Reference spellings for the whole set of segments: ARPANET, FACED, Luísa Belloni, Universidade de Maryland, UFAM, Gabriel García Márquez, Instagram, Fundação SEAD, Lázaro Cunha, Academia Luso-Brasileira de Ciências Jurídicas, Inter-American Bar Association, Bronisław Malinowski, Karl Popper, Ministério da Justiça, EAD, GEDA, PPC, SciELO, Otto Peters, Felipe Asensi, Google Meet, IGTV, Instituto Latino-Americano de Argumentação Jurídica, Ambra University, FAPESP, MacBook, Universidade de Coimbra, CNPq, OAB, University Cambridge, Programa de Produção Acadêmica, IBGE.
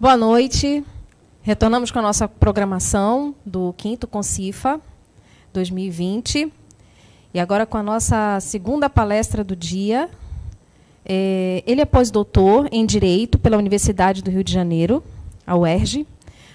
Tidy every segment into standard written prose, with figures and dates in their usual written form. Boa noite. Retornamos com a nossa programação do 5º CONCIFA 2020. E agora com a nossa segunda palestra do dia. Ele é pós-doutor em Direito pela Universidade do Rio de Janeiro, a UERJ.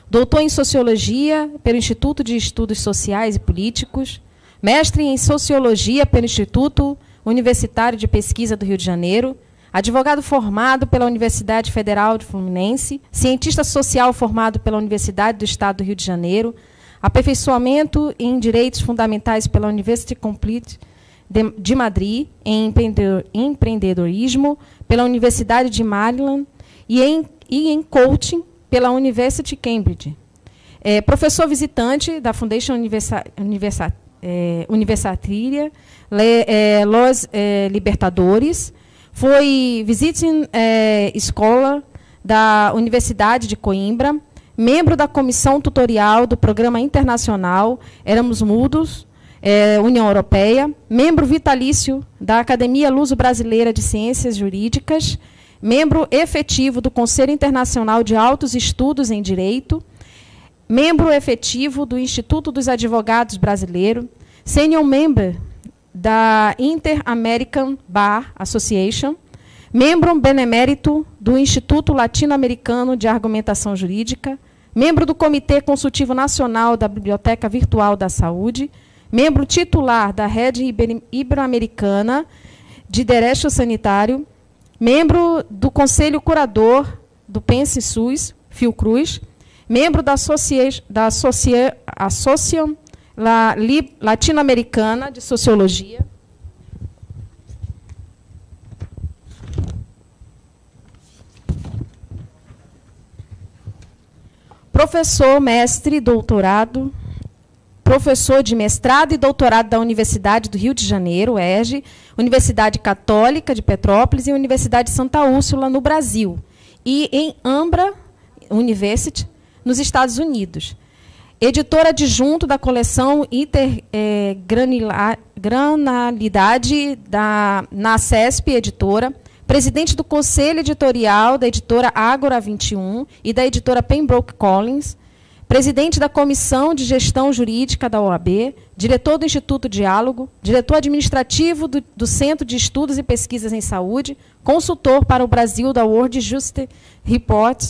Doutor em Sociologia pelo Instituto de Estudos Sociais e Políticos. Mestre em Sociologia pelo Instituto Universitário de Pesquisa do Rio de Janeiro. Advogado formado pela Universidade Federal de Fluminense, cientista social formado pela Universidade do Estado do Rio de Janeiro, aperfeiçoamento em Direitos Fundamentais pela University Complutense de Madrid, em empreendedorismo pela Universidade de Maryland e em coaching pela University Cambridge. É professor visitante da Fundação Universitária Libertadores. Foi visiting scholar da Universidade de Coimbra, membro da comissão tutorial do Programa Internacional Éramos Mudos, União Europeia, membro vitalício da Academia Luso-Brasileira de Ciências Jurídicas, membro efetivo do Conselho Internacional de Altos Estudos em Direito, membro efetivo do Instituto dos Advogados Brasileiro, senior member da Inter-American Bar Association, membro benemérito do Instituto Latino-Americano de Argumentação Jurídica, membro do Comitê Consultivo Nacional da Biblioteca Virtual da Saúde, membro titular da Rede Ibero-Americana de Direito Sanitário, membro do Conselho Curador do Pense SUS, Fiocruz, membro da Associação Latino-Americana de Sociologia. Professor, mestre, doutorado, professor de mestrado e doutorado da Universidade do Rio de Janeiro, UERJ, Universidade Católica de Petrópolis e Universidade Santa Úrsula, no Brasil, e em Ambra University, nos Estados Unidos. Editora adjunto da coleção Intergranalidade na CESP Editora, presidente do Conselho Editorial da Editora Ágora 21 e da Editora Pembroke Collins, presidente da Comissão de Gestão Jurídica da OAB, diretor do Instituto Diálogo, diretor administrativo do Centro de Estudos e Pesquisas em Saúde, consultor para o Brasil da World Justice Report,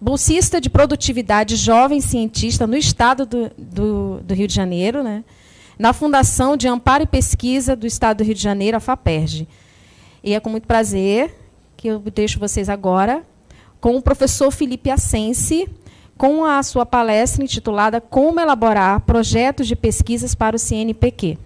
bolsista de produtividade jovem cientista no Estado do Rio de Janeiro, né? Na Fundação de Amparo e Pesquisa do Estado do Rio de Janeiro, a FAPERJ. E é com muito prazer que eu deixo vocês agora com o professor Felipe Asensi, com a sua palestra intitulada Como Elaborar Projetos de Pesquisas para o CNPq.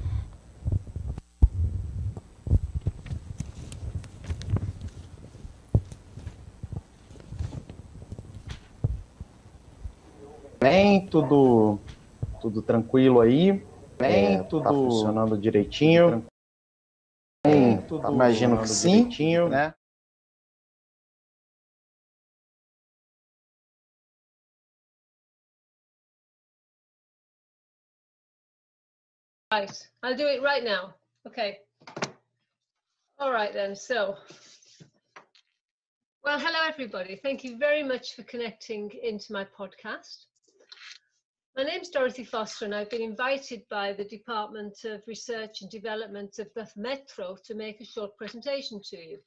Bem, tudo tranquilo aí, bem, tudo tá funcionando direitinho, bem, tudo tá, imagino que sim, direitinho, né? Right, I'll do it right now. Okay. All right then. So, well, hello everybody. Thank you very much for connecting into my podcast. My name's Dorothy Foster, and I've been invited by the Department of Research and Development of the FAMETRO to make a short presentation to you.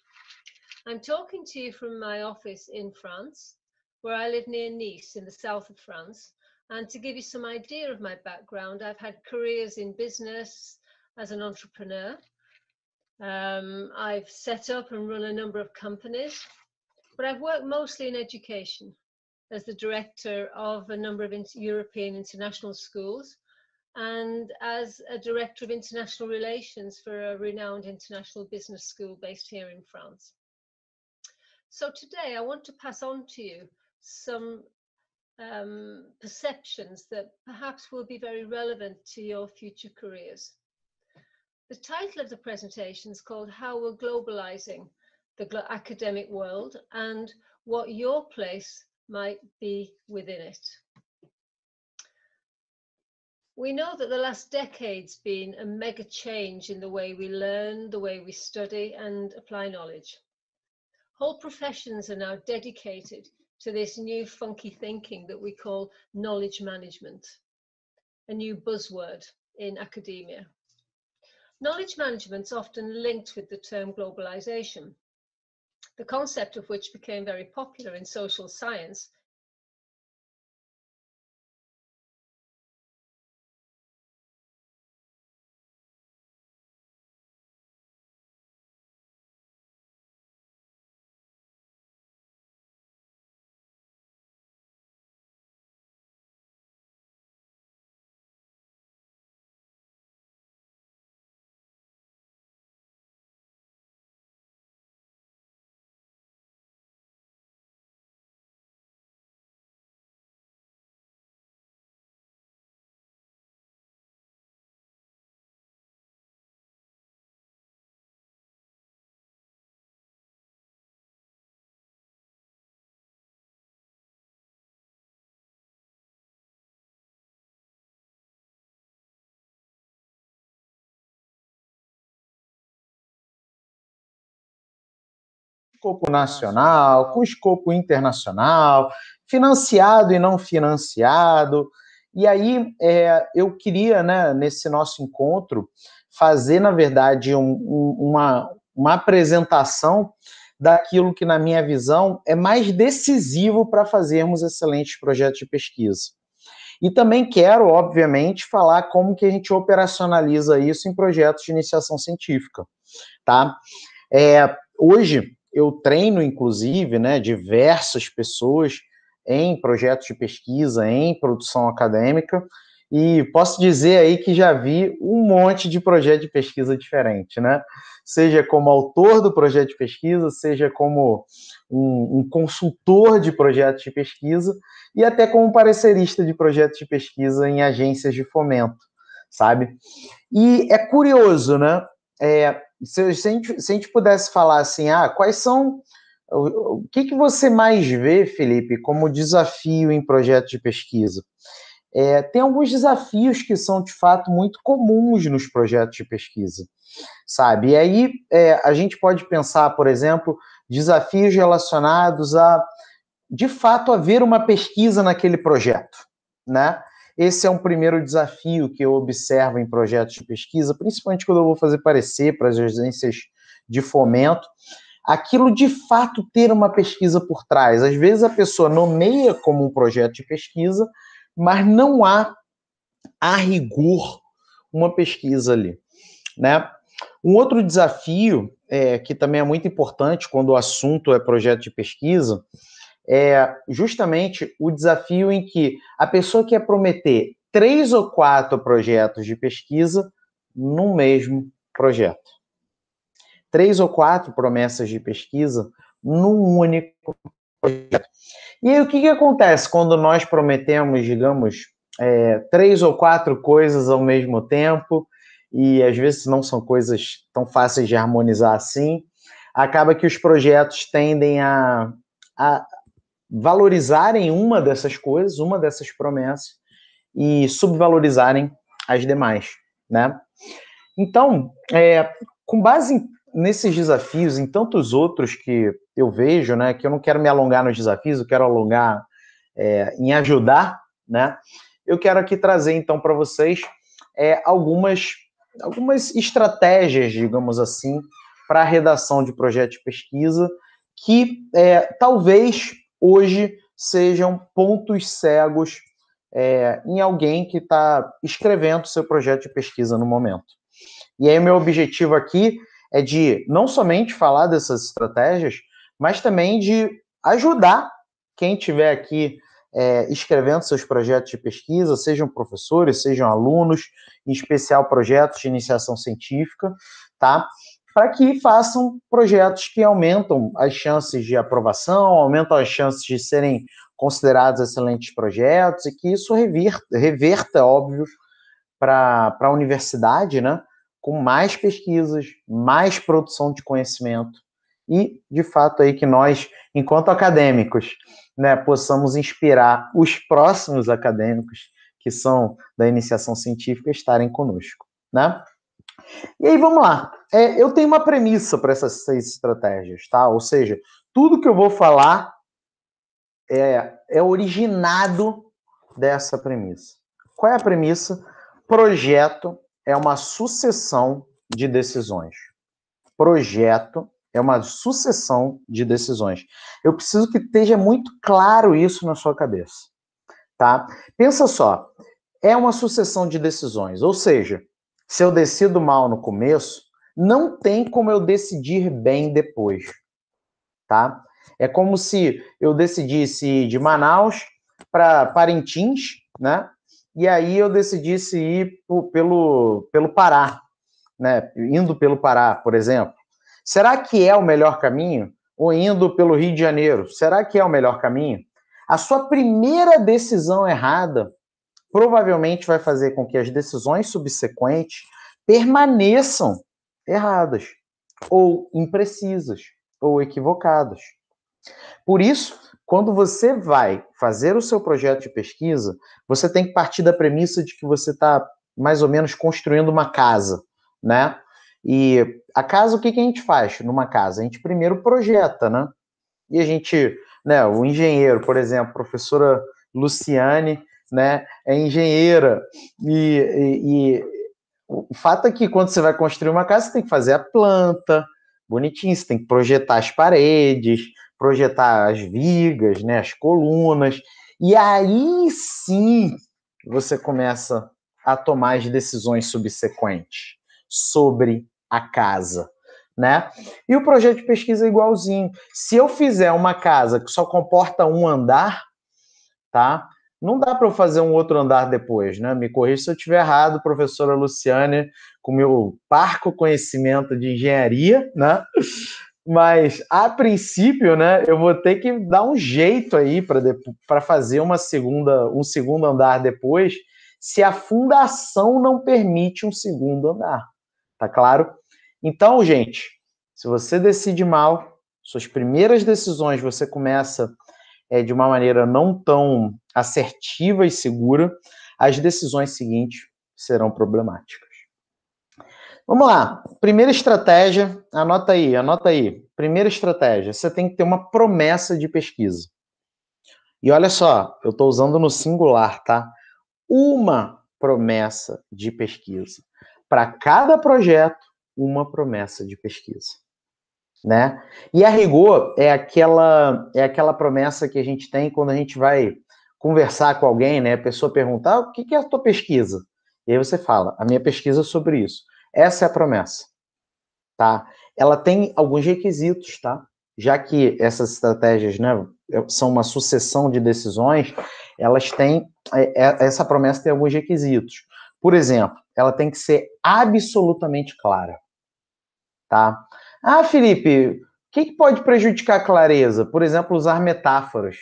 I'm talking to you from my office in France, where I live near Nice in the south of France. And to give you some idea of my background, I've had careers in business as an entrepreneur. I've set up and run a number of companies, but I've worked mostly in education, as the director of a number of European international schools and as a director of international relations for a renowned international business school based here in France. So today I want to pass on to you some perceptions that perhaps will be very relevant to your future careers. The title of the presentation is called How We're Globalizing the Academic World and What Your Place might be within it. We know that the last decade's been a mega change in the way we learn, the way we study and apply knowledge. Whole professions are now dedicated to this new funky thinking that we call knowledge management, a new buzzword in academia. Knowledge management is often linked with the term globalization, the concept of which became very popular in social science com escopo nacional, com escopo internacional, financiado e não financiado. E aí eu queria, né, nesse nosso encontro, fazer, na verdade, uma apresentação daquilo que, na minha visão, é mais decisivo para fazermos excelentes projetos de pesquisa. E também quero, obviamente, falar como que a gente operacionaliza isso em projetos de iniciação científica. Tá? Hoje, eu treino, inclusive, né, diversas pessoas em projetos de pesquisa, em produção acadêmica, e posso dizer aí que já vi um monte de projeto de pesquisa diferente, né? Seja como autor do projeto de pesquisa, seja como um consultor de projetos de pesquisa, e até como parecerista de projetos de pesquisa em agências de fomento, sabe? E é curioso, né? Se a gente pudesse falar assim, quais são... O que você mais vê, Felipe, como desafio em projetos de pesquisa? Tem alguns desafios que são, de fato, muito comuns nos projetos de pesquisa, sabe? E aí a gente pode pensar, por exemplo, desafios relacionados a, de fato, haver uma pesquisa naquele projeto, né? Esse é um primeiro desafio que eu observo em projetos de pesquisa, principalmente quando eu vou fazer parecer para as agências de fomento, aquilo de fato ter uma pesquisa por trás. Às vezes a pessoa nomeia como um projeto de pesquisa, mas não há, a rigor, uma pesquisa ali, né? Um outro desafio, que também é muito importante quando o assunto é projeto de pesquisa, é justamente o desafio em que a pessoa quer prometer 3 ou 4 projetos de pesquisa no mesmo projeto. 3 ou 4 promessas de pesquisa num único projeto. E aí, o que acontece quando nós prometemos, digamos, 3 ou 4 coisas ao mesmo tempo, e às vezes não são coisas tão fáceis de harmonizar assim, acaba que os projetos tendem a valorizarem uma dessas coisas, uma dessas promessas, e subvalorizarem as demais, né? Então, com base nesses desafios, em tantos outros que eu vejo, né, que eu não quero me alongar nos desafios, eu quero alongar em ajudar, né? Eu quero aqui trazer, então, para vocês algumas estratégias, digamos assim, para a redação de projeto de pesquisa, que talvez hoje sejam pontos cegos em alguém que está escrevendo seu projeto de pesquisa no momento. E aí, meu objetivo aqui é de não somente falar dessas estratégias, mas também de ajudar quem estiver aqui escrevendo seus projetos de pesquisa, sejam professores, sejam alunos, em especial projetos de iniciação científica, tá? Para que façam projetos que aumentam as chances de aprovação, aumentam as chances de serem considerados excelentes projetos, e que isso reverta, óbvio, para a universidade, né, com mais pesquisas, mais produção de conhecimento, e, de fato, aí que nós, enquanto acadêmicos, né, possamos inspirar os próximos acadêmicos que são da iniciação científica a estarem conosco, né? E aí, vamos lá. Eu tenho uma premissa para essas 6 estratégias, tá? Ou seja, Tudo que eu vou falar é originado dessa premissa. Qual é a premissa? Projeto é uma sucessão de decisões. Projeto é uma sucessão de decisões. Eu preciso que esteja muito claro isso na sua cabeça, tá? Pensa só, é uma sucessão de decisões, ou seja, se eu decido mal no começo, não tem como eu decidir bem depois, tá? É como se eu decidisse ir de Manaus para Parintins, né? E aí eu decidisse ir pelo Pará, né? Indo pelo Pará, por exemplo. Será que é o melhor caminho? Ou indo pelo Rio de Janeiro, será que é o melhor caminho? A sua primeira decisão errada provavelmente vai fazer com que as decisões subsequentes permaneçam erradas, ou imprecisas, ou equivocadas. Por isso, quando você vai fazer o seu projeto de pesquisa, você tem que partir da premissa de que você está, mais ou menos, construindo uma casa, né? E a casa, o que a gente faz numa casa? A gente primeiro projeta, né? E a gente, né, o engenheiro, por exemplo, a professora Luciane, né, é engenheira, e o fato é que quando você vai construir uma casa, você tem que fazer a planta, bonitinho, você tem que projetar as paredes, projetar as vigas, né, as colunas, e aí sim você começa a tomar as decisões subsequentes sobre a casa, né? E o projeto de pesquisa é igualzinho. Se eu fizer uma casa que só comporta um andar, tá? Não dá para eu fazer um outro andar depois, né? Me corrija se eu estiver errado, professora Luciane, com meu parco conhecimento de engenharia, né? Mas, a princípio, né, eu vou ter que dar um jeito aí para fazer um segundo andar depois, se a fundação não permite um segundo andar, tá claro? Então, gente, se você decide mal, suas primeiras decisões você começa de uma maneira não tão assertiva e segura, as decisões seguintes serão problemáticas. Vamos lá, primeira estratégia, anota aí. Primeira estratégia, você tem que ter uma promessa de pesquisa. E olha só, eu estou usando no singular, tá? Uma promessa de pesquisa. Para cada projeto, uma promessa de pesquisa, né? E a rigor é aquela promessa que a gente tem quando a gente vai conversar com alguém, né? A pessoa pergunta, o que é a tua pesquisa? E aí você fala, a minha pesquisa é sobre isso. Essa é a promessa, tá? Ela tem alguns requisitos, tá? Já que essas estratégias, né, são uma sucessão de decisões, elas têm, essa promessa tem alguns requisitos. Por exemplo, ela tem que ser absolutamente clara, tá? Ah, Felipe, o que pode prejudicar a clareza? Por exemplo, usar metáforas.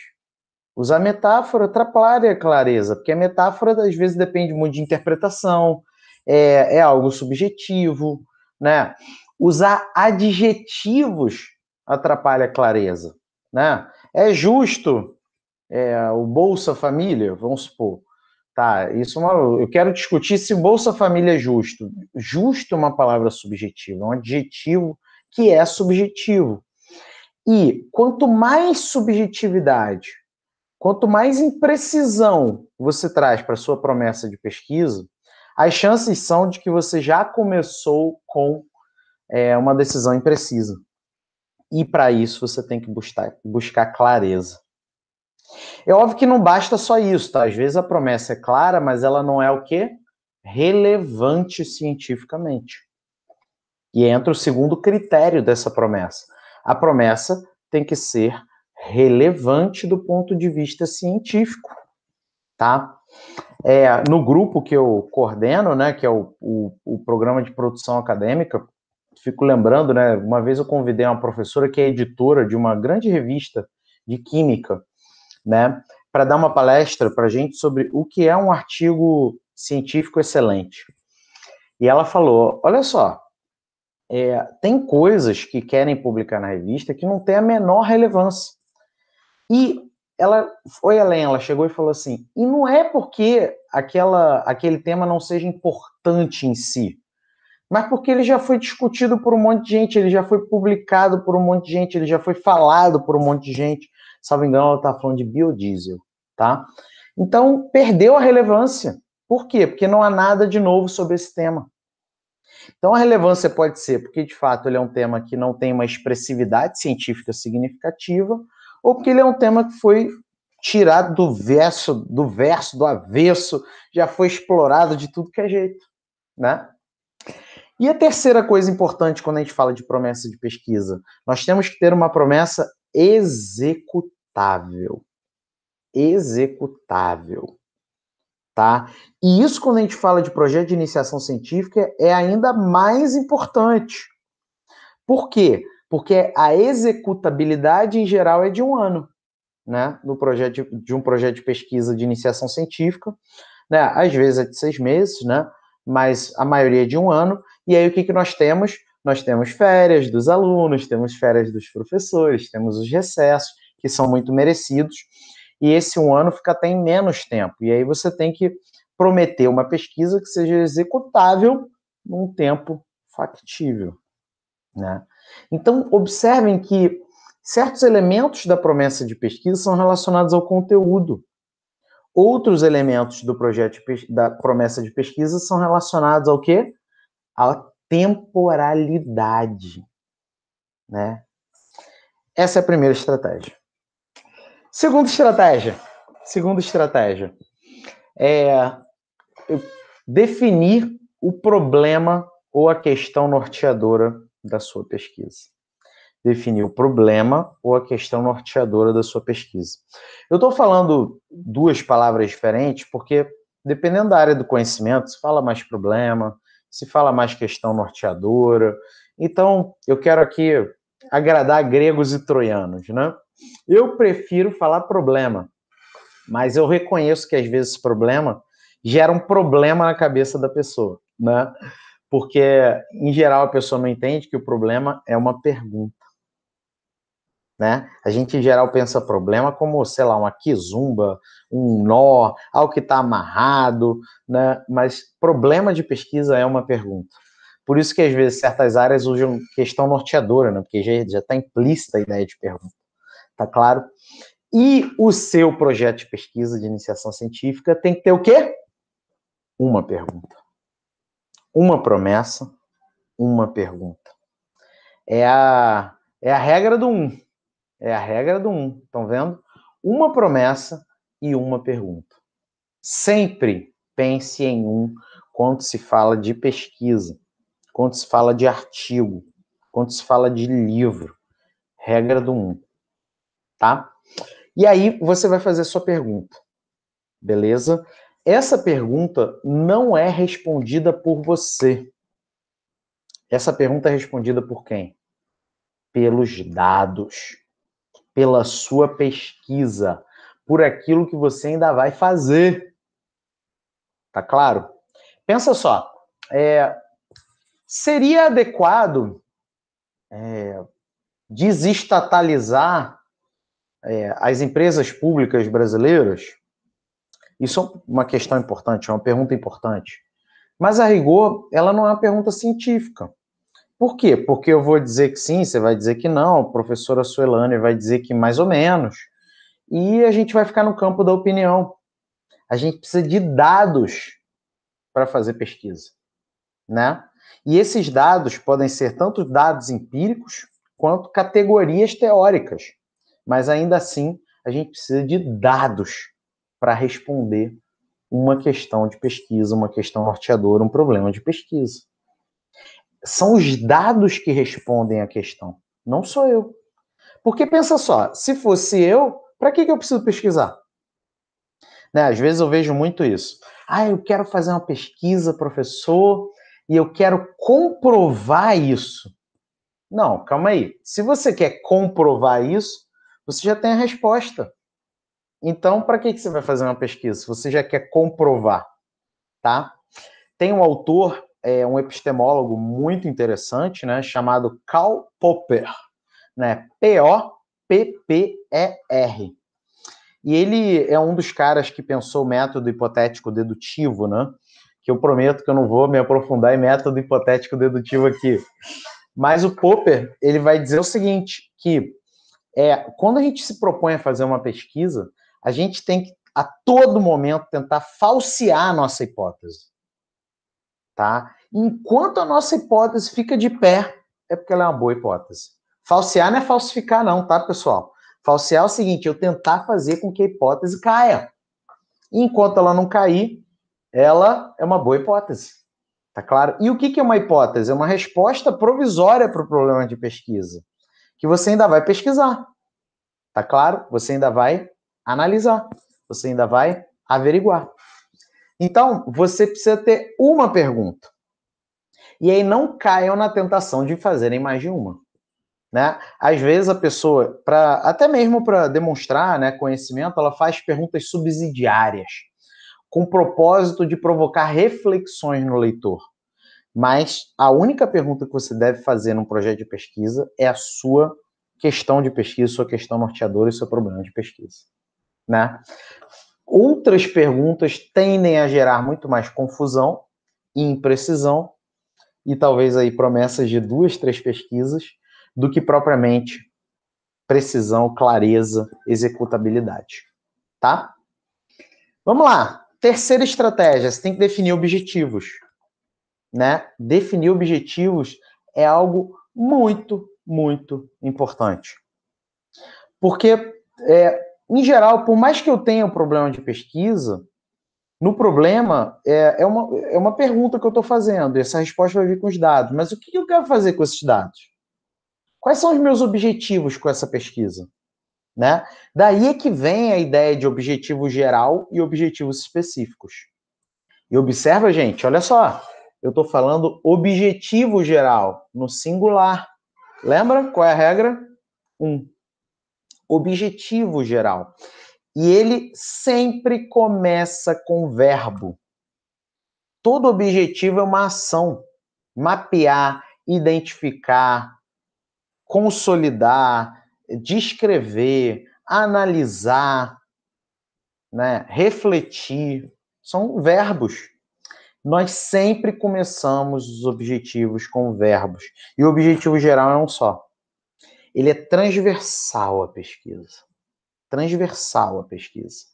Usar metáfora atrapalha a clareza, porque a metáfora, às vezes, depende muito de interpretação, é algo subjetivo, né? Usar adjetivos atrapalha a clareza, né? É justo o Bolsa Família, vamos supor, tá? Isso eu quero discutir se Bolsa Família é justo. Justo é uma palavra subjetiva, é um adjetivo que é subjetivo. E quanto mais subjetividade, quanto mais imprecisão você traz para a sua promessa de pesquisa, as chances são de que você já começou com uma decisão imprecisa. E para isso você tem que buscar clareza. É óbvio que não basta só isso, tá? Às vezes a promessa é clara, mas ela não é o quê? Relevante cientificamente. E entra o segundo critério dessa promessa. A promessa tem que ser relevante do ponto de vista científico, tá? No grupo que eu coordeno, né, que é o Programa de Produção Acadêmica, fico lembrando, né, uma vez eu convidei uma professora que é editora de uma grande revista de química, né, para dar uma palestra para a gente sobre o que é um artigo científico excelente. E ela falou, olha só, tem coisas que querem publicar na revista que não tem a menor relevância. E ela foi além, ela chegou e falou assim, e não é porque aquele tema não seja importante em si, mas porque ele já foi discutido por um monte de gente, ele já foi publicado por um monte de gente, ele já foi falado por um monte de gente. Salvo engano, ela está falando de biodiesel, tá? Então, perdeu a relevância. Por quê? Porque não há nada de novo sobre esse tema. Então, a relevância pode ser porque, de fato, ele é um tema que não tem uma expressividade científica significativa, ou porque ele é um tema que foi tirado do avesso, já foi explorado de tudo que é jeito, né? E a terceira coisa importante quando a gente fala de promessa de pesquisa, nós temos que ter uma promessa executável. Executável, tá? E isso, quando a gente fala de projeto de iniciação científica, é ainda mais importante. Por quê? Porque a executabilidade, em geral, é de um ano, né? No projeto de um projeto de pesquisa de iniciação científica, né? Às vezes é de 6 meses, né? Mas a maioria é de um ano. E aí, o que nós temos? Nós temos férias dos alunos, temos férias dos professores, temos os recessos, que são muito merecidos. E esse um ano fica até em menos tempo. E aí você tem que prometer uma pesquisa que seja executável num tempo factível, né? Então, observem que certos elementos da promessa de pesquisa são relacionados ao conteúdo. Outros elementos do projeto da promessa de pesquisa são relacionados ao quê? À temporalidade, né? Essa é a primeira estratégia. Segunda estratégia é definir o problema ou a questão norteadora da sua pesquisa. Definir o problema ou a questão norteadora da sua pesquisa. Eu estou falando duas palavras diferentes porque, dependendo da área do conhecimento, se fala mais problema, se fala mais questão norteadora. Então, eu quero aqui agradar gregos e troianos, né? Eu prefiro falar problema, mas eu reconheço que às vezes esse problema gera um problema na cabeça da pessoa, né? Porque, em geral, a pessoa não entende que o problema é uma pergunta, né? A gente, em geral, pensa problema como, sei lá, uma quizumba, um nó, algo que está amarrado, né? Mas problema de pesquisa é uma pergunta. Por isso que, às vezes, certas áreas usam questão norteadora, né? Porque já está implícita a ideia de pergunta. Tá claro? E o seu projeto de pesquisa de iniciação científica tem que ter o quê? Uma pergunta. Uma promessa, uma pergunta. É a regra do 1. É a regra do 1, estão vendo? Uma promessa e uma pergunta. Sempre pense em um quando se fala de pesquisa, quando se fala de artigo, quando se fala de livro. Regra do 1. Tá? E aí você vai fazer a sua pergunta, beleza? Essa pergunta não é respondida por você. Essa pergunta é respondida por quem? Pelos dados, pela sua pesquisa, por aquilo que você ainda vai fazer. Tá claro? Pensa só, seria adequado desestatalizar as empresas públicas brasileiras? Isso é uma questão importante, é uma pergunta importante. Mas, a rigor, ela não é uma pergunta científica. Por quê? Porque eu vou dizer que sim, você vai dizer que não, a professora Suelânia vai dizer que mais ou menos, e a gente vai ficar no campo da opinião. A gente precisa de dados para fazer pesquisa, né? E esses dados podem ser tanto dados empíricos quanto categorias teóricas. Mas, ainda assim, a gente precisa de dados para responder uma questão de pesquisa, uma questão norteadora, um problema de pesquisa. São os dados que respondem a questão, não sou eu. Porque, pensa só, se fosse eu, para que eu preciso pesquisar? Né? Às vezes eu vejo muito isso. Ah, eu quero fazer uma pesquisa, professor, e eu quero comprovar isso. Não, calma aí. Se você quer comprovar isso, você já tem a resposta. Então, para que você vai fazer uma pesquisa? Se você já quer comprovar, tá? Tem um autor, um epistemólogo muito interessante, né? Chamado Karl Popper, né? P-O-P-P-E-R. E ele é um dos caras que pensou o método hipotético dedutivo, né? que eu prometo que eu não vou me aprofundar em método hipotético dedutivo aqui. Mas o Popper, ele vai dizer o seguinte, que quando a gente se propõe a fazer uma pesquisa, a gente tem que, a todo momento, tentar falsear a nossa hipótese. Tá? Enquanto a nossa hipótese fica de pé, é porque ela é uma boa hipótese. Falsear não é falsificar não, tá, pessoal? Falsear é o seguinte, eu tentar fazer com que a hipótese caia. E enquanto ela não cair, ela é uma boa hipótese, tá claro? E o que é uma hipótese? É uma resposta provisória para o problema de pesquisa, que você ainda vai pesquisar, tá claro? Você ainda vai analisar, você ainda vai averiguar. Então, você precisa ter uma pergunta. E aí não caiam na tentação de fazerem mais de uma. Né? Às vezes a pessoa, até mesmo para demonstrar, né, conhecimento, ela faz perguntas subsidiárias, com o propósito de provocar reflexões no leitor. Mas a única pergunta que você deve fazer num projeto de pesquisa é a sua questão de pesquisa, sua questão norteadora e seu problema de pesquisa. Né? Outras perguntas tendem a gerar muito mais confusão e imprecisão, e talvez aí promessas de 2, 3 pesquisas, do que propriamente precisão, clareza, executabilidade. Tá? Vamos lá. Terceira estratégia, você tem que definir objetivos. Né? Definir objetivos é algo muito, muito importante. Porque, em geral, por mais que eu tenha um problema de pesquisa, no problema, é uma pergunta que eu estou fazendo, e essa resposta vai vir com os dados. Mas o que eu quero fazer com esses dados? Quais são os meus objetivos com essa pesquisa? Né? Daí é que vem a ideia de objetivo geral e objetivos específicos. E observa, gente, olha só. Eu estou falando objetivo geral, no singular. Lembra qual é a regra? 1. Objetivo geral. E ele sempre começa com verbo. Todo objetivo é uma ação. Mapear, identificar, consolidar, descrever, analisar, né, refletir, são verbos. Nós sempre começamos os objetivos com verbos. E o objetivo geral é um só. Ele é transversal à pesquisa. Transversal à pesquisa.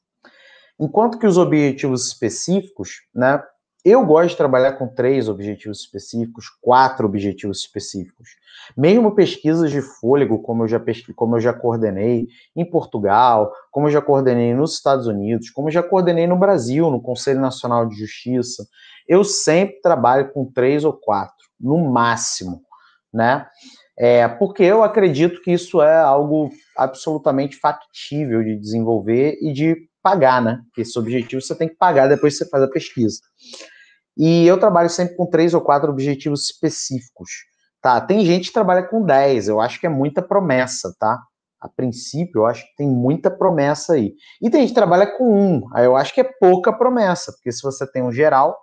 Enquanto que os objetivos específicos, né, eu gosto de trabalhar com 3 objetivos específicos, 4 objetivos específicos. Mesmo pesquisas de fôlego, como eu já coordenei em Portugal, como eu já coordenei nos Estados Unidos, como eu já coordenei no Brasil, no Conselho Nacional de Justiça, eu sempre trabalho com 3 ou 4, no máximo, né? Porque eu acredito que isso é algo absolutamente factível de desenvolver e de pagar, né? Porque esse objetivo você tem que pagar depois que você faz a pesquisa. E eu trabalho sempre com 3 ou 4 objetivos específicos, tá? Tem gente que trabalha com 10, eu acho que é muita promessa, tá? A princípio, eu acho que tem muita promessa aí. E tem gente que trabalha com 1, aí eu acho que é pouca promessa, porque se você tem um geral,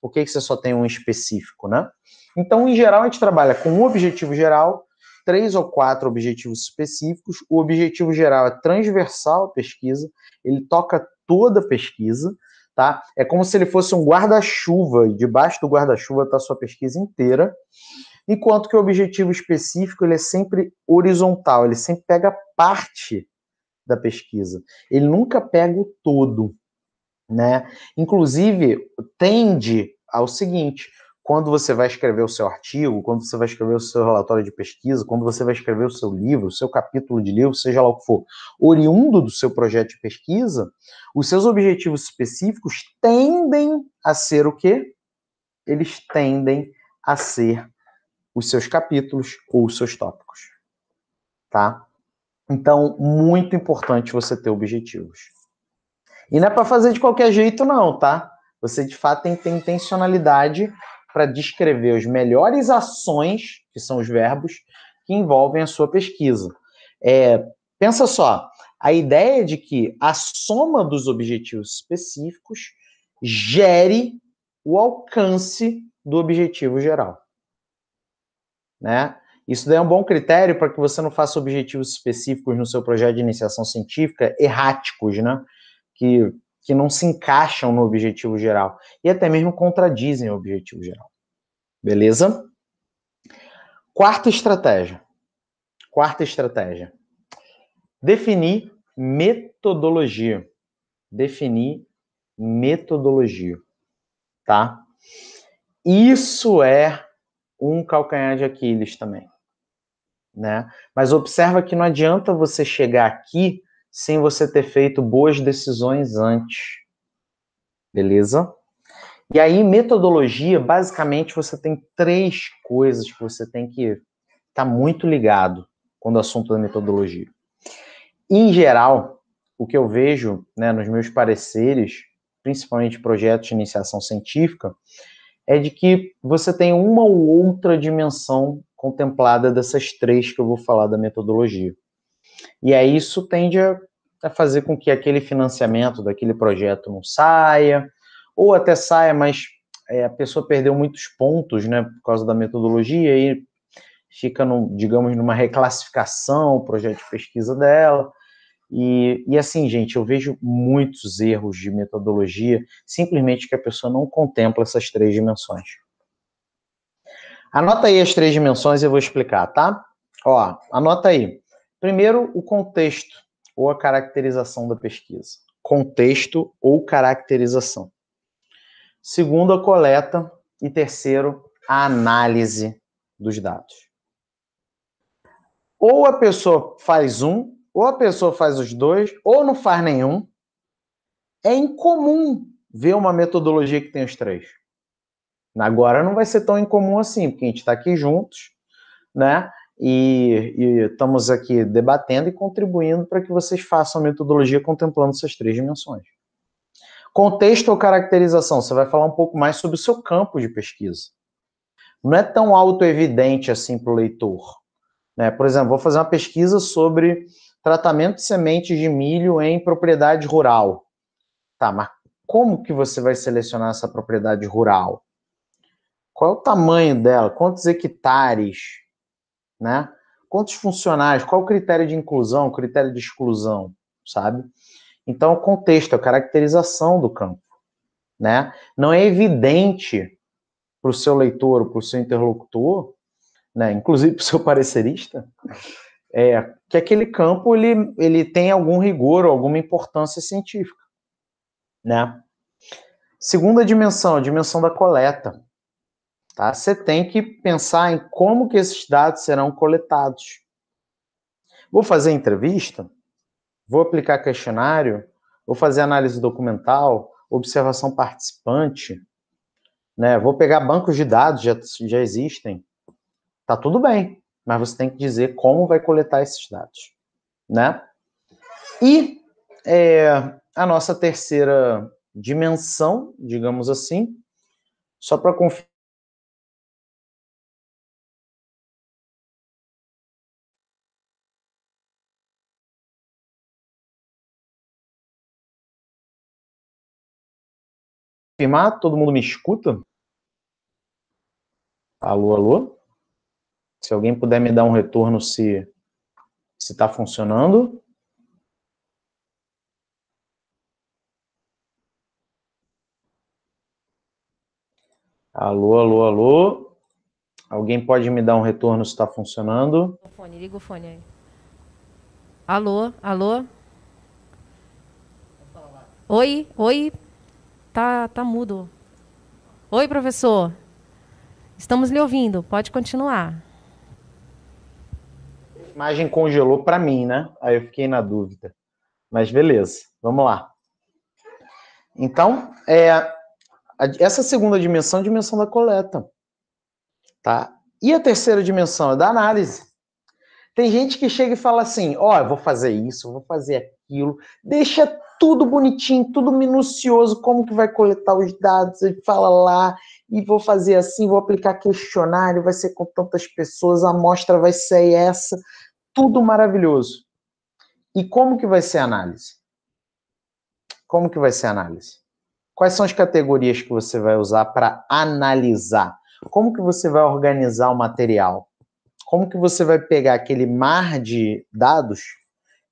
por que você só tem um específico, né? Então, em geral, a gente trabalha com um objetivo geral, 3 ou 4 objetivos específicos. O objetivo geral é transversal à pesquisa, ele toca toda a pesquisa, tá? É como se ele fosse um guarda-chuva, e debaixo do guarda-chuva está a sua pesquisa inteira, enquanto que o objetivo específico ele é sempre horizontal, ele sempre pega parte da pesquisa, ele nunca pega o todo, né? Inclusive, tende ao seguinte: quando você vai escrever o seu artigo, quando você vai escrever o seu relatório de pesquisa, quando você vai escrever o seu livro, o seu capítulo de livro, seja lá o que for, oriundo do seu projeto de pesquisa, os seus objetivos específicos tendem a ser o quê? Eles tendem a ser os seus capítulos ou os seus tópicos, tá? Então, muito importante você ter objetivos. E não é para fazer de qualquer jeito, não, tá? Você, de fato, tem que ter intencionalidade para descrever as melhores ações, que são os verbos, que envolvem a sua pesquisa. Pensa só, a ideia de que a soma dos objetivos específicos gere o alcance do objetivo geral. Né? Isso daí é um bom critério para que você não faça objetivos específicos no seu projeto de iniciação científica erráticos, né? Que que não se encaixam no objetivo geral e até mesmo contradizem o objetivo geral. Beleza? Quarta estratégia. Definir metodologia. Tá? Isso é um calcanhar de Aquiles também, né? Mas observa que não adianta você chegar aqui sem você ter feito boas decisões antes. Beleza? E aí, metodologia, basicamente, você tem três coisas que você tem que estar muito ligado quando o assunto é metodologia. Em geral, o que eu vejo, né, nos meus pareceres, principalmente projetos de iniciação científica, é de que você tem uma ou outra dimensão contemplada dessas três que eu vou falar da metodologia. E aí isso tende a fazer com que aquele financiamento daquele projeto não saia, ou até saia, mas a pessoa perdeu muitos pontos, né, por causa da metodologia, e fica, digamos, numa reclassificação, o projeto de pesquisa dela. E assim, gente, eu vejo muitos erros de metodologia, simplesmente que a pessoa não contempla essas três dimensões. Anota aí as três dimensões e eu vou explicar, tá? Ó, anota aí. Primeiro, o contexto ou a caracterização da pesquisa. Contexto ou caracterização. Segundo, a coleta. E terceiro, a análise dos dados. Ou a pessoa faz um, ou a pessoa faz os dois, ou não faz nenhum. É incomum ver uma metodologia que tem os três. Agora não vai ser tão incomum assim, porque a gente está aqui juntos, né? E estamos aqui debatendo e contribuindo para que vocês façam a metodologia contemplando essas três dimensões. Contexto ou caracterização, você vai falar um pouco mais sobre o seu campo de pesquisa. Não é tão autoevidente assim para o leitor, né? Por exemplo, vou fazer uma pesquisa sobre tratamento de sementes de milho em propriedade rural. Tá, mas como que você vai selecionar essa propriedade rural? Qual é o tamanho dela? Quantos hectares? Né? Quantos funcionários? Qual o critério de inclusão, critério de exclusão, sabe? Então, o contexto, a caracterização do campo, né? Não é evidente para o seu leitor, para o seu interlocutor, né? Inclusive para o seu parecerista, que aquele campo ele tem algum rigor, alguma importância científica, né? Segunda dimensão, a dimensão da coleta. Tá? Você tem que pensar em como que esses dados serão coletados. Vou fazer entrevista, vou aplicar questionário, vou fazer análise documental, observação participante, né? Vou pegar bancos de dados, já existem. Tá tudo bem, mas você tem que dizer como vai coletar esses dados, né? E a nossa terceira dimensão, digamos assim, só para confirmar, todo mundo me escuta? Alô, alô? Se alguém puder me dar um retorno se tá funcionando. Alô, alô, alô? Alguém pode me dar um retorno se tá funcionando? Liga o fone aí. Alô, alô? Oi, oi? Tá mudo. Oi, professor. Estamos lhe ouvindo. Pode continuar. A imagem congelou para mim, né? Aí eu fiquei na dúvida. Mas beleza, vamos lá. Então, essa segunda dimensão é a dimensão da coleta. Tá? E a terceira dimensão é da análise. Tem gente que chega e fala assim, eu vou fazer isso, eu vou fazer aquilo. Deixa tudo bonitinho, tudo minucioso, como que vai coletar os dados, ele fala lá, e vou fazer assim, vou aplicar questionário, vai ser com tantas pessoas, a amostra vai ser essa, tudo maravilhoso. E como que vai ser a análise? Como que vai ser a análise? Quais são as categorias que você vai usar para analisar? Como que você vai organizar o material? Como que você vai pegar aquele mar de dados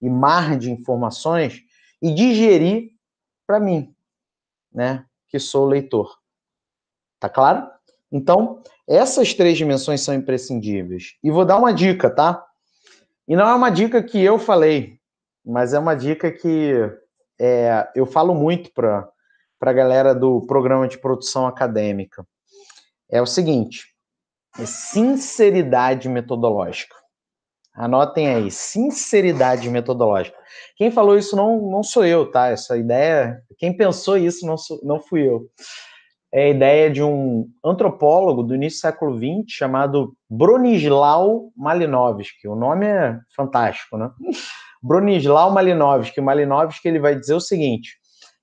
e mar de informações e digerir para mim, né, que sou leitor. Tá claro? Então, essas três dimensões são imprescindíveis. E vou dar uma dica, tá? E não é uma dica que eu falei, mas é uma dica que eu falo muito para a galera do Programa de Produção Acadêmica. É o seguinte, é sinceridade metodológica. Anotem aí, sinceridade metodológica. Quem falou isso não sou eu, tá? Essa ideia, quem pensou isso não fui eu. É a ideia de um antropólogo do início do século XX chamado Bronisław Malinowski. O nome é fantástico, né? Bronisław Malinowski. Malinowski, ele vai dizer o seguinte,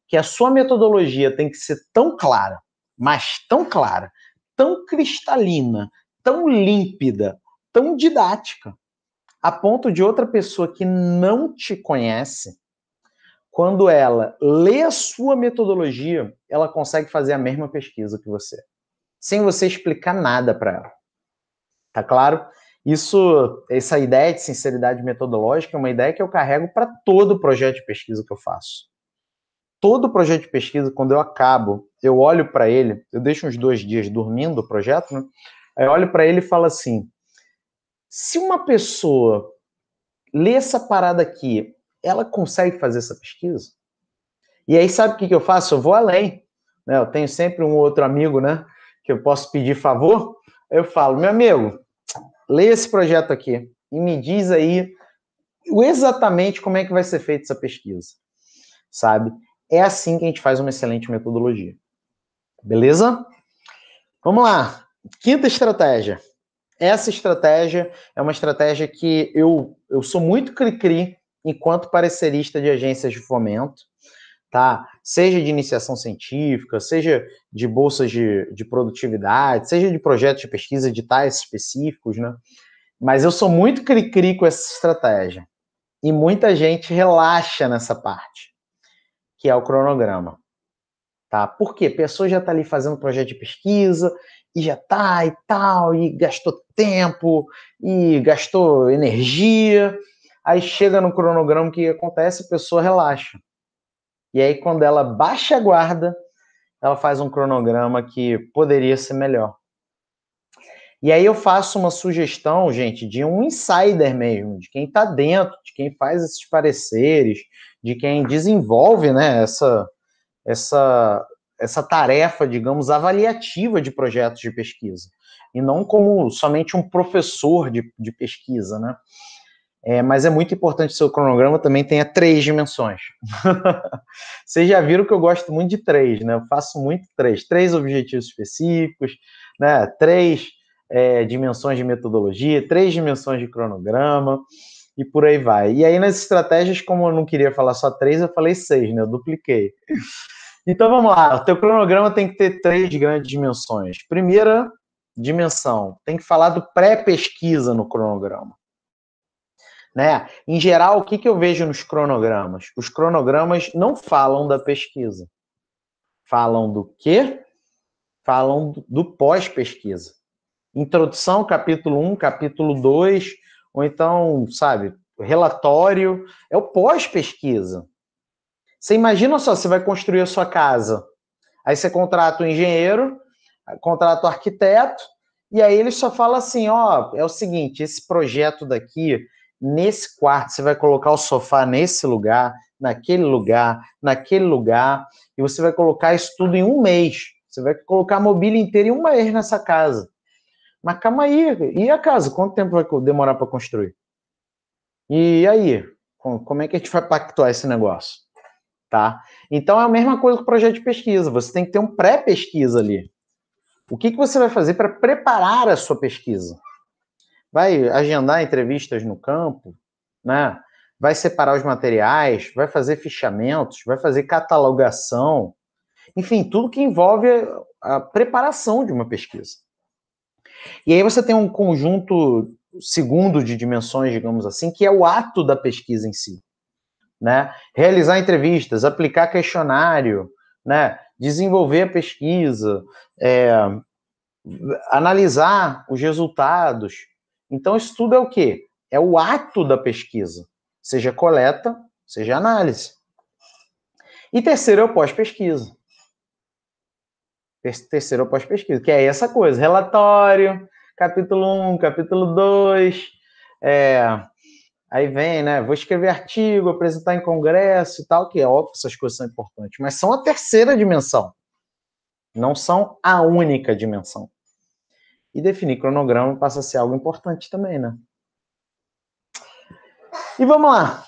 que a sua metodologia tem que ser tão clara, mas tão clara, tão cristalina, tão límpida, tão didática, a ponto de outra pessoa que não te conhece, quando ela lê a sua metodologia, ela consegue fazer a mesma pesquisa que você, sem você explicar nada para ela. Tá claro? Essa ideia de sinceridade metodológica é uma ideia que eu carrego para todo projeto de pesquisa que eu faço. Todo projeto de pesquisa, quando eu acabo, eu olho para ele, eu deixo uns 2 dias dormindo o projeto, né? Aí eu olho para ele e falo assim, se uma pessoa lê essa parada aqui, ela consegue fazer essa pesquisa? E aí, sabe o que eu faço? Eu vou além. Eu tenho sempre um outro amigo, né, que eu posso pedir favor. Eu falo, meu amigo, lê esse projeto aqui e me diz aí exatamente como é que vai ser feita essa pesquisa. Sabe? É assim que a gente faz uma excelente metodologia. Beleza? Vamos lá. Quinta estratégia. Essa estratégia é uma estratégia que eu sou muito cri-cri enquanto parecerista de agências de fomento, tá? Seja de iniciação científica, seja de bolsas de produtividade, seja de projetos de pesquisa, de tais específicos, né? Mas eu sou muito cri-cri com essa estratégia. E muita gente relaxa nessa parte, que é o cronograma, tá? Porque a pessoa já tá ali fazendo projeto de pesquisa, e já tá e tal, e gastou tempo, e gastou energia. Aí chega no cronograma, o que acontece? A pessoa relaxa. E aí, quando ela baixa a guarda, ela faz um cronograma que poderia ser melhor. E aí eu faço uma sugestão, gente, de um insider mesmo, de quem está dentro, de quem faz esses pareceres, de quem desenvolve, né, essa tarefa, digamos, avaliativa de projetos de pesquisa. E não como somente um professor de pesquisa, né? Mas é muito importante o seu cronograma também tenha 3 dimensões. Vocês já viram que eu gosto muito de 3, né? Eu faço muito 3. 3 objetivos específicos, né? 3 dimensões de metodologia, 3 dimensões de cronograma, e por aí vai. E aí, nas estratégias, como eu não queria falar só 3, eu falei 6, né? Eu dupliquei. Então, vamos lá. O teu cronograma tem que ter 3 grandes dimensões. Primeira dimensão, tem que falar do pré-pesquisa no cronograma. Né? Em geral, o que eu vejo nos cronogramas? Os cronogramas não falam da pesquisa. Falam do quê? Falam do pós-pesquisa. Introdução, capítulo 1, capítulo 2, ou então, sabe, relatório. É o pós-pesquisa. Você imagina só, você vai construir a sua casa. Aí você contrata o engenheiro, contrata o arquiteto, e aí ele só fala assim, ó, é o seguinte, esse projeto daqui... Nesse quarto, você vai colocar o sofá nesse lugar, naquele lugar, naquele lugar, e você vai colocar isso tudo em 1 mês. Você vai colocar a mobília inteira em 1 mês nessa casa. Mas calma aí, e a casa? Quanto tempo vai demorar para construir? E aí? Como é que a gente vai pactuar esse negócio? Tá? Então, é a mesma coisa com o projeto de pesquisa. Você tem que ter um pré-pesquisa ali. O que você vai fazer para preparar a sua pesquisa? Vai agendar entrevistas no campo, né? Vai separar os materiais, vai fazer fichamentos, vai fazer catalogação, enfim, tudo que envolve a preparação de uma pesquisa. E aí você tem um conjunto segundo de dimensões, digamos assim, que é o ato da pesquisa em si, né? Realizar entrevistas, aplicar questionário, né? Desenvolver a pesquisa, analisar os resultados. Então, isso tudo é o quê? É o ato da pesquisa, seja coleta, seja análise. E terceiro é o pós-pesquisa. Terceiro é o pós-pesquisa, que é essa coisa, relatório, capítulo 1, capítulo 2, aí vem, né, vou escrever artigo, apresentar em congresso e tal, que é óbvio que essas coisas são importantes, mas são a terceira dimensão, não são a única dimensão. E definir cronograma passa a ser algo importante também, né? E vamos lá.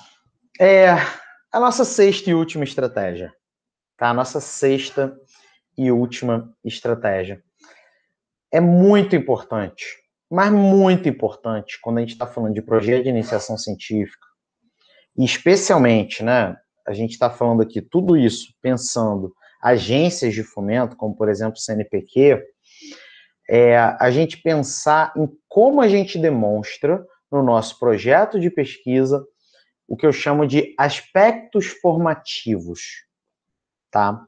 A nossa sexta e última estratégia, tá? A nossa sexta e última estratégia. É muito importante, mas muito importante, quando a gente está falando de projeto de iniciação científica, e especialmente, né, a gente está falando aqui tudo isso pensando agências de fomento, como, por exemplo, o CNPq, a gente pensar em como a gente demonstra no nosso projeto de pesquisa o que eu chamo de aspectos formativos, tá?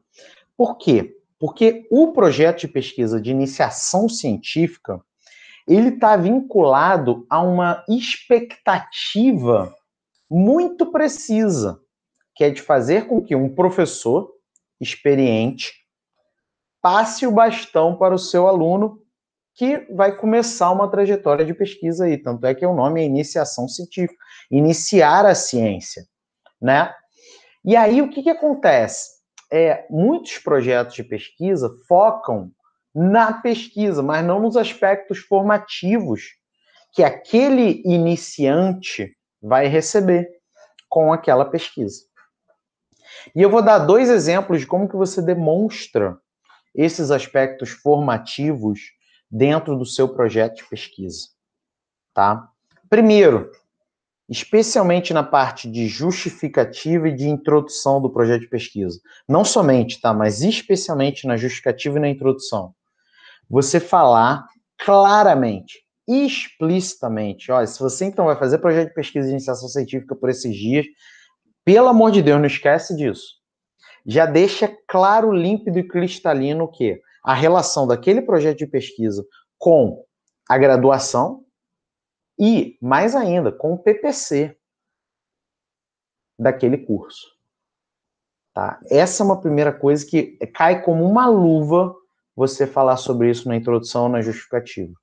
Por quê? Porque o projeto de pesquisa de iniciação científica, ele está vinculado a uma expectativa muito precisa, que é de fazer com que um professor experiente passe o bastão para o seu aluno que vai começar uma trajetória de pesquisa aí, tanto é que o nome é iniciação científica, iniciar a ciência, né? E aí, o que que acontece? Muitos projetos de pesquisa focam na pesquisa, mas não nos aspectos formativos que aquele iniciante vai receber com aquela pesquisa. E eu vou dar dois exemplos de como que você demonstra esses aspectos formativos dentro do seu projeto de pesquisa, tá? Primeiro, especialmente na parte de justificativa e de introdução do projeto de pesquisa, não somente, tá? Mas especialmente na justificativa e na introdução, você falar claramente, explicitamente, olha, se você então vai fazer projeto de pesquisa de iniciação científica por esses dias, pelo amor de Deus, não esquece disso. Já deixa claro, límpido e cristalino o quê? A relação daquele projeto de pesquisa com a graduação e, mais ainda, com o PPC daquele curso. Tá? Essa é uma primeira coisa que cai como uma luva você falar sobre isso na introdução, na justificativa.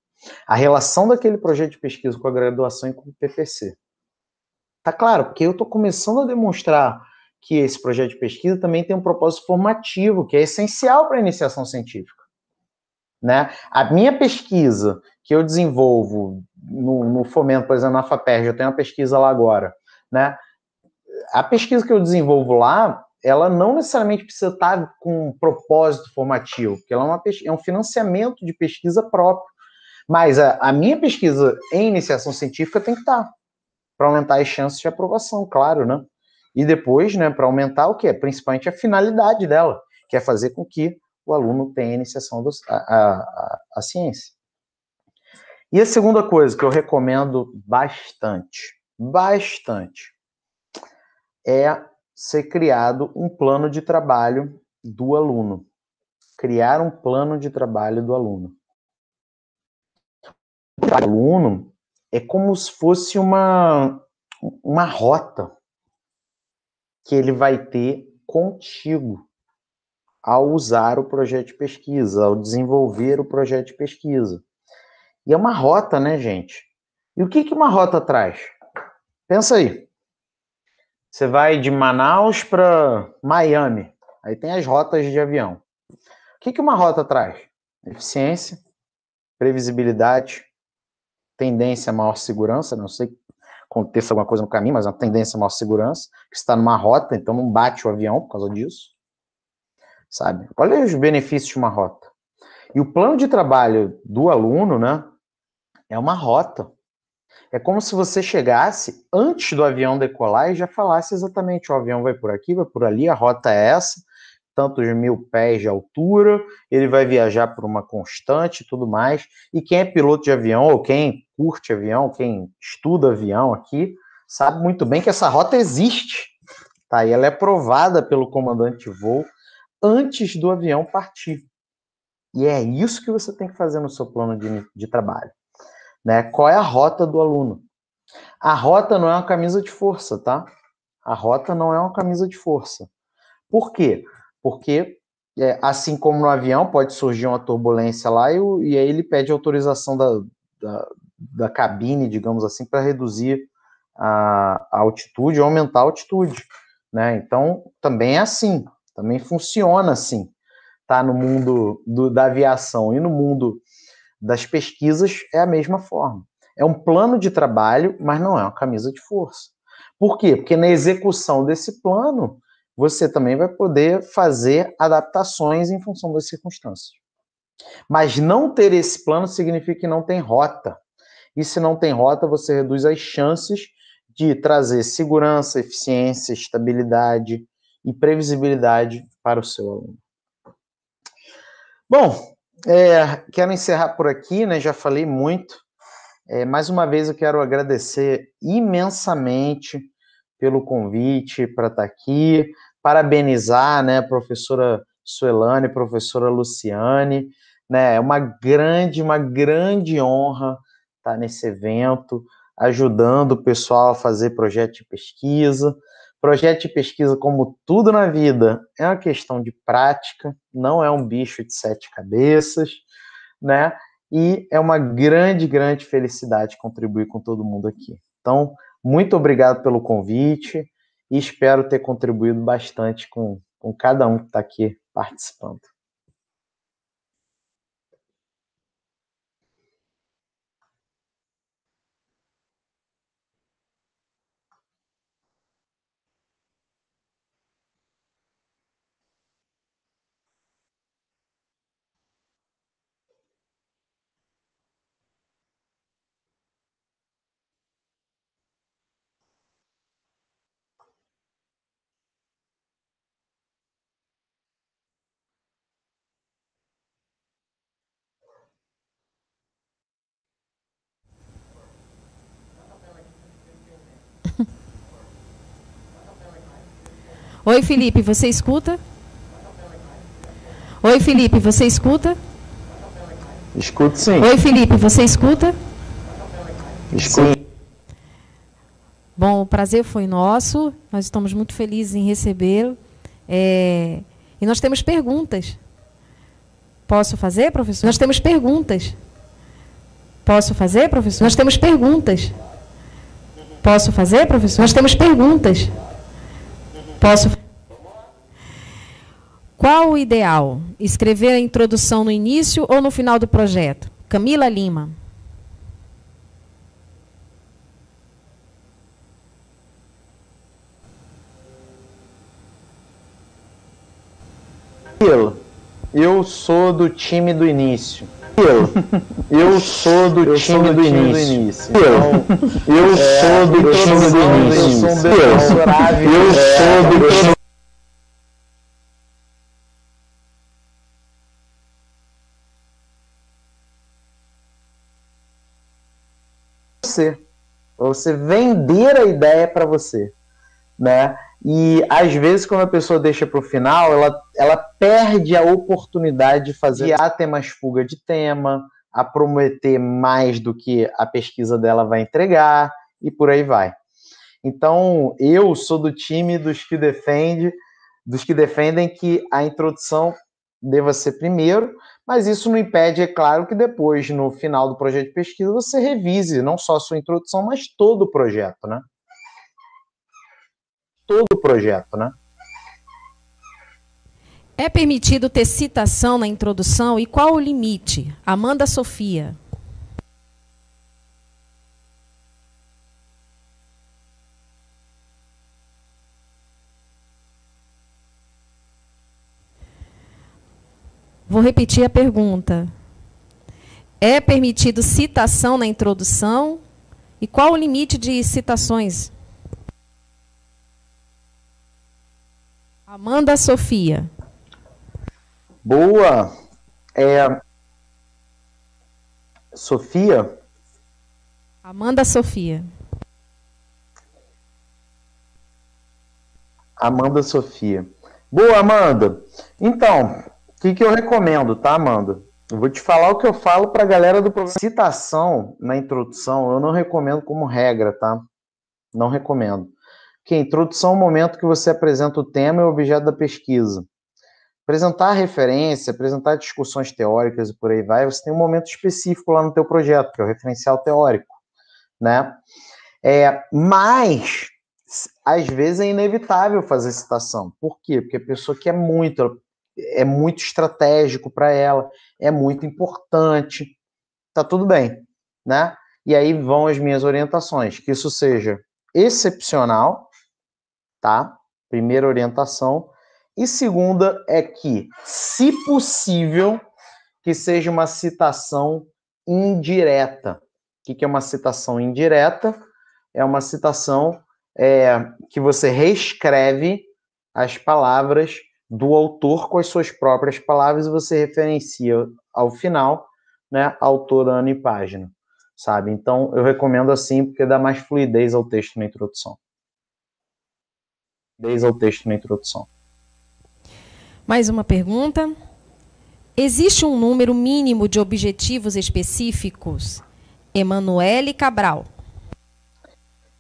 A relação daquele projeto de pesquisa com a graduação e com o PPC. Tá claro, porque eu estou começando a demonstrar que esse projeto de pesquisa também tem um propósito formativo, que é essencial para a iniciação científica, né? A minha pesquisa que eu desenvolvo no fomento, por exemplo, na FAPERJ, eu tenho uma pesquisa lá agora, né? A pesquisa que eu desenvolvo lá, ela não necessariamente precisa estar com um propósito formativo, porque ela é um financiamento de pesquisa próprio. Mas a minha pesquisa em iniciação científica tem que estar, para aumentar as chances de aprovação, claro, né? E depois, né, para aumentar o que é principalmente a finalidade dela, que é fazer com que o aluno tenha iniciação à ciência. E a segunda coisa que eu recomendo bastante, é ser criado um plano de trabalho do aluno. Criar um plano de trabalho do aluno. O aluno é como se fosse uma rota que ele vai ter contigo ao usar o projeto de pesquisa, ao desenvolver o projeto de pesquisa. E é uma rota, né, gente? E o que uma rota traz? Pensa aí. Você vai de Manaus para Miami. Aí tem as rotas de avião. O que uma rota traz? Eficiência, previsibilidade, tendência a maior segurança, não sei, aconteça alguma coisa no caminho, mas uma tendência à maior segurança, que está numa rota, então não bate o avião por causa disso, sabe? Olha os benefícios de uma rota. E o plano de trabalho do aluno, né, é uma rota. É como se você chegasse antes do avião decolar e já falasse exatamente, o avião vai por aqui, vai por ali, a rota é essa, tantos mil pés de altura, ele vai viajar por uma constante e tudo mais, e quem é piloto de avião, ou quem curte avião, quem estuda avião aqui, sabe muito bem que essa rota existe, tá? E ela é aprovada pelo comandante de voo antes do avião partir. E é isso que você tem que fazer no seu plano de trabalho, né? Qual é a rota do aluno? A rota não é uma camisa de força, tá? A rota não é uma camisa de força. Por quê? Porque, assim como no avião, pode surgir uma turbulência lá e aí ele pede autorização da cabine, digamos assim, para reduzir a altitude ou aumentar a altitude, né? Então, também é assim, também funciona assim, tá? No mundo da aviação e no mundo das pesquisas é a mesma forma. É um plano de trabalho, mas não é uma camisa de força. Por quê? Porque na execução desse plano, você também vai poder fazer adaptações em função das circunstâncias. Mas não ter esse plano significa que não tem rota. E se não tem rota, você reduz as chances de trazer segurança, eficiência, estabilidade e previsibilidade para o seu aluno. Bom, quero encerrar por aqui, né? Já falei muito. Mais uma vez eu quero agradecer imensamente pelo convite para estar aqui, parabenizar, né, a professora Suelânia, professora Luciane, né, é uma grande honra estar nesse evento, ajudando o pessoal a fazer projeto de pesquisa. Projeto de pesquisa, como tudo na vida, é uma questão de prática, não é um bicho de 7 cabeças, né, e é uma grande felicidade contribuir com todo mundo aqui. Então, muito obrigado pelo convite e espero ter contribuído bastante com cada um que está aqui participando. Oi, Felipe, você escuta? Oi, Felipe, você escuta? Escuto, sim. Oi, Felipe, você escuta? Escuto. Sim. Bom, o prazer foi nosso. Nós estamos muito felizes em recebê-lo. E nós temos perguntas. Posso fazer, professor? Nós temos perguntas. Posso fazer, professor? Nós temos perguntas. Posso fazer, professor? Nós temos perguntas. Posso? Qual o ideal? Escrever a introdução no início ou no final do projeto? Camila Lima. Eu sou do time do início. Eu sou do time do início. Eu sou do time do início. Eu sou do time. Você vender a ideia para você, né? E às vezes quando a pessoa deixa para o final, ela perde a oportunidade de fazer a ter mais fuga de tema, a prometer mais do que a pesquisa dela vai entregar e por aí vai. Então, eu sou do time dos que defendem que a introdução deva ser primeiro, mas isso não impede, é claro, que depois, no final do projeto de pesquisa, você revise não só a sua introdução, mas todo o projeto, né? Todo o projeto, né? É permitido ter citação na introdução e qual o limite? Amanda Sofia. Vou repetir a pergunta. É permitido citação na introdução e qual o limite de citações? Amanda Sofia. Boa. Sofia? Amanda Sofia. Amanda Sofia. Boa, Amanda. Então, o que eu recomendo, tá, Amanda? Eu vou te falar o que eu falo para a galera do programa. Citação na introdução, eu não recomendo como regra, tá? Não recomendo. que a introdução é o momento que você apresenta o tema e o objeto da pesquisa. Apresentar referência, apresentar discussões teóricas e por aí vai, você tem um momento específico lá no teu projeto, que é o referencial teórico, né? Mas, às vezes, é inevitável fazer citação. Por quê? Porque a pessoa quer muito, ela é muito estratégico para ela, é muito importante, tá tudo bem, né? E aí vão as minhas orientações, que isso seja excepcional, tá? Primeira orientação. E segunda é que, se possível, que seja uma citação indireta. O que é uma citação indireta? É uma citação que você reescreve as palavras do autor com as suas próprias palavras e você referencia ao final, né, autor, ano e página, sabe? Então, eu recomendo assim, porque dá mais fluidez ao texto na introdução. Mais uma pergunta. Existe um número mínimo de objetivos específicos? Emanuele Cabral.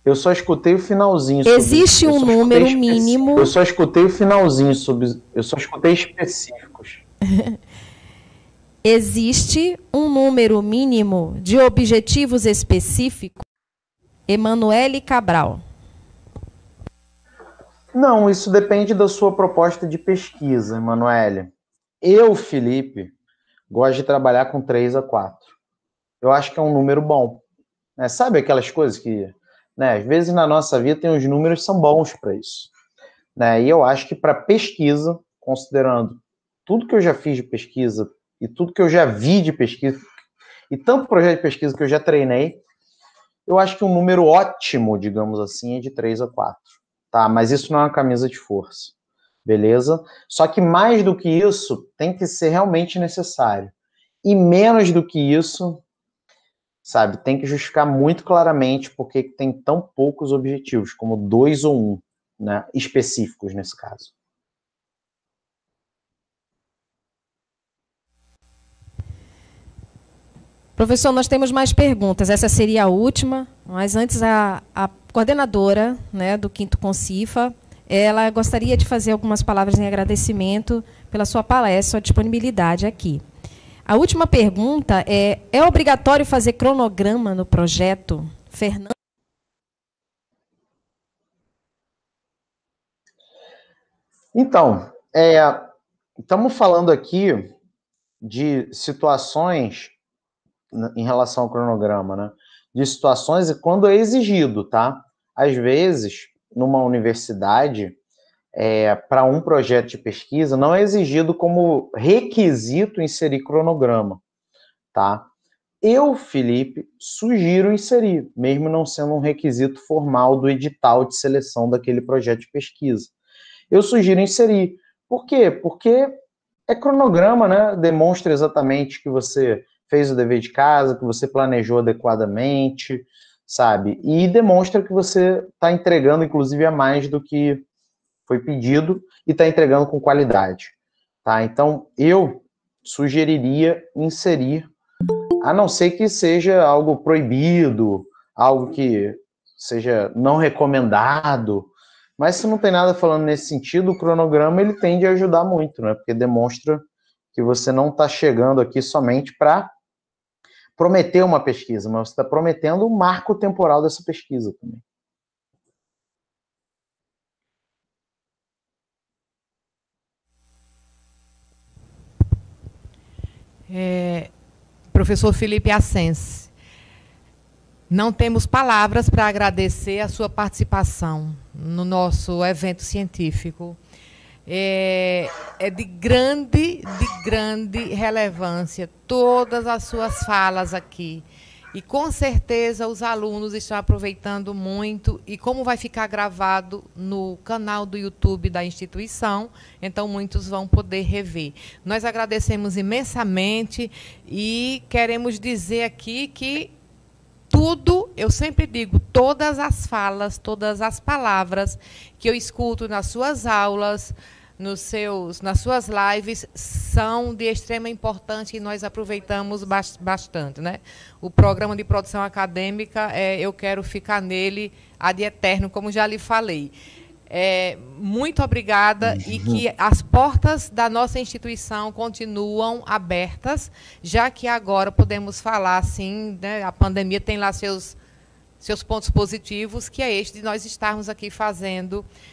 Eu só escutei o finalzinho. Sobre Existe um número mínimo... Eu só escutei o finalzinho sobre... Eu só escutei específicos. Existe um número mínimo de objetivos específicos? Emanuele Cabral. Não, isso depende da sua proposta de pesquisa, Emanuele. Eu, Felipe, gosto de trabalhar com 3 a 4. Eu acho que é um número bom. Né? Sabe aquelas coisas que, né, às vezes na nossa vida tem uns números que são bons para isso. Né? E eu acho que para pesquisa, considerando tudo que eu já fiz de pesquisa e tudo que eu já vi de pesquisa, e tanto projeto de pesquisa que eu já treinei, eu acho que um número ótimo, digamos assim, é de 3 a 4. Tá, mas isso não é uma camisa de força, beleza? Só que mais do que isso, tem que ser realmente necessário. E menos do que isso, sabe, tem que justificar muito claramente porque tem tão poucos objetivos, como 2 ou 1, né, específicos nesse caso. Professor, nós temos mais perguntas. Essa seria a última, mas antes a coordenadora, né, do 5º CONCIFA, ela gostaria de fazer algumas palavras em agradecimento pela sua palestra, sua disponibilidade aqui. A última pergunta é: é obrigatório fazer cronograma no projeto? Fernando? Então, estamos falando aqui de situações em relação ao cronograma, né? De situações e quando é exigido, tá? Às vezes, numa universidade, para um projeto de pesquisa, não é exigido como requisito inserir cronograma, tá? Eu, Felipe, sugiro inserir, mesmo não sendo um requisito formal do edital de seleção daquele projeto de pesquisa. Eu sugiro inserir. Por quê? Porque é cronograma, né? Demonstra exatamente que você fez o dever de casa, que você planejou adequadamente, sabe? E demonstra que você está entregando, inclusive, a mais do que foi pedido e está entregando com qualidade, tá? Então, eu sugeriria inserir, a não ser que seja algo proibido, algo que seja não recomendado, mas se não tem nada falando nesse sentido, o cronograma ele tende a ajudar muito, né? Porque demonstra que você não está chegando aqui somente para prometer uma pesquisa, mas você está prometendo o marco temporal dessa pesquisa também. Professor Felipe Asensi, não temos palavras para agradecer a sua participação no nosso evento científico. É de grande relevância todas as suas falas aqui. E, com certeza, os alunos estão aproveitando muito. E como vai ficar gravado no canal do YouTube da instituição, então muitos vão poder rever. Nós agradecemos imensamente e queremos dizer aqui que tudo, eu sempre digo, todas as falas, todas as palavras que eu escuto nas suas aulas, nas suas lives são de extrema importância e nós aproveitamos bastante, né? O programa de produção acadêmica, eu quero ficar nele ad eterno, como já lhe falei. Muito obrigada e que as portas da nossa instituição continuam abertas, já que agora podemos falar, sim, né, a pandemia tem lá seus pontos positivos, que é este de nós estarmos aqui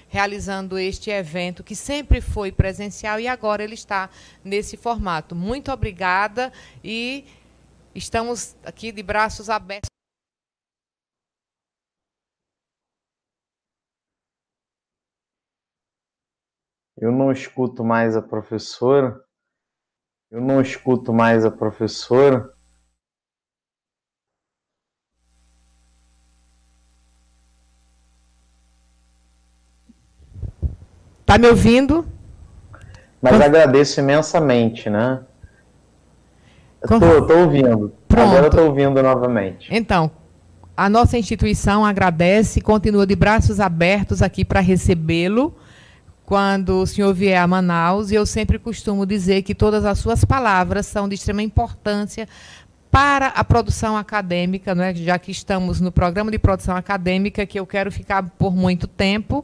realizando este evento, que sempre foi presencial e agora ele está nesse formato. Muito obrigada e estamos aqui de braços abertos. Eu não escuto mais a professora. Eu não escuto mais a professora. Tá me ouvindo? Mas agradeço imensamente, né? Estou ouvindo. Pronto. Agora estou ouvindo novamente. Então, a nossa instituição agradece e continua de braços abertos aqui para recebê-lo. Quando o senhor vier a Manaus, eu sempre costumo dizer que todas as suas palavras são de extrema importância para a produção acadêmica, né? Já que estamos no programa de produção acadêmica, que eu quero ficar por muito tempo,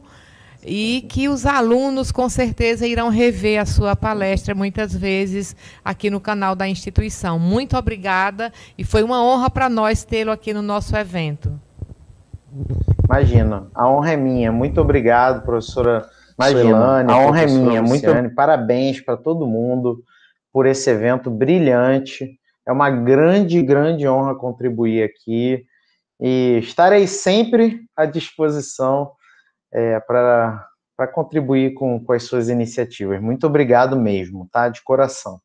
e que os alunos, com certeza, irão rever a sua palestra muitas vezes aqui no canal da instituição. Muito obrigada e foi uma honra para nós tê-lo aqui no nosso evento. Imagina, a honra é minha. Muito obrigado, professora Suelânia, a honra é minha. Luciane, muito parabéns para todo mundo por esse evento brilhante. É uma grande, grande honra contribuir aqui e estarei sempre à disposição para contribuir com as suas iniciativas. Muito obrigado mesmo, tá? De coração.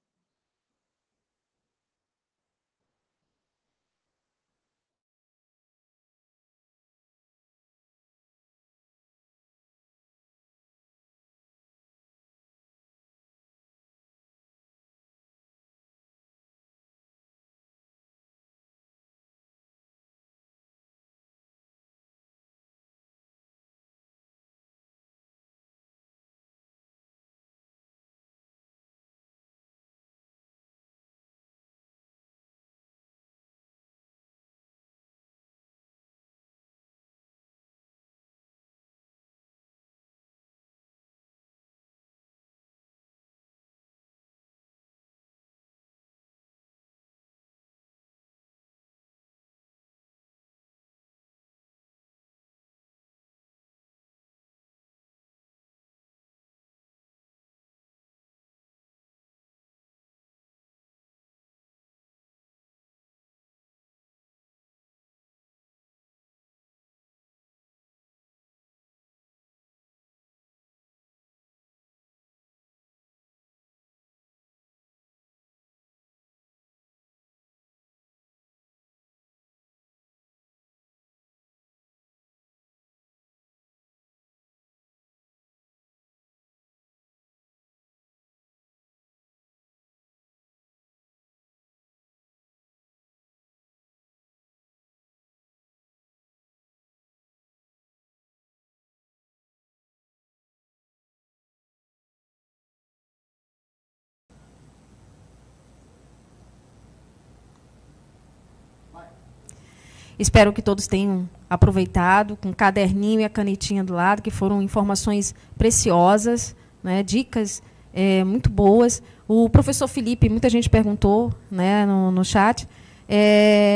Espero que todos tenham aproveitado, com o caderninho e a canetinha do lado, que foram informações preciosas, né, dicas muito boas. O professor Felipe, muita gente perguntou, né, no chat,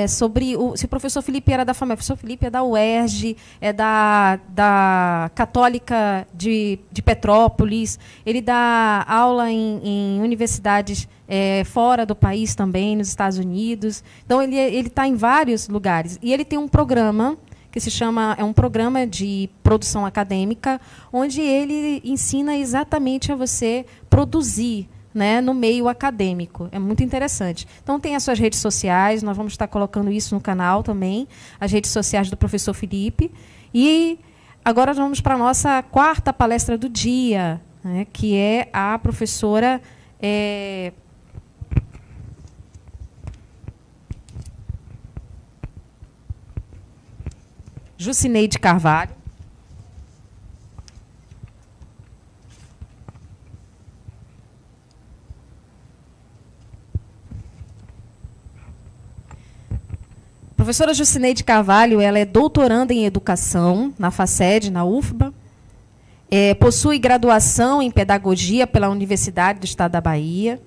sobre se o professor Felipe era da FAMETRO. O professor Felipe é da UERJ, é da Católica de Petrópolis, ele dá aula em universidades fora do país também, nos Estados Unidos. Então, ele está em vários lugares. E ele tem um programa que se chama, um programa de produção acadêmica, onde ele ensina exatamente a você produzir, né, no meio acadêmico. É muito interessante. Então, tem as suas redes sociais, nós vamos estar colocando isso no canal também, as redes sociais do professor Felipe. E agora vamos para a nossa quarta palestra do dia, né, que é a professora Jucineide Carvalho. Professora Jucineide Carvalho, ela é doutoranda em Educação, na FACED, na UFBA. Possui graduação em Pedagogia pela Universidade do Estado da Bahia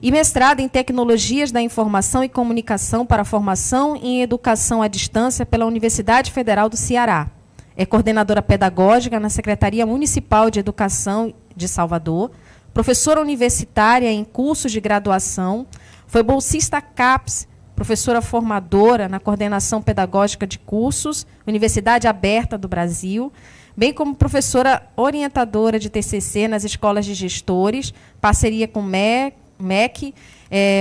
e mestrado em Tecnologias da Informação e Comunicação para Formação em Educação à Distância pela Universidade Federal do Ceará. É coordenadora pedagógica na Secretaria Municipal de Educação de Salvador, professora universitária em cursos de graduação, foi bolsista CAPES, professora formadora na coordenação pedagógica de cursos, Universidade Aberta do Brasil, bem como professora orientadora de TCC nas escolas de gestores, parceria com MEC,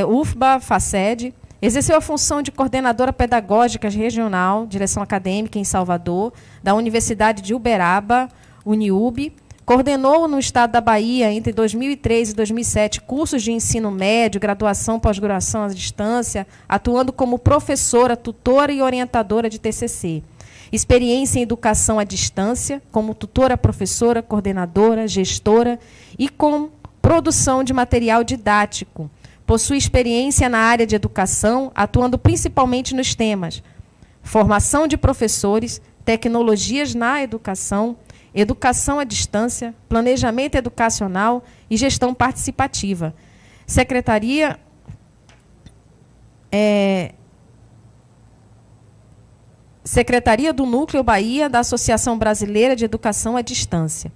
UFBA, FACED. Exerceu a função de coordenadora pedagógica regional, direção acadêmica em Salvador, da Universidade de Uberaba, UNIUB. Coordenou no Estado da Bahia, entre 2003 e 2007, cursos de ensino médio, graduação, pós-graduação à distância, atuando como professora, tutora e orientadora de TCC. Experiência em educação à distância, como tutora, professora, coordenadora, gestora e com produção de material didático. Possui experiência na área de educação, atuando principalmente nos temas formação de professores, tecnologias na educação, educação à distância, planejamento educacional e gestão participativa. Secretaria Secretaria do Núcleo Bahia da Associação Brasileira de Educação à Distância.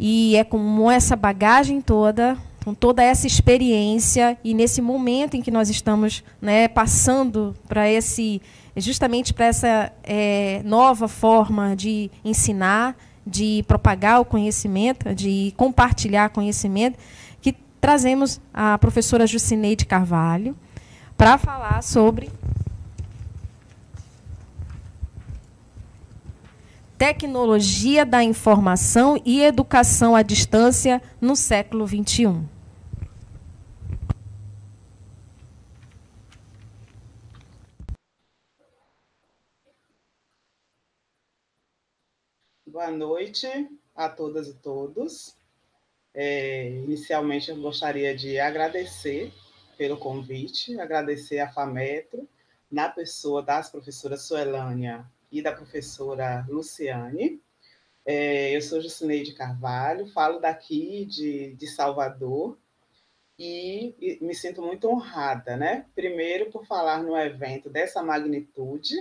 E é com essa bagagem toda, com toda essa experiência e nesse momento em que nós estamos, né, passando para esse, justamente para essa nova forma de ensinar, de propagar o conhecimento, de compartilhar conhecimento, que trazemos a professora Jucineide Carvalho para falar sobre Tecnologia da Informação e Educação à Distância no século XXI. Boa noite a todas e todos. Inicialmente, eu gostaria de agradecer pelo convite, agradecer a FAMETRO, na pessoa das professoras Suelânia e da professora Luciane. Eu sou Jucineide Carvalho, falo daqui de Salvador e me sinto muito honrada, né? Primeiro por falar num evento dessa magnitude,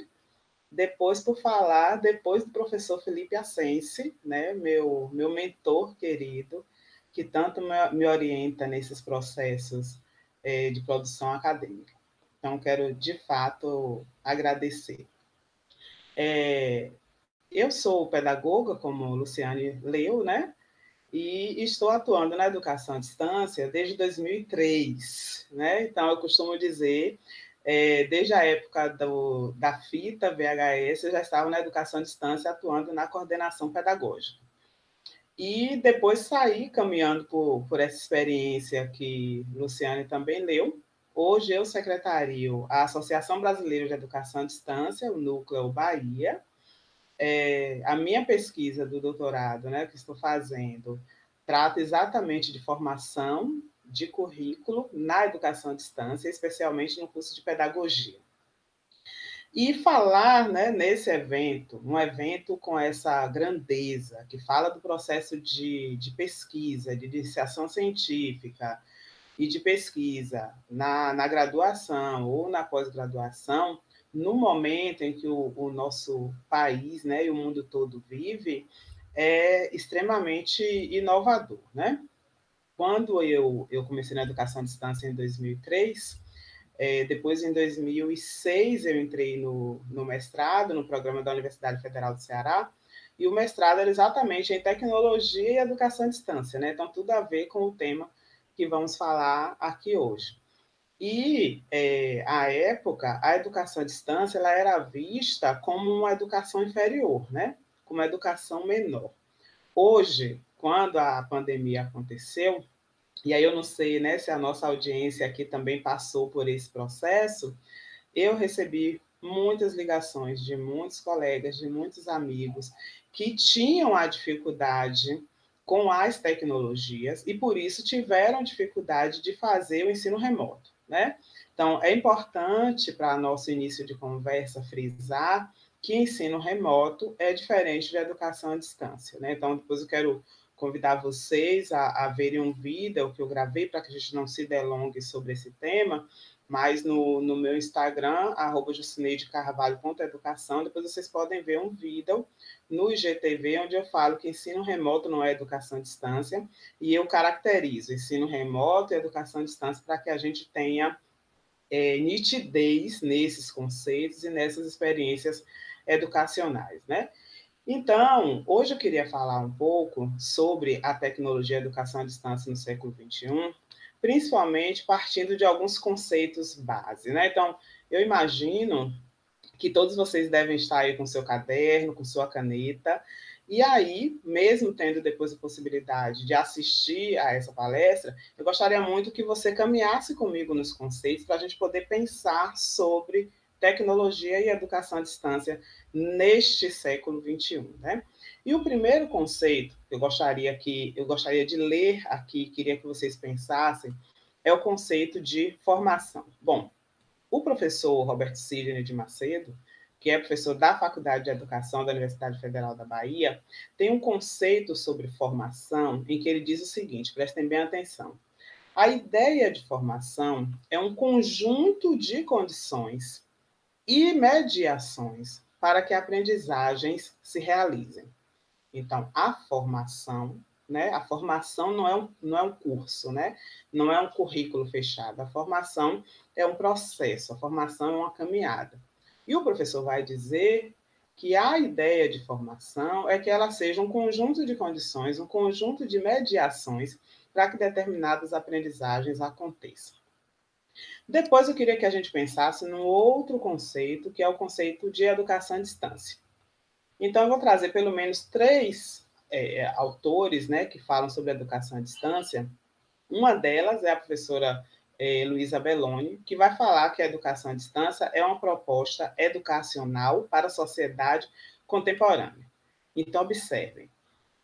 depois por falar depois do professor Felipe Asensi, né? Meu mentor querido, que tanto me orienta nesses processos de produção acadêmica. Então, quero, de fato, agradecer. Eu sou pedagoga, como a Luciane leu, né? E estou atuando na educação à distância desde 2003, né? Então, eu costumo dizer, desde a época da fita VHS, eu já estava na educação à distância atuando na coordenação pedagógica. E depois saí caminhando por essa experiência que a Luciane também leu. Hoje eu secretario a Associação Brasileira de Educação à Distância, o Núcleo Bahia. A minha pesquisa do doutorado, né, que estou fazendo, trata exatamente de formação de currículo na educação à distância, especialmente no curso de pedagogia. E falar, né, nesse evento, um evento com essa grandeza, que fala do processo de pesquisa, de iniciação científica, e de pesquisa na graduação ou na pós-graduação, no momento em que o nosso país, né, e o mundo todo vive, é extremamente inovador, né? Quando eu comecei na educação à distância em 2003, depois em 2006 eu entrei no mestrado, no programa da Universidade Federal do Ceará, e o mestrado era exatamente em tecnologia e educação à distância, né? Então, tudo a ver com o tema que vamos falar aqui hoje. E, à época, a educação à distância ela era vista como uma educação inferior, né? Como uma educação menor. Hoje, quando a pandemia aconteceu, e aí eu não sei, né, se a nossa audiência aqui também passou por esse processo, eu recebi muitas ligações de muitos colegas, de muitos amigos, que tinham a dificuldade com as tecnologias e, por isso, tiveram dificuldade de fazer o ensino remoto. né? Então, é importante para nosso início de conversa frisar que ensino remoto é diferente da educação à distância, né? Então, depois eu quero convidar vocês a verem um vídeo que eu gravei para que a gente não se delongue sobre esse tema, mas no meu Instagram, @JucineideCarvalho.educação, depois vocês podem ver um vídeo no IGTV, onde eu falo que ensino remoto não é educação à distância, e eu caracterizo ensino remoto e educação à distância para que a gente tenha nitidez nesses conceitos e nessas experiências educacionais, né? Então, hoje eu queria falar um pouco sobre a tecnologia e educação à distância no século XXI, principalmente partindo de alguns conceitos base, né? Então, eu imagino que todos vocês devem estar aí com seu caderno, com sua caneta, e aí, mesmo tendo depois a possibilidade de assistir a essa palestra, eu gostaria muito que você caminhasse comigo nos conceitos para a gente poder pensar sobre tecnologia e educação à distância neste século XXI, né? E o primeiro conceito que eu gostaria de ler aqui, queria que vocês pensassem, é o conceito de formação. Bom, o professor Roberto Sidney de Macedo, que é professor da Faculdade de Educação da Universidade Federal da Bahia, tem um conceito sobre formação em que ele diz o seguinte, prestem bem atenção. A ideia de formação é um conjunto de condições e mediações para que aprendizagens se realizem. Então, a formação, né? A formação não é um curso, né? Não é um currículo fechado. A formação é um processo, a formação é uma caminhada. E o professor vai dizer que a ideia de formação é que ela seja um conjunto de condições, um conjunto de mediações para que determinadas aprendizagens aconteçam. Depois eu queria que a gente pensasse num outro conceito, que é o conceito de educação à distância. Então, eu vou trazer pelo menos três autores, né, que falam sobre educação à distância. Uma delas é a professora Luísa Belloni, que vai falar que a educação à distância é uma proposta educacional para a sociedade contemporânea. Então, observem,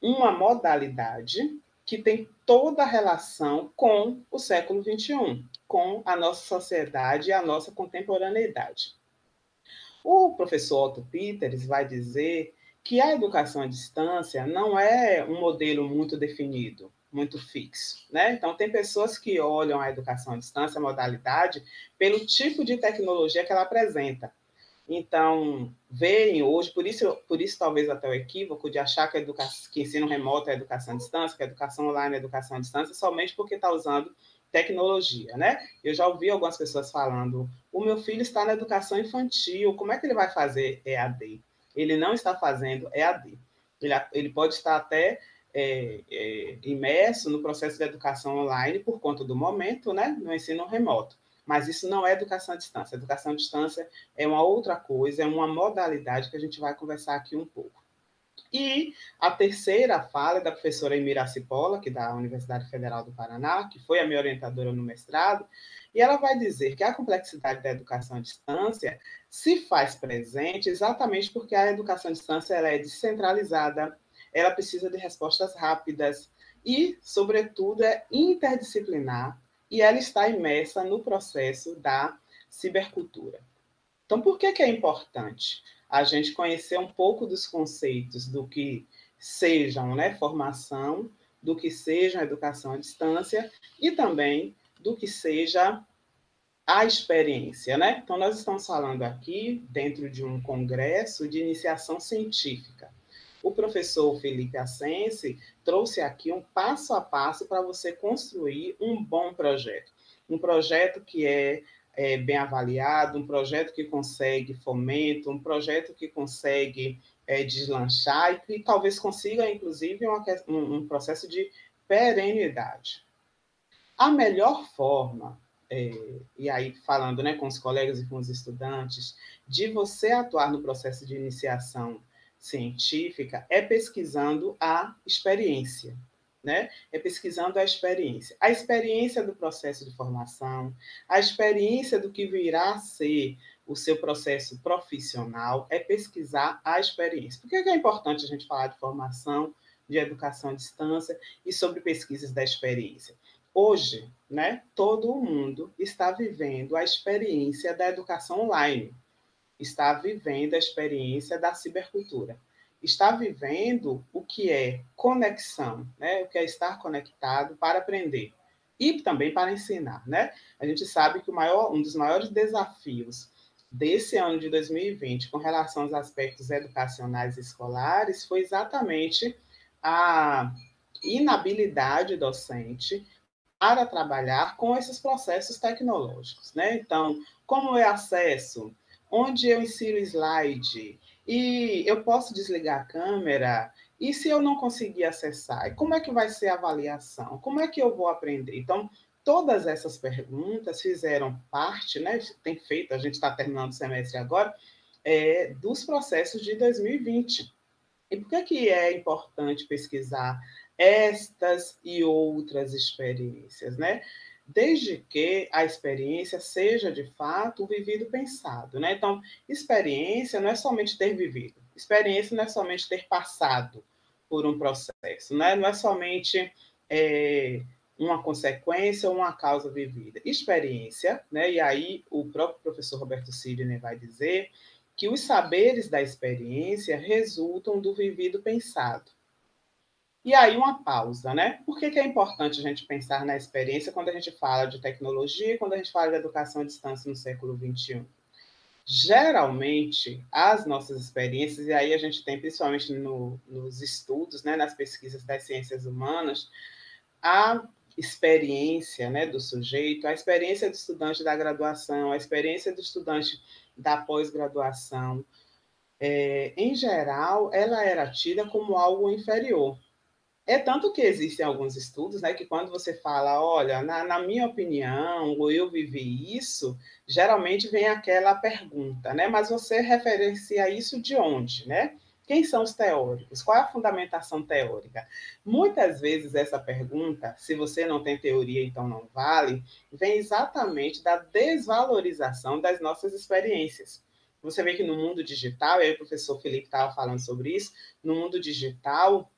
uma modalidade que tem toda a relação com o século XXI, com a nossa sociedade e a nossa contemporaneidade. O professor Otto Peters vai dizer que a educação à distância não é um modelo muito definido, muito fixo, né? Então, tem pessoas que olham a educação à distância, a modalidade, pelo tipo de tecnologia que ela apresenta. Então, veem hoje, por isso talvez até o equívoco de achar que ensino remoto é educação à distância, que educação online é educação à distância, somente porque está usando tecnologia, né? Eu já ouvi algumas pessoas falando, o meu filho está na educação infantil, como é que ele vai fazer EAD? Ele não está fazendo EAD. Ele pode estar até imerso no processo de educação online por conta do momento, né? No ensino remoto. Mas isso não é educação à distância. Educação à distância é uma outra coisa, é uma modalidade que a gente vai conversar aqui um pouco. E a terceira fala é da professora Emira Cipolla, que é da Universidade Federal do Paraná, que foi a minha orientadora no mestrado, e ela vai dizer que a complexidade da educação à distância se faz presente exatamente porque a educação à distância ela é descentralizada, ela precisa de respostas rápidas e, sobretudo, é interdisciplinar, e ela está imersa no processo da cibercultura. Então, por que é importante a gente conhecer um pouco dos conceitos do que sejam, né, formação, do que seja educação à distância e também do que seja a experiência, né? Então, nós estamos falando aqui, dentro de um congresso de iniciação científica. O professor Felipe Asensi trouxe aqui um passo a passo para você construir um bom projeto. Um projeto que é bem avaliado, um projeto que consegue fomento, um projeto que consegue deslanchar e que talvez consiga, inclusive, um processo de perenidade. A melhor forma, e aí falando, né, com os colegas e com os estudantes, de você atuar no processo de iniciação científica é pesquisando a experiência, né? É pesquisando a experiência. A experiência do processo de formação, a experiência do que virá a ser o seu processo profissional é pesquisar a experiência. Por que é importante a gente falar de formação, de educação à distância e sobre pesquisas da experiência? Hoje, né, todo mundo está vivendo a experiência da educação online, está vivendo a experiência da cibercultura, está vivendo o que é conexão, né, o que é estar conectado para aprender e também para ensinar, né? A gente sabe que um dos maiores desafios desse ano de 2020 com relação aos aspectos educacionais e escolares foi exatamente a inabilidade docente para trabalhar com esses processos tecnológicos, né? Então, como eu acesso, onde eu insiro slide, e eu posso desligar a câmera, e se eu não conseguir acessar, como é que vai ser a avaliação? Como é que eu vou aprender? Então, todas essas perguntas fizeram parte, né? Tem feito, a gente está terminando o semestre agora, dos processos de 2020. E por que que é importante pesquisar estas e outras experiências, né? Desde que a experiência seja, de fato, o vivido pensado, né? Então, experiência não é somente ter vivido, experiência não é somente ter passado por um processo, né? Não é somente uma consequência ou uma causa vivida. Experiência, né? E aí o próprio professor Roberto Sidney vai dizer que os saberes da experiência resultam do vivido pensado. E aí uma pausa, né? Por que que é importante a gente pensar na experiência quando a gente fala de tecnologia, quando a gente fala de educação à distância no século XXI? Geralmente, as nossas experiências, e aí a gente tem principalmente nos estudos, né, nas pesquisas das ciências humanas, a experiência, né, do sujeito, a experiência do estudante da graduação, a experiência do estudante da pós-graduação, em geral, ela era tida como algo inferior. É tanto que existem alguns estudos, né, que quando você fala, olha, na minha opinião, ou eu vivi isso, geralmente vem aquela pergunta, né? Mas você referencia isso de onde, né? Quem são os teóricos? Qual é a fundamentação teórica? Muitas vezes essa pergunta, se você não tem teoria, então não vale, vem exatamente da desvalorização das nossas experiências. Você vê que no mundo digital, e aí o professor Felipe estava falando sobre isso, no mundo digital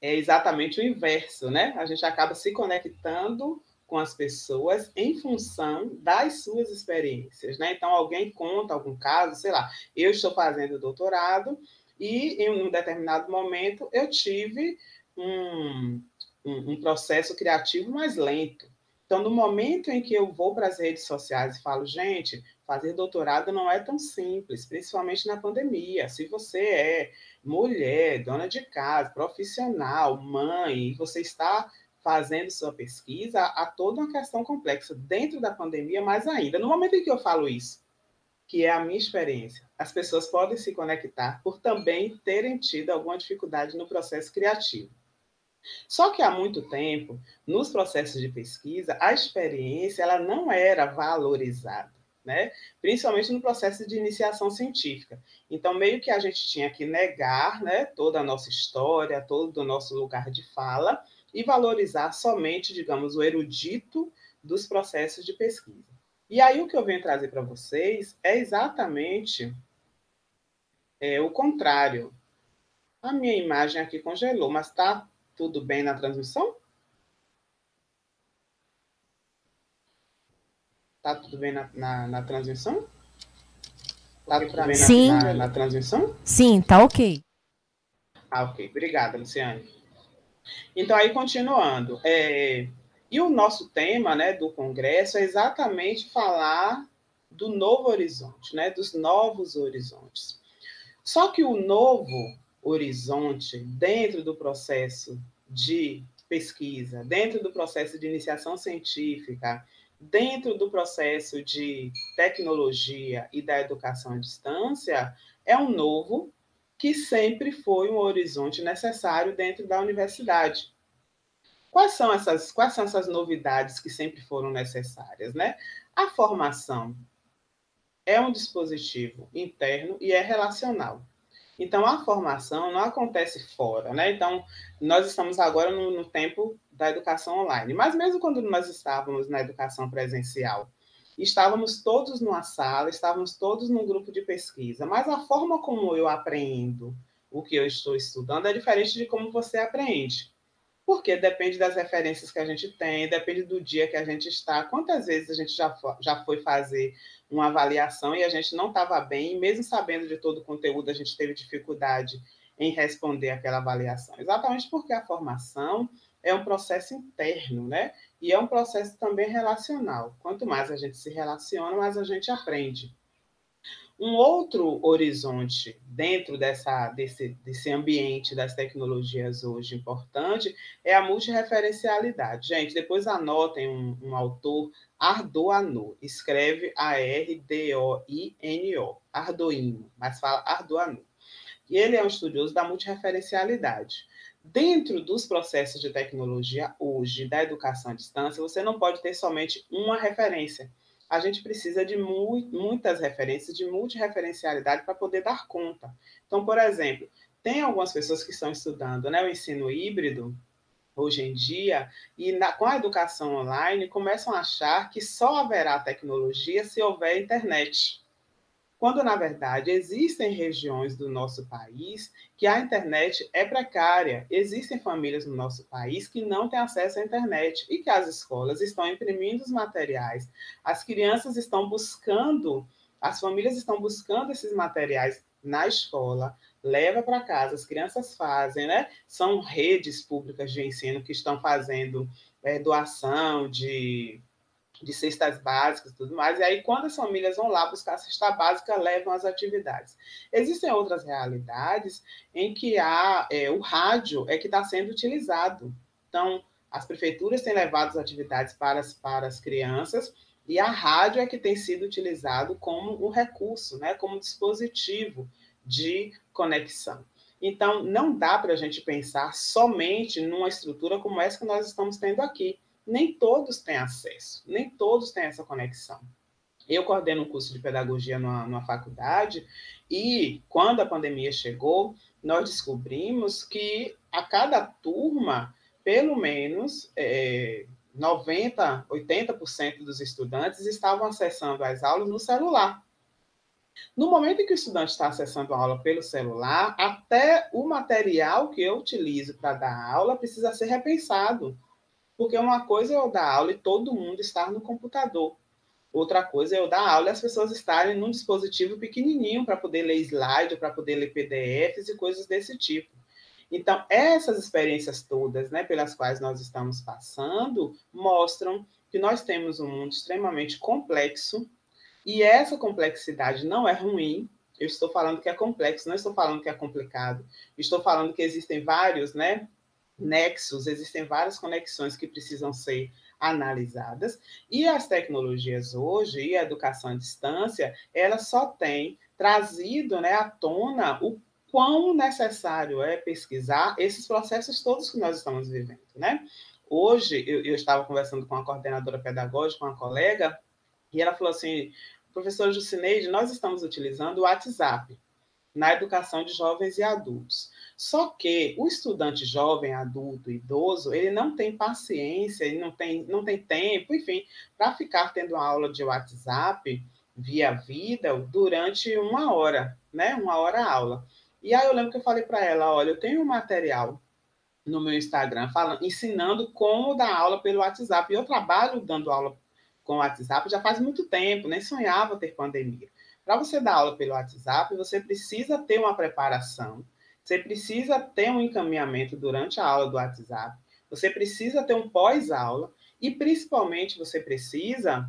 é exatamente o inverso, né? A gente acaba se conectando com as pessoas em função das suas experiências, né? Então, alguém conta algum caso, sei lá, eu estou fazendo doutorado e, em um determinado momento, eu tive um processo criativo mais lento. Então, no momento em que eu vou para as redes sociais e falo, gente, fazer doutorado não é tão simples, principalmente na pandemia. Se você é mulher, dona de casa, profissional, mãe, você está fazendo sua pesquisa, há toda uma questão complexa dentro da pandemia, mas ainda, no momento em que eu falo isso, que é a minha experiência, as pessoas podem se conectar por também terem tido alguma dificuldade no processo criativo. Só que há muito tempo, nos processos de pesquisa, a experiência ela não era valorizada, né? Principalmente no processo de iniciação científica. Então, meio que a gente tinha que negar, né, toda a nossa história, todo o nosso lugar de fala e valorizar somente, digamos, o erudito dos processos de pesquisa. E aí o que eu venho trazer para vocês é exatamente o contrário. A minha imagem aqui congelou, mas está tudo bem na transmissão? Tá tudo bem na transmissão? Tá tudo bem na transmissão? Sim, tá ok. Ah, ok. Obrigada, Luciane. Então, aí, continuando. E o nosso tema, né, do Congresso é exatamente falar do novo horizonte, né, dos novos horizontes. Só que o novo horizonte dentro do processo de pesquisa, dentro do processo de iniciação científica, dentro do processo de tecnologia e da educação à distância, é um novo que sempre foi um horizonte necessário dentro da universidade. Quais são essas novidades que sempre foram necessárias, né? A formação é um dispositivo interno e é relacional. Então, a formação não acontece fora, né? Então, nós estamos agora no tempo da educação online. Mas mesmo quando nós estávamos na educação presencial, estávamos todos numa sala, estávamos todos num grupo de pesquisa, mas a forma como eu apreendo o que eu estou estudando é diferente de como você aprende. porque depende das referências que a gente tem, depende do dia que a gente está, quantas vezes a gente já foi fazer uma avaliação e a gente não estava bem, e mesmo sabendo de todo o conteúdo, a gente teve dificuldade em responder aquela avaliação, exatamente porque a formação é um processo interno, né? E é um processo também relacional. Quanto mais a gente se relaciona, mais a gente aprende. Um outro horizonte dentro desse ambiente das tecnologias hoje importante é a multirreferencialidade. Gente, depois anotem um autor, Ardoíno, escreve A-R-D-O-I-N-O, Ardoíno, mas fala Ardoíno. E ele é um estudioso da multirreferencialidade. Dentro dos processos de tecnologia hoje, da educação à distância, você não pode ter somente uma referência. A gente precisa de muitas referências, de multirreferencialidade para poder dar conta. Então, por exemplo, tem algumas pessoas que estão estudando, né, o ensino híbrido hoje em dia, e com a educação online começam a achar que só haverá tecnologia se houver internet. Quando, na verdade, existem regiões do nosso país que a internet é precária, existem famílias no nosso país que não têm acesso à internet e que as escolas estão imprimindo os materiais, as crianças estão buscando, as famílias estão buscando esses materiais na escola, leva para casa, as crianças fazem, né? São redes públicas de ensino que estão fazendo doação de cestas básicas e tudo mais, e aí quando as famílias vão lá buscar a cesta básica, levam as atividades. Existem outras realidades em que o rádio é que está sendo utilizado. Então, as prefeituras têm levado as atividades para as crianças, e a rádio é que tem sido utilizado como um recurso, né, como um dispositivo de conexão. Então, não dá para a gente pensar somente numa estrutura como essa que nós estamos tendo aqui. Nem todos têm acesso, nem todos têm essa conexão. Eu coordeno um curso de pedagogia numa faculdade e, quando a pandemia chegou, nós descobrimos que a cada turma, pelo menos 90%, 80% dos estudantes estavam acessando as aulas no celular. No momento em que o estudante está acessando a aula pelo celular, até o material que eu utilizo para dar aula precisa ser repensado. Porque uma coisa é eu dar aula e todo mundo estar no computador. Outra coisa é eu dar aula e as pessoas estarem num dispositivo pequenininho para poder ler slide, para poder ler PDFs e coisas desse tipo. Então, essas experiências todas, né, pelas quais nós estamos passando, mostram que nós temos um mundo extremamente complexo e essa complexidade não é ruim. Eu estou falando que é complexo, não estou falando que é complicado. Estou falando que existem vários, né, nexos, existem várias conexões que precisam ser analisadas, e as tecnologias hoje e a educação à distância, ela só tem trazido, né, à tona o quão necessário é pesquisar esses processos todos que nós estamos vivendo, né? Hoje, eu estava conversando com uma coordenadora pedagógica, uma colega, e ela falou assim, professora Jucineide, nós estamos utilizando o WhatsApp na educação de jovens e adultos. Só que o estudante jovem, adulto, idoso, ele não tem paciência, ele não tem tempo, enfim, para ficar tendo uma aula de WhatsApp via vídeo durante 1 hora, né? 1 hora aula. E aí eu lembro que eu falei para ela, olha, eu tenho um material no meu Instagram ensinando como dar aula pelo WhatsApp. E eu trabalho dando aula com WhatsApp já faz muito tempo, nem sonhava ter pandemia. Para você dar aula pelo WhatsApp, você precisa ter uma preparação, você precisa ter um encaminhamento durante a aula do WhatsApp, você precisa ter um pós-aula e, principalmente, você precisa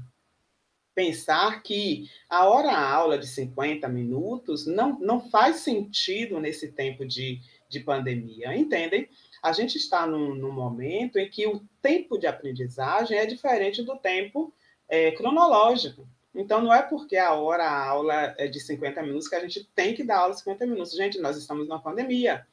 pensar que a hora-aula de 50 minutos não faz sentido nesse tempo de pandemia, entendem? A gente está num momento em que o tempo de aprendizagem é diferente do tempo cronológico. Então, não é porque a hora, a aula é de 50 minutos que a gente tem que dar aula de 50 minutos. Gente, nós estamos numa pandemia.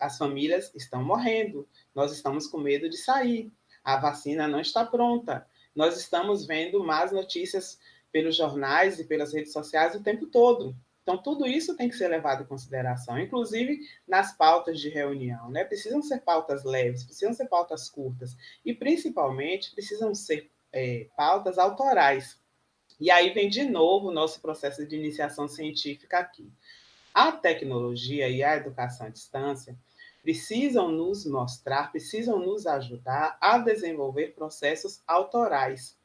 As famílias estão morrendo. Nós estamos com medo de sair. A vacina não está pronta. Nós estamos vendo más notícias pelos jornais e pelas redes sociais o tempo todo. Então, tudo isso tem que ser levado em consideração, inclusive nas pautas de reunião, né? Precisam ser pautas leves, precisam ser pautas curtas e, principalmente, precisam ser pautas autorais. E aí vem de novo o nosso processo de iniciação científica aqui. A tecnologia e a educação à distância precisam nos mostrar, precisam nos ajudar a desenvolver processos autorais.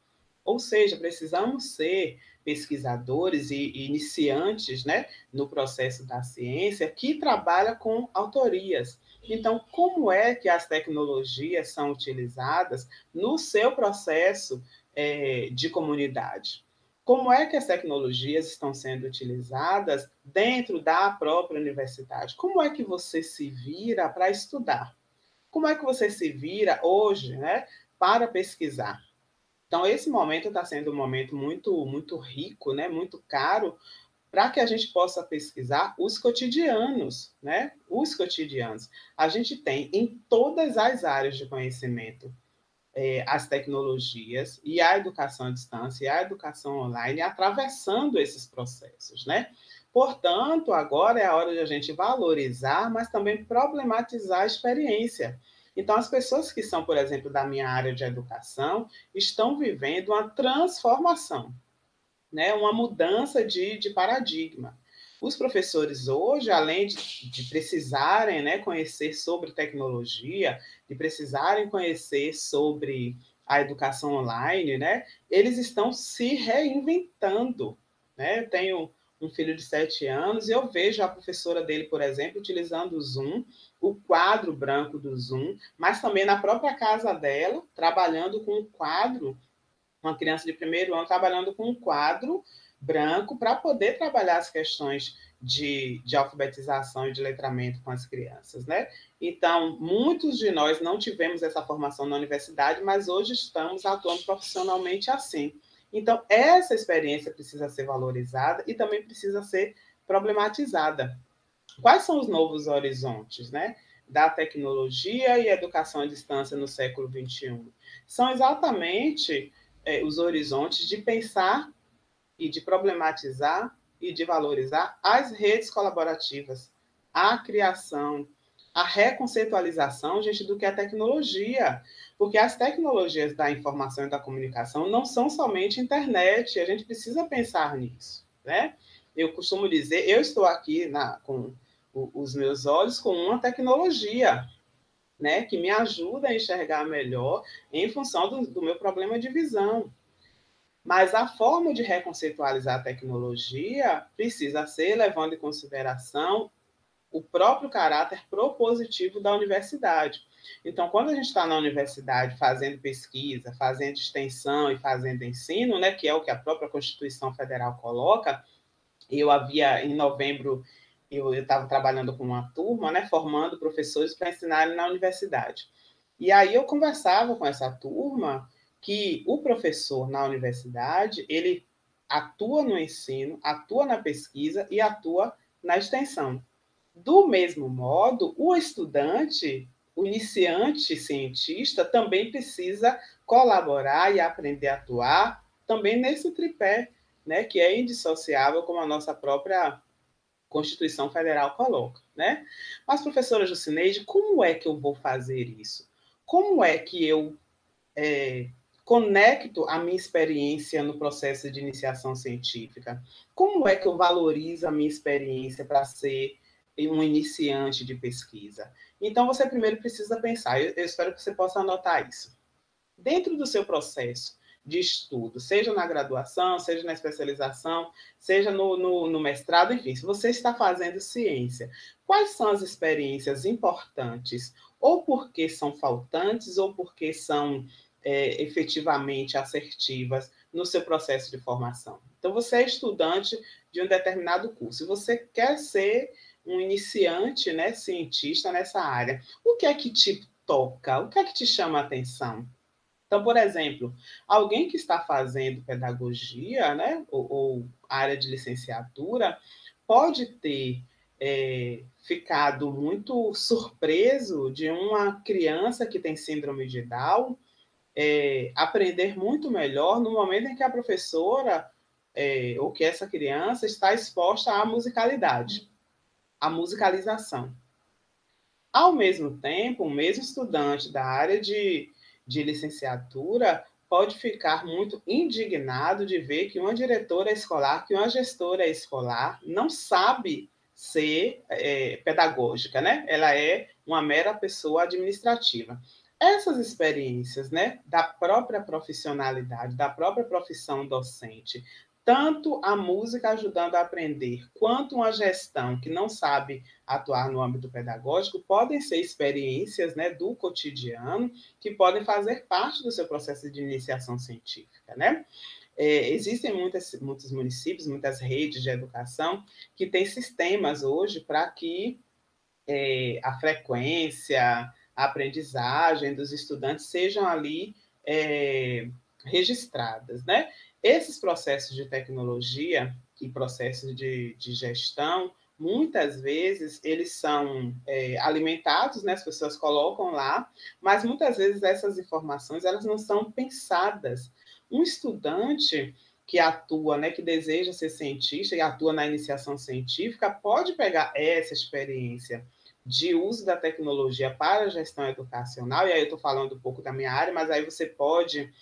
Ou seja, precisamos ser pesquisadores e iniciantes, né, no processo da ciência que trabalha com autorias. Então, como é que as tecnologias são utilizadas no seu processo de comunidade? Como é que as tecnologias estão sendo utilizadas dentro da própria universidade? Como é que você se vira para estudar? Como é que você se vira hoje, né, para pesquisar? Então, esse momento está sendo um momento muito rico, né, muito caro, para que a gente possa pesquisar os cotidianos, né? Os cotidianos. A gente tem em todas as áreas de conhecimento as tecnologias e a educação à distância e a educação online atravessando esses processos, né? Portanto, agora é a hora de a gente valorizar, mas também problematizar a experiência. Então, as pessoas que são, por exemplo, da minha área de educação, estão vivendo uma transformação, né? Uma mudança de paradigma. Os professores hoje, além de precisarem, né, conhecer sobre tecnologia, de precisarem conhecer sobre a educação online, né, eles estão se reinventando, né? Eu tenho um filho de 7 anos, e eu vejo a professora dele, por exemplo, utilizando o Zoom, o quadro branco do Zoom, mas também na própria casa dela, trabalhando com um quadro, uma criança de 1º ano trabalhando com um quadro branco para poder trabalhar as questões de alfabetização e de letramento com as crianças, né? Então, muitos de nós não tivemos essa formação na universidade, mas hoje estamos atuando profissionalmente assim. Então, essa experiência precisa ser valorizada e também precisa ser problematizada. Quais são os novos horizontes, né, da tecnologia e educação à distância no século XXI? São exatamente os horizontes de pensar e de problematizar e de valorizar as redes colaborativas, a criação, a reconceitualização, gente, do que é tecnologia, porque as tecnologias da informação e da comunicação não são somente internet, a gente precisa pensar nisso, né? Eu costumo dizer, eu estou aqui com os meus olhos com uma tecnologia, né, que me ajuda a enxergar melhor em função do meu problema de visão. Mas a forma de reconceitualizar a tecnologia precisa ser levando em consideração o próprio caráter propositivo da universidade. Então, quando a gente está na universidade fazendo pesquisa, fazendo extensão e fazendo ensino, né, que é o que a própria Constituição Federal coloca, eu havia, em novembro, eu estava trabalhando com uma turma, né, formando professores para ensinarem na universidade. E aí eu conversava com essa turma que o professor na universidade, ele atua no ensino, atua na pesquisa e atua na extensão. Do mesmo modo, o estudante, o iniciante cientista, também precisa colaborar e aprender a atuar também nesse tripé, né, que é indissociável, como a nossa própria Constituição Federal coloca, né? Mas, professora Jucineide, como é que eu vou fazer isso? Como é que eu conecto a minha experiência no processo de iniciação científica? Como é que eu valorizo a minha experiência para ser um iniciante de pesquisa? Então, você primeiro precisa pensar, eu espero que você possa anotar isso. Dentro do seu processo de estudo, seja na graduação, seja na especialização, seja no mestrado, enfim, se você está fazendo ciência, quais são as experiências importantes, ou porque são faltantes, ou porque são efetivamente assertivas no seu processo de formação? Então, você é estudante de um determinado curso, e você quer ser um iniciante, né, cientista nessa área. O que é que te toca? O que é que te chama a atenção? Então, por exemplo, alguém que está fazendo pedagogia, né, ou área de licenciatura, pode ter ficado muito surpreso de uma criança que tem síndrome de Down aprender muito melhor no momento em que a professora ou que essa criança está exposta à musicalidade, a musicalização. Ao mesmo tempo, o mesmo estudante da área de licenciatura pode ficar muito indignado de ver que uma diretora escolar, que uma gestora escolar não sabe ser pedagógica, né? Ela é uma mera pessoa administrativa. Essas experiências, né, da própria profissionalidade, da própria profissão docente, tanto a música ajudando a aprender, quanto uma gestão que não sabe atuar no âmbito pedagógico, podem ser experiências, né, do cotidiano que podem fazer parte do seu processo de iniciação científica, né? Existem muitos municípios, muitas redes de educação que têm sistemas hoje para que a frequência, a aprendizagem dos estudantes sejam ali registradas, né? Esses processos de tecnologia e processos de gestão, muitas vezes eles são alimentados, né? As pessoas colocam lá, mas muitas vezes essas informações elas não são pensadas. Um estudante que atua, né, que deseja ser cientista e atua na iniciação científica, pode pegar essa experiência de uso da tecnologia para a gestão educacional, e aí eu estou falando um pouco da minha área, mas aí você pode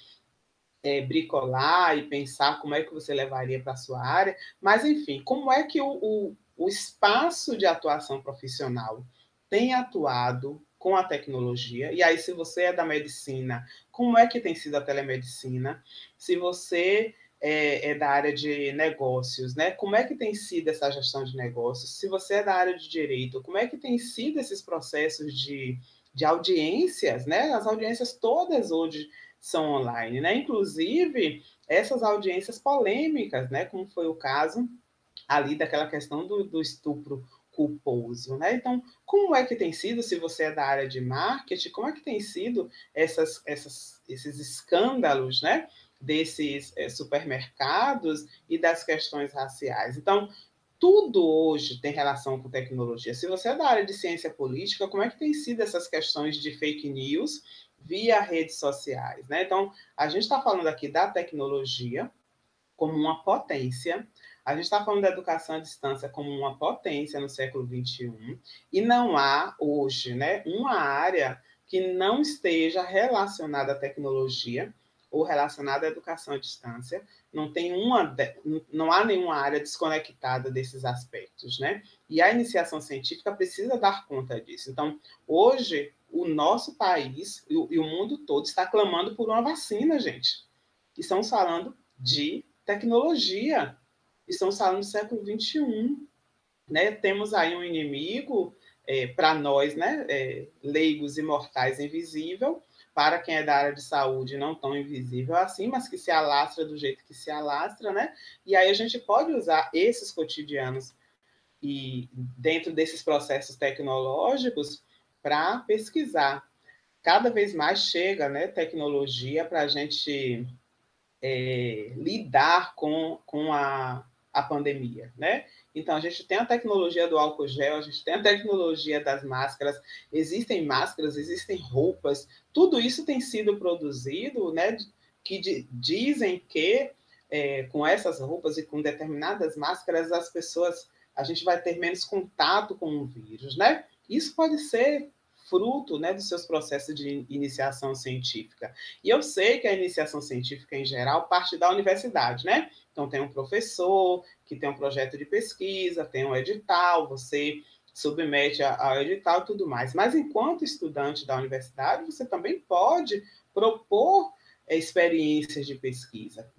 bricolar e pensar como é que você levaria para a sua área, mas, enfim, como é que o espaço de atuação profissional tem atuado com a tecnologia? E aí, se você é da medicina, como é que tem sido a telemedicina? Se você é da área de negócios, né? Como é que tem sido essa gestão de negócios? Se você é da área de direito, como é que tem sido esses processos de audiências, né? As audiências todas hoje são online, né? Inclusive, essas audiências polêmicas, né? Como foi o caso ali daquela questão do estupro culposo, né? Então, como é que tem sido, se você é da área de marketing, como é que tem sido esses escândalos, né? Desses supermercados e das questões raciais. Então, tudo hoje tem relação com tecnologia. Se você é da área de ciência política, como é que tem sido essas questões de fake news via redes sociais, né? Então, a gente está falando aqui da tecnologia como uma potência, a gente está falando da educação à distância como uma potência no século XXI, e não há hoje, né, uma área que não esteja relacionada à tecnologia ou relacionada à educação à distância. Não há nenhuma área desconectada desses aspectos, né? E a iniciação científica precisa dar conta disso. Então, hoje, o nosso país e o mundo todo está clamando por uma vacina, gente. E estamos falando de tecnologia. Estamos falando do século XXI, né? Temos aí um inimigo, para nós, né, leigos, imortais, invisível. Para quem é da área de saúde, não tão invisível assim, mas que se alastra do jeito que se alastra, né? E aí a gente pode usar esses cotidianos e dentro desses processos tecnológicos para pesquisar. Cada vez mais chega, né, tecnologia para a gente lidar com a pandemia, né? Então, a gente tem a tecnologia do álcool gel, a gente tem a tecnologia das máscaras, existem roupas, tudo isso tem sido produzido, né? Que dizem que com essas roupas e com determinadas máscaras, a gente vai ter menos contato com o vírus, né? Isso pode ser fruto, né, dos seus processos de iniciação científica. E eu sei que a iniciação científica, em geral, parte da universidade, né? Então, tem um professor que tem um projeto de pesquisa, tem um edital, você submete ao edital e tudo mais. Mas, enquanto estudante da universidade, você também pode propor experiências de pesquisa,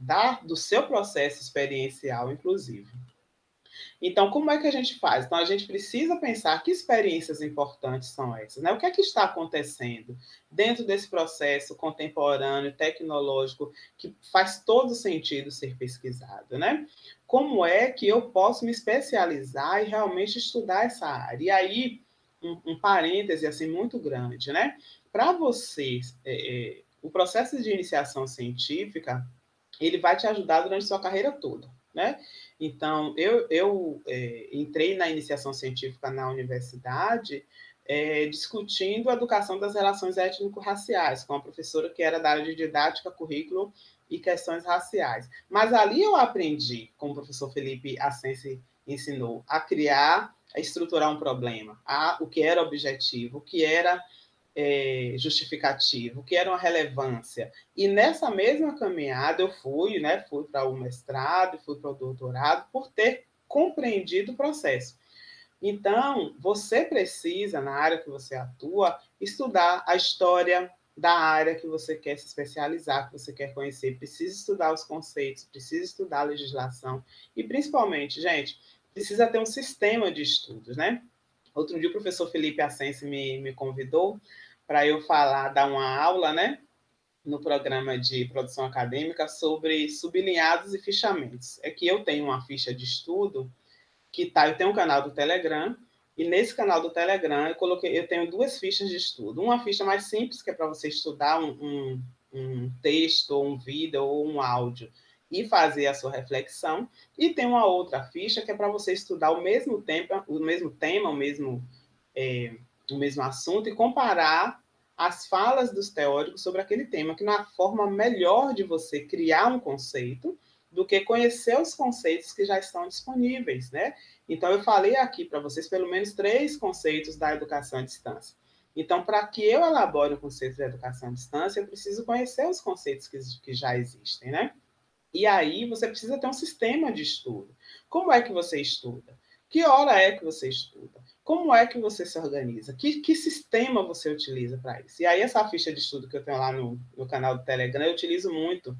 do seu processo experiencial, inclusive. Então, como é que a gente faz? Então, a gente precisa pensar que experiências importantes são essas, né? O que é que está acontecendo dentro desse processo contemporâneo, tecnológico, que faz todo sentido ser pesquisado, né? Como é que eu posso me especializar e realmente estudar essa área? E aí, um parêntese assim, muito grande, né? Para você, o processo de iniciação científica, ele vai te ajudar durante a sua carreira toda, né? Então, eu entrei na iniciação científica na universidade discutindo a educação das relações étnico-raciais, com uma professora que era da área de didática, currículo e questões raciais. Mas ali eu aprendi, como o professor Felipe Asensi ensinou, a criar, a estruturar um problema, o que era objetivo, o que era justificativo, que era uma relevância. E nessa mesma caminhada eu fui, né, fui para o mestrado, fui para o doutorado, por ter compreendido o processo. Então, você precisa, na área que você atua, estudar a história da área que você quer se especializar, que você quer conhecer. Precisa estudar os conceitos, precisa estudar a legislação e, principalmente, gente, precisa ter um sistema de estudos, né? Outro dia o professor Felipe Asensi me convidou para eu falar, dar uma aula, né, no programa de produção acadêmica sobre sublinhados e fichamentos. É que eu tenho uma ficha de estudo que tá, eu tenho um canal do Telegram, e nesse canal do Telegram eu tenho duas fichas de estudo. Uma ficha mais simples, que é para você estudar um texto, ou um vídeo, ou um áudio, e fazer a sua reflexão. E tem uma outra ficha que é para você estudar ao mesmo tempo, o mesmo tema, o mesmo assunto, e comparar as falas dos teóricos sobre aquele tema, que é uma forma melhor de você criar um conceito do que conhecer os conceitos que já estão disponíveis, né? Então, eu falei aqui para vocês pelo menos 3 conceitos da educação à distância. Então, para que eu elabore o conceito de educação à distância, eu preciso conhecer os conceitos que já existem, né? E aí, você precisa ter um sistema de estudo. Como é que você estuda? Que hora é que você estuda? Como é que você se organiza? Que sistema você utiliza para isso? E aí, essa ficha de estudo que eu tenho lá no canal do Telegram, eu utilizo muito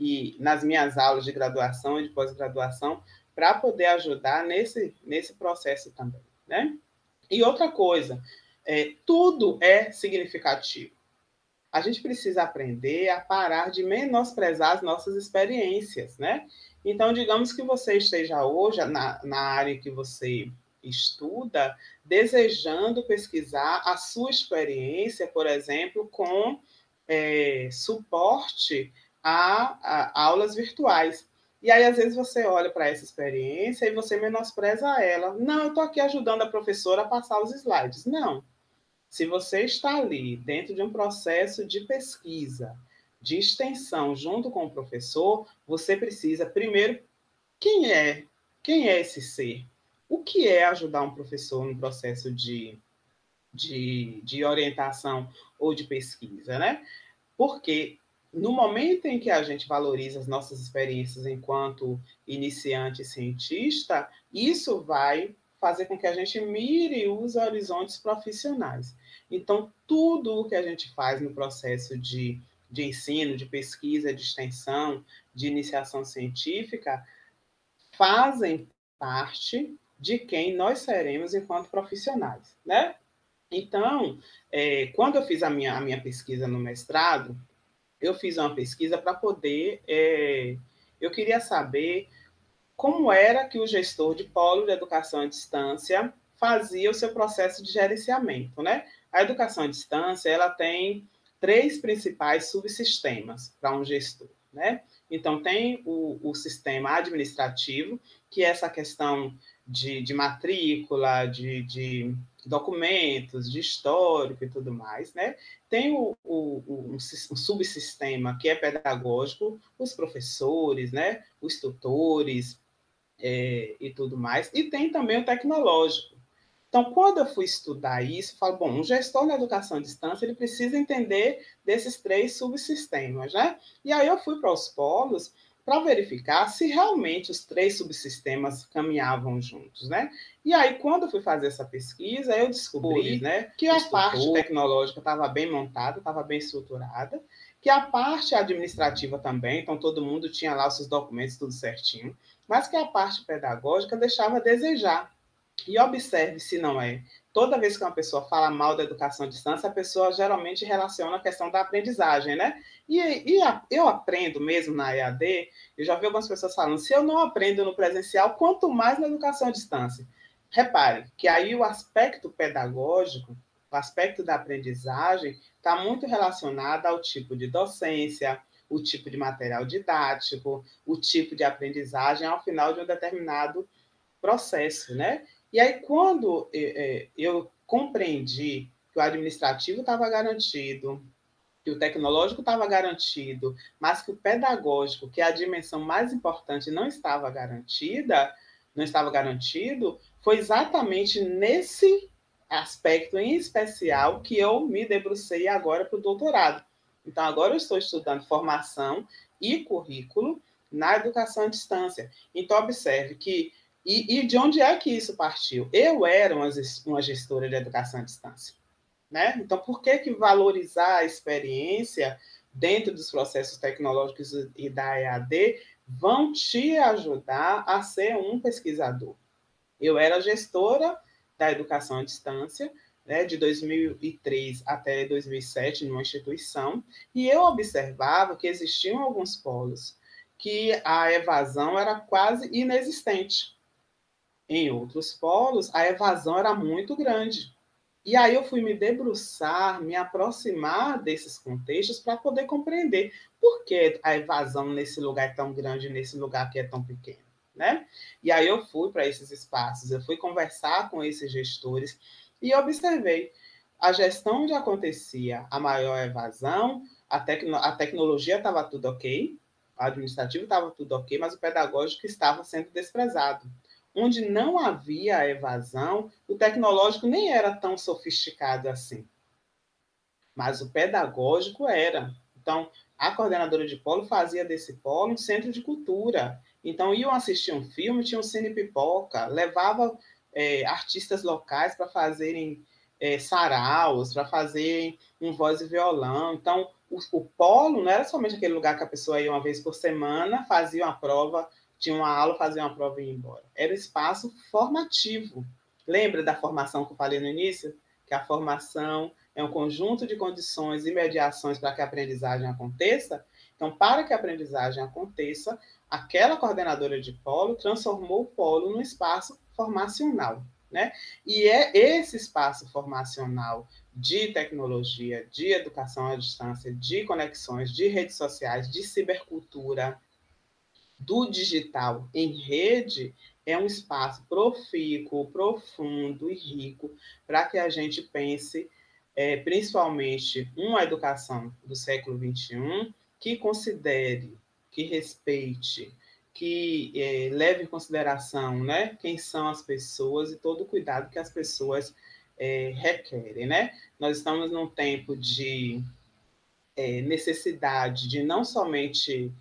e nas minhas aulas de graduação e de pós-graduação, para poder ajudar nesse processo também, né? E outra coisa, tudo é significativo. A gente precisa aprender a parar de menosprezar as nossas experiências, né? Então, digamos que você esteja hoje na área que você estuda, desejando pesquisar a sua experiência, por exemplo, com suporte a aulas virtuais. E aí, às vezes, você olha para essa experiência e você menospreza ela. Não, eu estou aqui ajudando a professora a passar os slides. Não. Se você está ali dentro de um processo de pesquisa, de extensão, junto com o professor, você precisa, primeiro, quem é esse ser? O que é ajudar um professor no processo de orientação ou de pesquisa, né? Porque no momento em que a gente valoriza as nossas experiências enquanto iniciante e cientista, isso vai fazer com que a gente mire os horizontes profissionais. Então, tudo o que a gente faz no processo de ensino, de pesquisa, de extensão, de iniciação científica, fazem parte de quem nós seremos enquanto profissionais, né? Então, quando eu fiz a minha pesquisa no mestrado, eu fiz uma pesquisa para poder... eu queria saber como era que o gestor de polo de educação à distância fazia o seu processo de gerenciamento, né? A educação à distância, ela tem 3 principais subsistemas para um gestor, né? Então, tem o sistema administrativo, que é essa questão de matrícula, de documentos, de histórico e tudo mais, né? Tem o subsistema que é pedagógico, os professores, né? Os tutores e tudo mais. E tem também o tecnológico. Então, quando eu fui estudar isso, eu falo, bom, um gestor na educação à distância, ele precisa entender desses 3 subsistemas, né? E aí eu fui para os polos para verificar se realmente os 3 subsistemas caminhavam juntos, né? E aí, quando eu fui fazer essa pesquisa, eu descobri, né, que a parte tecnológica estava bem montada, estava bem estruturada, que a parte administrativa também, então todo mundo tinha lá os seus documentos tudo certinho, mas que a parte pedagógica deixava a desejar. E observe se não é. Toda vez que uma pessoa fala mal da educação à distância, a pessoa geralmente relaciona a questão da aprendizagem, né? E eu aprendo mesmo na EAD, eu já vi algumas pessoas falando, se eu não aprendo no presencial, quanto mais na educação à distância. Repare que aí o aspecto pedagógico, o aspecto da aprendizagem, está muito relacionado ao tipo de docência, o tipo de material didático, o tipo de aprendizagem ao final de um determinado processo, né? E aí, quando eu compreendi que o administrativo estava garantido, que o tecnológico estava garantido, mas que o pedagógico, que é a dimensão mais importante, não estava garantido, foi exatamente nesse aspecto em especial que eu me debrucei agora para o doutorado. Então, agora eu estou estudando formação e currículo na educação à distância. Então, observe que E de onde é que isso partiu? Eu era uma gestora de educação à distância, né? Então, por que valorizar a experiência dentro dos processos tecnológicos e da EAD vão te ajudar a ser um pesquisador? Eu era gestora da educação à distância, né, de 2003 até 2007, numa instituição, e eu observava que existiam alguns polos que a evasão era quase inexistente. Em outros polos, a evasão era muito grande. E aí eu fui me debruçar, me aproximar desses contextos para poder compreender por que a evasão nesse lugar é tão grande, nesse lugar que é tão pequeno, né? E aí eu fui para esses espaços, eu fui conversar com esses gestores e observei a gestão onde acontecia a maior evasão, a tecnologia estava tudo ok, o administrativo estava tudo ok, mas o pedagógico estava sendo desprezado. Onde não havia a evasão, o tecnológico nem era tão sofisticado assim. Mas o pedagógico era. Então, a coordenadora de polo fazia desse polo um centro de cultura. Então, iam assistir um filme, tinha um cine pipoca, levava artistas locais para fazerem saraus, para fazerem um voz e violão. Então, o polo não era somente aquele lugar que a pessoa ia uma vez por semana, fazia uma prova, tinha uma aula, fazia uma prova e ia embora. Era um espaço formativo. Lembra da formação que eu falei no início? Que a formação é um conjunto de condições e mediações para que a aprendizagem aconteça? Então, para que a aprendizagem aconteça, aquela coordenadora de polo transformou o polo num espaço formacional, né? E é esse espaço formacional de tecnologia, de educação à distância, de conexões, de redes sociais, de cibercultura, do digital em rede, é um espaço profícuo, profundo e rico para que a gente pense, principalmente, uma educação do século XXI que considere, que respeite, que leve em consideração, né, quem são as pessoas e todo o cuidado que as pessoas requerem, né? Nós estamos num tempo de necessidade de não somente...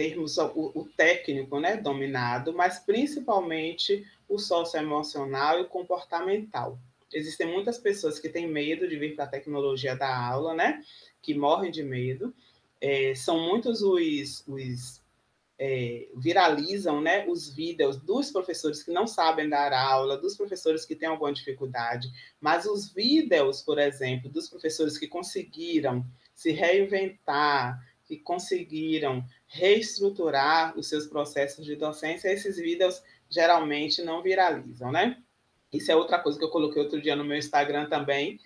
termos o técnico, né, dominado, mas principalmente o socioemocional e o comportamental. Existem muitas pessoas que têm medo de vir para a tecnologia da aula, né, que morrem de medo. São muitos viralizam, né, os vídeos dos professores que não sabem dar aula, dos professores que têm alguma dificuldade, mas os vídeos, por exemplo, dos professores que conseguiram se reinventar, que conseguiram reestruturar os seus processos de docência, esses vídeos geralmente não viralizam, né? Isso é outra coisa que eu coloquei outro dia no meu Instagram também.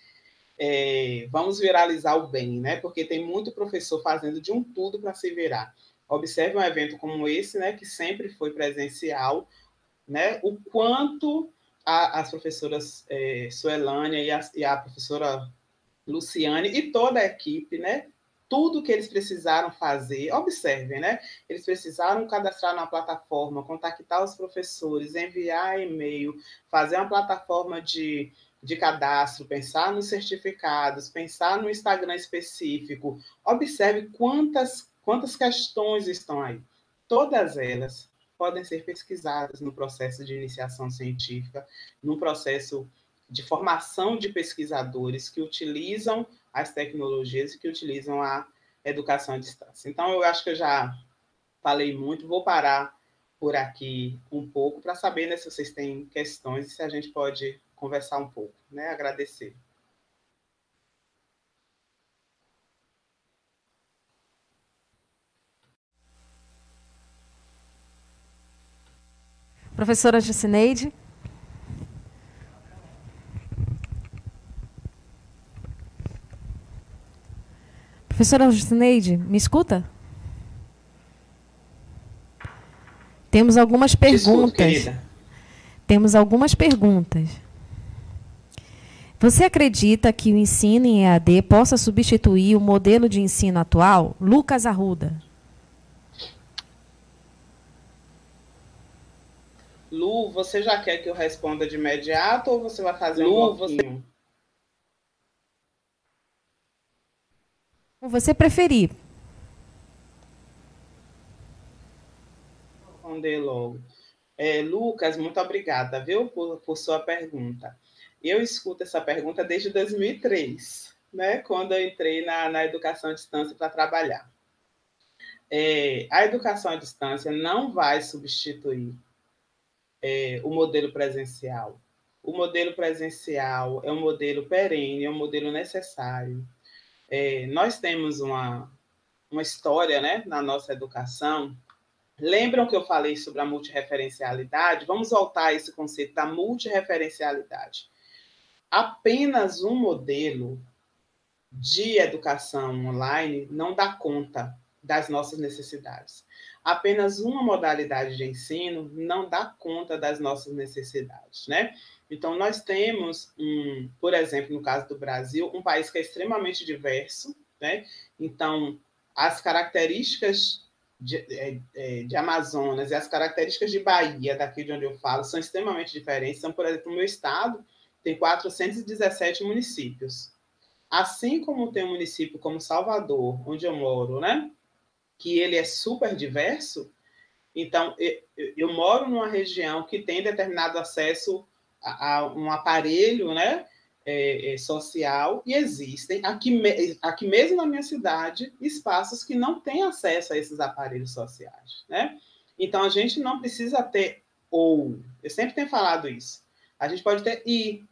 Vamos viralizar o bem, né? Porque tem muito professor fazendo de um tudo para se virar. Observe um evento como esse, né? Que sempre foi presencial, né? O quanto as professoras Suelânia e a professora Luciane e toda a equipe, né? Tudo que eles precisaram fazer, observem, né? Eles precisaram cadastrar na plataforma, contactar os professores, enviar e-mail, fazer uma plataforma de cadastro, pensar nos certificados, pensar no Instagram específico. Observe quantas questões estão aí. Todas elas podem ser pesquisadas no processo de iniciação científica, no processo de formação de pesquisadores que utilizam as tecnologias e que utilizam a educação à distância. Então, eu acho que eu já falei muito, vou parar por aqui um pouco para saber, né, se vocês têm questões e se a gente pode conversar um pouco, né? Agradecer. Professora Jucineide. Professora Jucineide, me escuta? Temos algumas perguntas. Desculpa, querida. Temos algumas perguntas. Você acredita que o ensino em EAD possa substituir o modelo de ensino atual? Lucas Arruda. Lu, você já quer que eu responda de imediato ou você vai fazer um pouquinho? Você preferir. responder logo. Lucas, muito obrigada, viu, por sua pergunta. Eu escuto essa pergunta desde 2003, né, quando eu entrei na educação à distância para trabalhar. A educação à distância não vai substituir o modelo presencial. O modelo presencial é um modelo perene, é um modelo necessário. Nós temos uma história, né, na nossa educação. Lembram que eu falei sobre a multirreferencialidade? Vamos voltar a esse conceito da multirreferencialidade. Apenas um modelo de educação online não dá conta das nossas necessidades. Apenas uma modalidade de ensino não dá conta das nossas necessidades, né? Então, nós temos, por exemplo, no caso do Brasil, um país que é extremamente diverso, né? Então, as características de Amazonas e as características de Bahia, daqui de onde eu falo, são extremamente diferentes. Então, por exemplo, o meu estado tem 417 municípios. Assim como tem um município como Salvador, onde eu moro, né? Que ele é super diverso. Então, eu moro numa região que tem determinado acesso a um aparelho, né, social, e existem, aqui mesmo na minha cidade, espaços que não têm acesso a esses aparelhos sociais, né? Então, a gente não precisa ter ou, eu sempre tenho falado isso, a gente pode ter e.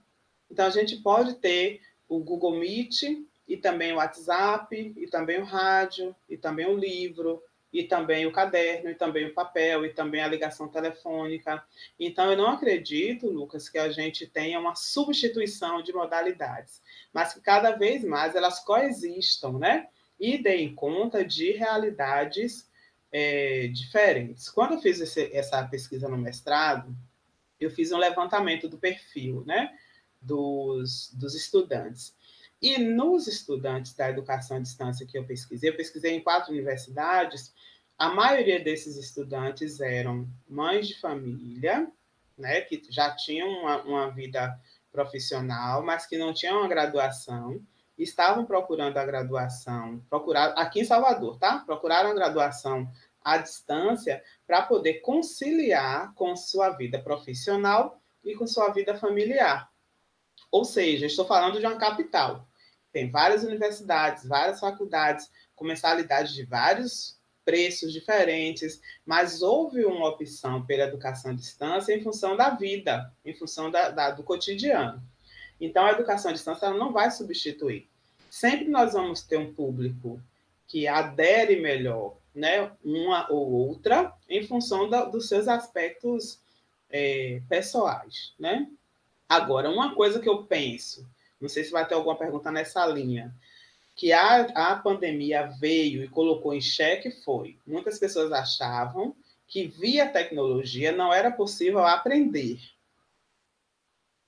Então, a gente pode ter o Google Meet, e também o WhatsApp, e também o rádio, e também o livro, e também o caderno, e também o papel, e também a ligação telefônica. Então, eu não acredito, Lucas, que a gente tenha uma substituição de modalidades, mas que cada vez mais elas coexistam, né? E deem conta de realidades diferentes. Quando eu fiz essa pesquisa no mestrado, eu fiz um levantamento do perfil, né, dos estudantes. E nos estudantes da educação à distância que eu pesquisei em 4 universidades, a maioria desses estudantes eram mães de família, né, que já tinham uma vida profissional, mas que não tinham uma graduação, estavam procurando a graduação, aqui em Salvador, tá? Procuraram a graduação à distância para poder conciliar com sua vida profissional e com sua vida familiar. Ou seja, estou falando de uma capital. Tem várias universidades, várias faculdades, com mensalidades de vários preços diferentes, mas houve uma opção pela educação à distância em função da vida, em função do cotidiano. Então, a educação à distância ela não vai substituir. Sempre nós vamos ter um público que adere melhor, né, uma ou outra, em função dos seus aspectos pessoais, né? Agora, uma coisa que eu penso, não sei se vai ter alguma pergunta nessa linha, que a pandemia veio e colocou em xeque foi, muitas pessoas achavam que via tecnologia não era possível aprender.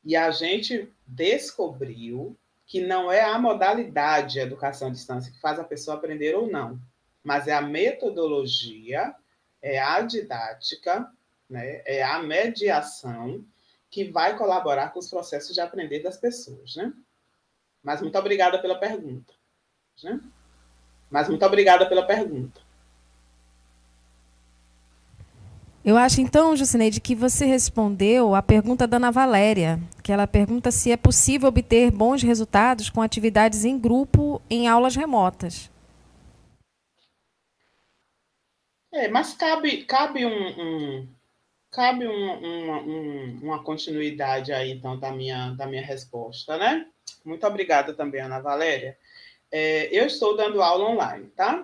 E a gente descobriu que não é a modalidade de educação à distância que faz a pessoa aprender ou não, mas é a metodologia, é a didática, né, é a mediação, que vai colaborar com os processos de aprender das pessoas, né? Mas muito obrigada pela pergunta, né? Eu acho, então, Jucineide, que você respondeu a pergunta da Ana Valéria, que ela pergunta se é possível obter bons resultados com atividades em grupo em aulas remotas. Mas cabe uma continuidade aí, então, da minha resposta, né? Muito obrigada também, Ana Valéria. Eu estou dando aula online, tá?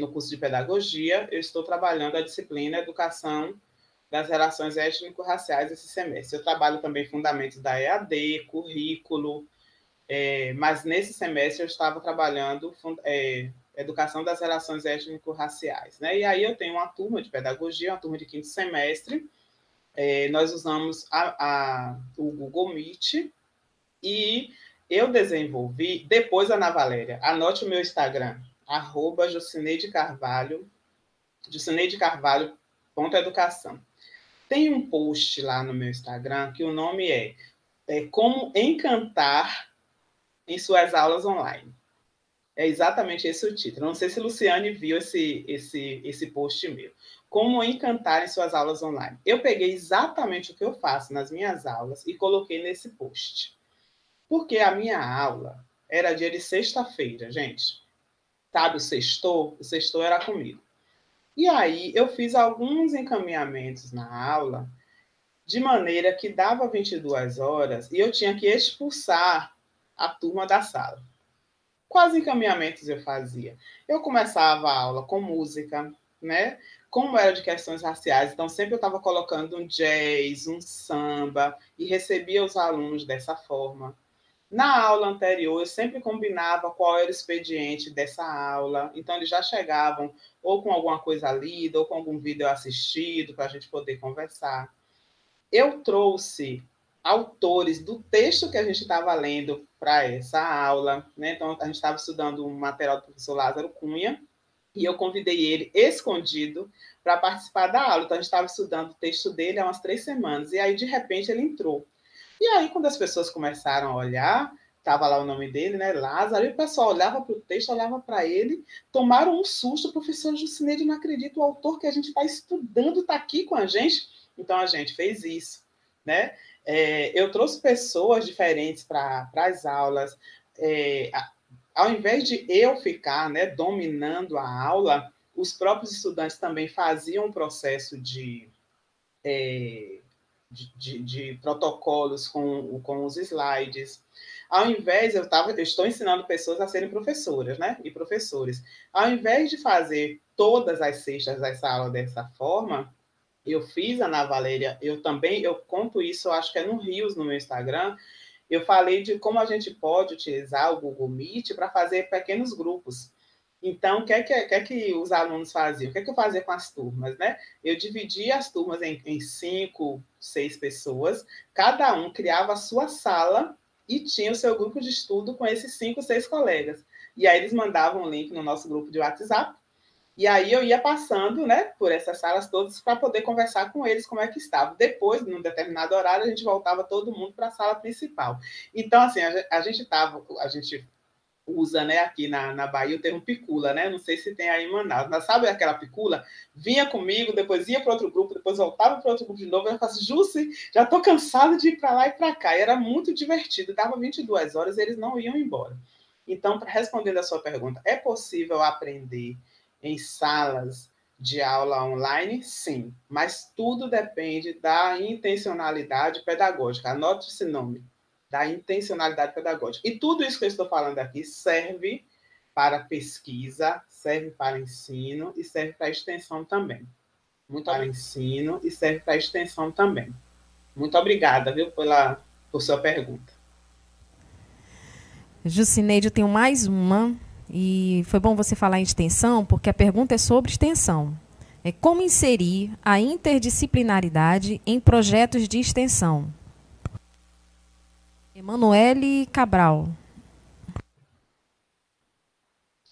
No curso de pedagogia, eu estou trabalhando a disciplina Educação das Relações Étnico-Raciais esse semestre. Eu trabalho também fundamentos da EAD, currículo, mas nesse semestre eu estava trabalhando Educação das Relações Étnico-Raciais, né? E aí eu tenho uma turma de pedagogia, uma turma de 5º semestre, nós usamos o Google Meet, e eu desenvolvi, depois, Ana Valéria, anote o meu Instagram, @JucineideCarvalho, JucineideCarvalho.educação. Tem um post lá no meu Instagram que o nome é Como Encantar em Suas Aulas Online. É exatamente esse o título. Não sei se Luciane viu esse post meu. Como encantar em suas aulas online. Eu peguei exatamente o que eu faço nas minhas aulas e coloquei nesse post. Porque a minha aula era dia de sexta-feira, gente. Sabe, o sextou era comigo. E aí eu fiz alguns encaminhamentos na aula de maneira que dava 22 horas e eu tinha que expulsar a turma da sala. Quais encaminhamentos eu fazia? Eu começava a aula com música, né? Como era de questões raciais, então sempre eu estava colocando um jazz, um samba, e recebia os alunos dessa forma. Na aula anterior, eu sempre combinava qual era o expediente dessa aula, então eles já chegavam ou com alguma coisa lida, ou com algum vídeo assistido, para a gente poder conversar. Eu trouxe autores do texto que a gente estava lendo para essa aula, né? Então a gente estava estudando um material do professor Lázaro Cunha, e eu convidei ele, escondido, para participar da aula. Então, a gente estava estudando o texto dele há umas 3 semanas. E aí, de repente, ele entrou. E aí, quando as pessoas começaram a olhar, estava lá o nome dele, né, Lázaro, e o pessoal olhava para o texto, olhava para ele, tomaram um susto. O professor Jucineide, não acredito, o autor que a gente está estudando está aqui com a gente. Então, a gente fez isso, né? Eu trouxe pessoas diferentes para as aulas. Ao invés de eu ficar, né, dominando a aula, os próprios estudantes também faziam um processo de protocolos com os slides. Ao invés, eu estou ensinando pessoas a serem professoras, né, e professores. Ao invés de fazer todas as sextas essa aula dessa forma, eu fiz, Ana Valéria, eu conto isso, eu acho que é no Rios, no meu Instagram. Eu falei de como a gente pode utilizar o Google Meet para fazer pequenos grupos. Então, o que é que os alunos faziam? O que é que eu fazia com as turmas, né? Eu dividia as turmas em 5, 6 pessoas. Cada um criava a sua sala e tinha o seu grupo de estudo com esses 5, 6 colegas. E aí eles mandavam o link no nosso grupo de WhatsApp. E aí eu ia passando, né, por essas salas todas para poder conversar com eles como é que estava. Depois, num determinado horário, a gente voltava todo mundo para a sala principal. Então, assim, a gente usa, né, aqui na Bahia o termo picula, né? Não sei se tem aí em Manaus, mas sabe aquela picula? Vinha comigo, depois ia para outro grupo, depois voltava para outro grupo de novo. Eu falava assim, Jussi, já estou cansado de ir para lá e para cá. E era muito divertido, dava 22 horas e eles não iam embora. Então, respondendo a sua pergunta, é possível aprender em salas de aula online? Sim, mas tudo depende da intencionalidade pedagógica. Anote esse nome, da intencionalidade pedagógica. E tudo isso que eu estou falando aqui serve para pesquisa, serve para ensino e serve para extensão também. Muito obrigada, viu, por sua pergunta. Jucineide, eu tenho mais uma. E foi bom você falar em extensão, porque a pergunta é sobre extensão. É como inserir a interdisciplinaridade em projetos de extensão? Emanuele Cabral.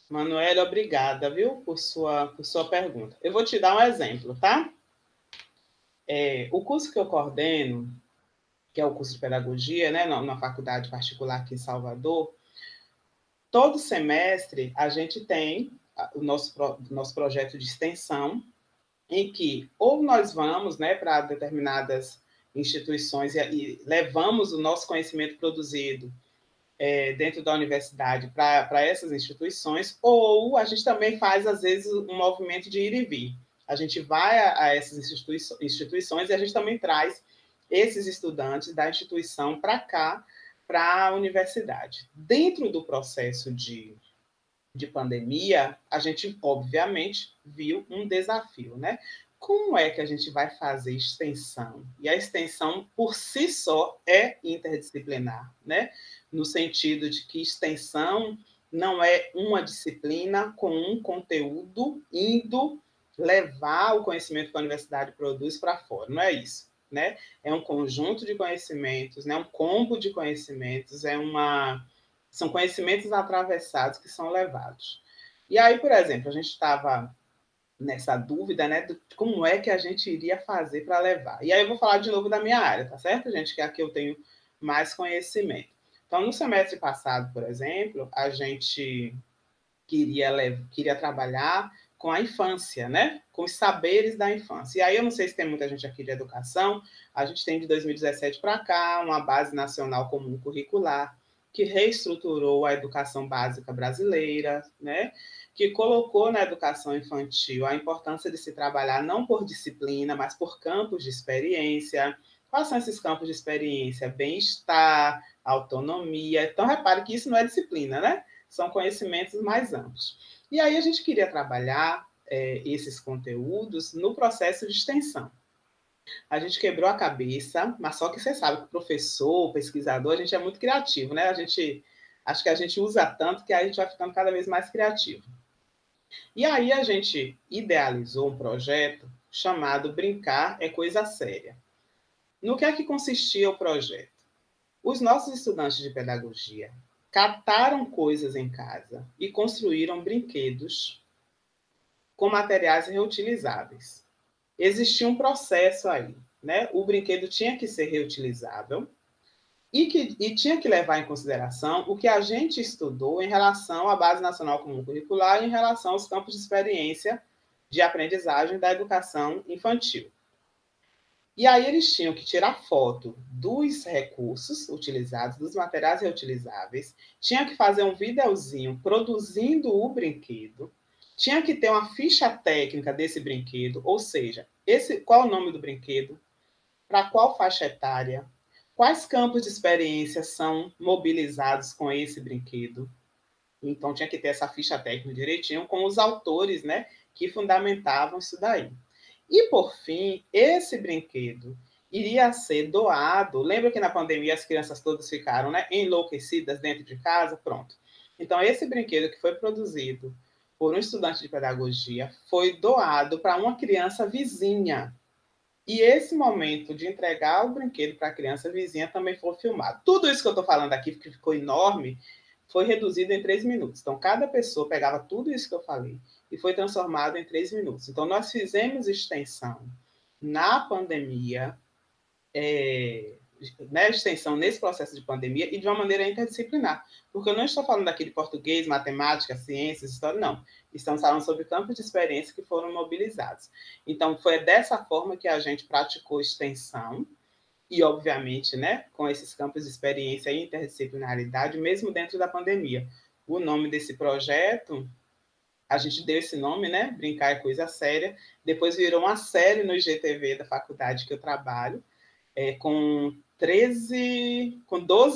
Emanuele, obrigada, viu, por sua pergunta. Eu vou te dar um exemplo, tá? O curso que eu coordeno, que é o curso de pedagogia, né, na faculdade particular aqui em Salvador, todo semestre a gente tem o nosso projeto de extensão, em que ou nós vamos, né, para determinadas instituições e levamos o nosso conhecimento produzido dentro da universidade para essas instituições, ou a gente também faz, às vezes, um movimento de ir e vir. A gente vai a essas instituições e a gente também traz esses estudantes da instituição para cá, para a universidade. Dentro do processo de pandemia, a gente, obviamente, viu um desafio, né? Como é que a gente vai fazer extensão? E a extensão, por si só, é interdisciplinar, né? No sentido de que extensão não é uma disciplina com um conteúdo indo levar o conhecimento que a universidade produz para fora, não é isso. Né? É um conjunto de conhecimentos, né? Um combo de conhecimentos, são conhecimentos atravessados que são levados. E aí, por exemplo, a gente estava nessa dúvida, né, de como é que a gente iria fazer para levar. E aí eu vou falar de novo da minha área, tá certo, gente? Que é aqui eu tenho mais conhecimento. Então, no semestre passado, por exemplo, a gente queria trabalhar com a infância, né? Com os saberes da infância. E aí, eu não sei se tem muita gente aqui de educação, a gente tem de 2017 para cá uma base nacional comum curricular que reestruturou a educação básica brasileira, né? Que colocou na educação infantil a importância de se trabalhar não por disciplina, mas por campos de experiência. Quais são esses campos de experiência? Bem-estar, autonomia. Então, repare que isso não é disciplina, né? São conhecimentos mais amplos. E aí a gente queria trabalhar esses conteúdos no processo de extensão. A gente quebrou a cabeça, mas só que você sabe que professor, pesquisador, a gente é muito criativo, né? Acho que a gente usa tanto que a gente vai ficando cada vez mais criativo. E aí a gente idealizou um projeto chamado Brincar é Coisa Séria. No que é que consistia o projeto? Os nossos estudantes de pedagogia cataram coisas em casa e construíram brinquedos com materiais reutilizáveis. Existia um processo aí, né? O brinquedo tinha que ser reutilizável e tinha que levar em consideração o que a gente estudou em relação à Base Nacional Comum Curricular e em relação aos campos de experiência de aprendizagem da educação infantil. E aí eles tinham que tirar foto dos recursos utilizados, dos materiais reutilizáveis, tinha que fazer um videozinho produzindo o brinquedo, tinha que ter uma ficha técnica desse brinquedo, ou seja, qual é o nome do brinquedo, para qual faixa etária, quais campos de experiência são mobilizados com esse brinquedo. Então tinha que ter essa ficha técnica direitinho com os autores, né, que fundamentavam isso daí. E, por fim, esse brinquedo iria ser doado. Lembra que na pandemia as crianças todas ficaram, né, enlouquecidas dentro de casa? Pronto. Então, esse brinquedo que foi produzido por um estudante de pedagogia foi doado para uma criança vizinha. E esse momento de entregar o brinquedo para a criança vizinha também foi filmado. Tudo isso que eu estou falando aqui, que ficou enorme, foi reduzido em 3 minutos. Então, cada pessoa pegava tudo isso que eu falei e foi transformado em 3 minutos. Então, nós fizemos extensão na pandemia, né, extensão nesse processo de pandemia e de uma maneira interdisciplinar, porque eu não estou falando aqui de português, matemática, ciências, história, não. Estamos falando sobre campos de experiência que foram mobilizados. Então, foi dessa forma que a gente praticou extensão e, obviamente, né, com esses campos de experiência e interdisciplinaridade, mesmo dentro da pandemia. O nome desse projeto... A gente deu esse nome, né? Brincar é Coisa Séria. Depois virou uma série no IGTV da faculdade que eu trabalho, com 12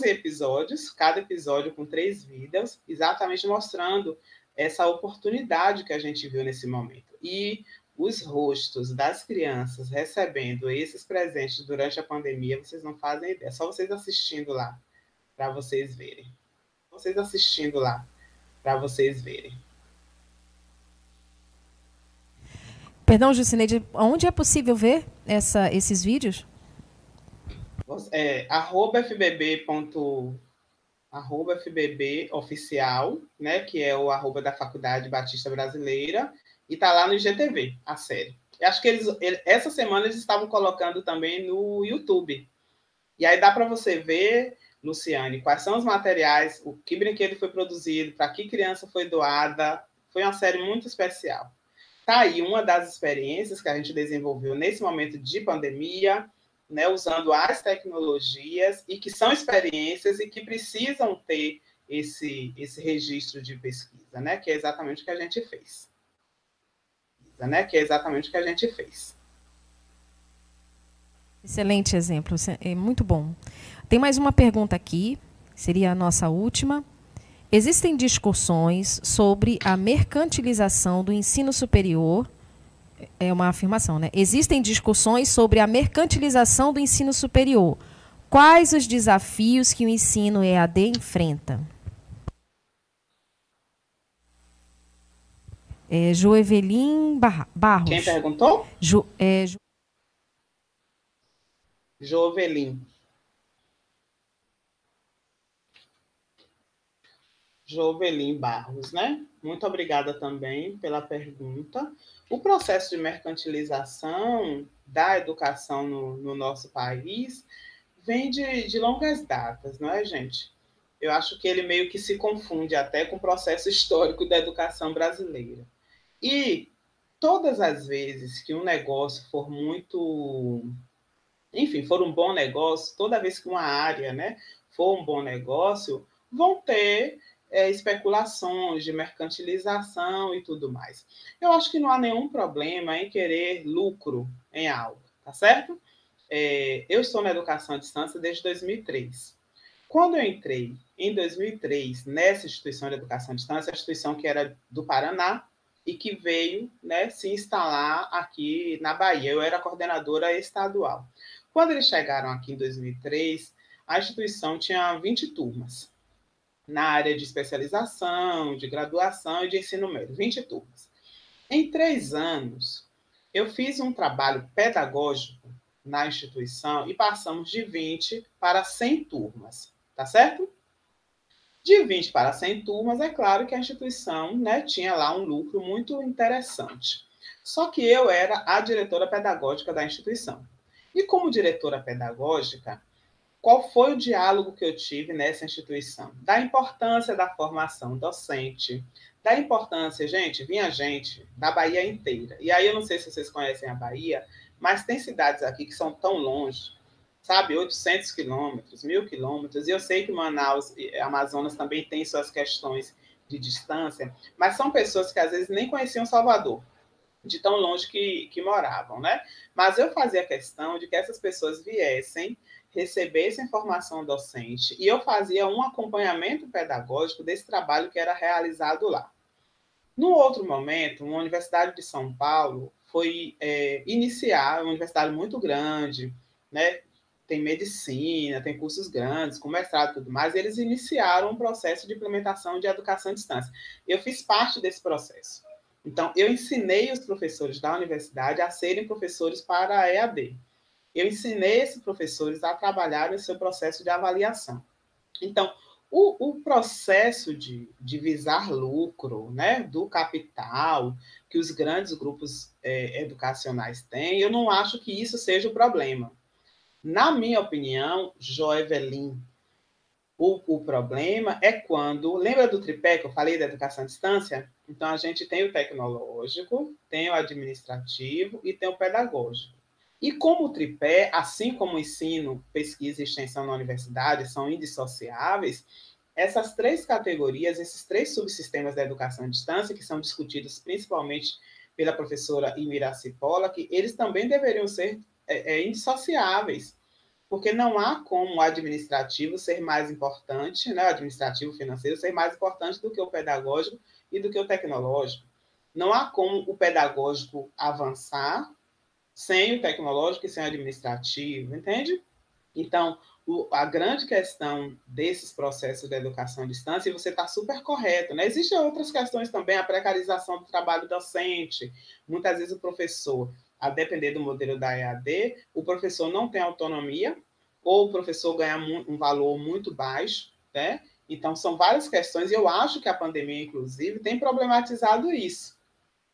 episódios, cada episódio com 3 vídeos, exatamente mostrando essa oportunidade que a gente viu nesse momento. E os rostos das crianças recebendo esses presentes durante a pandemia, vocês não fazem ideia. É só vocês assistindo lá, para vocês verem. Vocês assistindo lá, para vocês verem. Perdão, Jucineide, onde é possível ver esses vídeos? @fbb oficial, né, que é o @ da Faculdade Batista Brasileira, e está lá no IGTV, a série. Eu acho que essa semana eles estavam colocando também no YouTube. E aí dá para você ver, Luciane, quais são os materiais, o que brinquedo foi produzido, para que criança foi doada. Foi uma série muito especial. Está aí uma das experiências que a gente desenvolveu nesse momento de pandemia, né, usando as tecnologias, e que são experiências e que precisam ter esse registro de pesquisa, né, que é exatamente o que a gente fez. Excelente exemplo, é muito bom. Tem mais uma pergunta aqui, seria a nossa última. Existem discussões sobre a mercantilização do ensino superior. É uma afirmação, né? Existem discussões sobre a mercantilização do ensino superior. Quais os desafios que o ensino EAD enfrenta? Joevelin Barros. Quem perguntou? Jovelin Barros, né? Muito obrigada também pela pergunta. O processo de mercantilização da educação no nosso país vem de longas datas, não é, gente? eu acho que ele meio que se confunde até com o processo histórico da educação brasileira. E todas as vezes que um negócio for muito... Enfim, for um bom negócio, toda vez que uma área, né, for um bom negócio, vão ter especulações de mercantilização e tudo mais. Eu acho que não há nenhum problema em querer lucro em algo, tá certo? Eu estou na educação à distância desde 2003. Quando eu entrei em 2003 nessa instituição de educação à distância, a instituição que era do Paraná e que veio, né, se instalar aqui na Bahia, eu era coordenadora estadual. Quando eles chegaram aqui em 2003, a instituição tinha 20 turmas na área de especialização, de graduação e de ensino médio, 20 turmas. Em 3 anos, eu fiz um trabalho pedagógico na instituição e passamos de 20 para 100 turmas, tá certo? De 20 para 100 turmas, é claro que a instituição, né, tinha lá um lucro muito interessante. Só que eu era a diretora pedagógica da instituição. E como diretora pedagógica, qual foi o diálogo que eu tive nessa instituição? Da importância da formação docente, da importância, gente, vinha gente da Bahia inteira. E aí eu não sei se vocês conhecem a Bahia, mas tem cidades aqui que são tão longe, sabe? 800 quilômetros, 1000 quilômetros. E eu sei que Manaus e Amazonas também têm suas questões de distância, mas são pessoas que às vezes nem conheciam Salvador, de tão longe que moravam, né? Mas eu fazia questão de que essas pessoas viessem receber essa informação docente, e eu fazia um acompanhamento pedagógico desse trabalho que era realizado lá. No outro momento, uma universidade de São Paulo foi iniciar, uma universidade muito grande, né? Tem medicina, tem cursos grandes, com mestrado e tudo mais, e eles iniciaram um processo de implementação de educação à distância. Eu fiz parte desse processo. Então, eu ensinei os professores da universidade a serem professores para a EAD. Eu ensinei esses professores a trabalhar no seu processo de avaliação. Então, o processo de visar lucro, né, do capital que os grandes grupos educacionais têm, eu não acho que isso seja o problema. Na minha opinião, Joevelin, o problema é quando... Lembra do tripé que eu falei da educação à distância? Então, a gente tem o tecnológico, tem o administrativo e tem o pedagógico. E como o tripé, assim como o ensino, pesquisa e extensão na universidade são indissociáveis, essas 3 categorias, esses 3 subsistemas da educação à distância, que são discutidos principalmente pela professora Emira Cipolla, que eles também deveriam ser indissociáveis, porque não há como o administrativo ser mais importante, né, o administrativo financeiro ser mais importante do que o pedagógico e do que o tecnológico. Não há como o pedagógico avançar sem o tecnológico e sem o administrativo, entende? Então, a grande questão desses processos de educação à distância, e você está super correto, né? Existem outras questões também, a precarização do trabalho docente. Muitas vezes o professor, a depender do modelo da EAD, o professor não tem autonomia, ou o professor ganha um valor muito baixo, né? Então, são várias questões, e eu acho que a pandemia, inclusive, tem problematizado isso.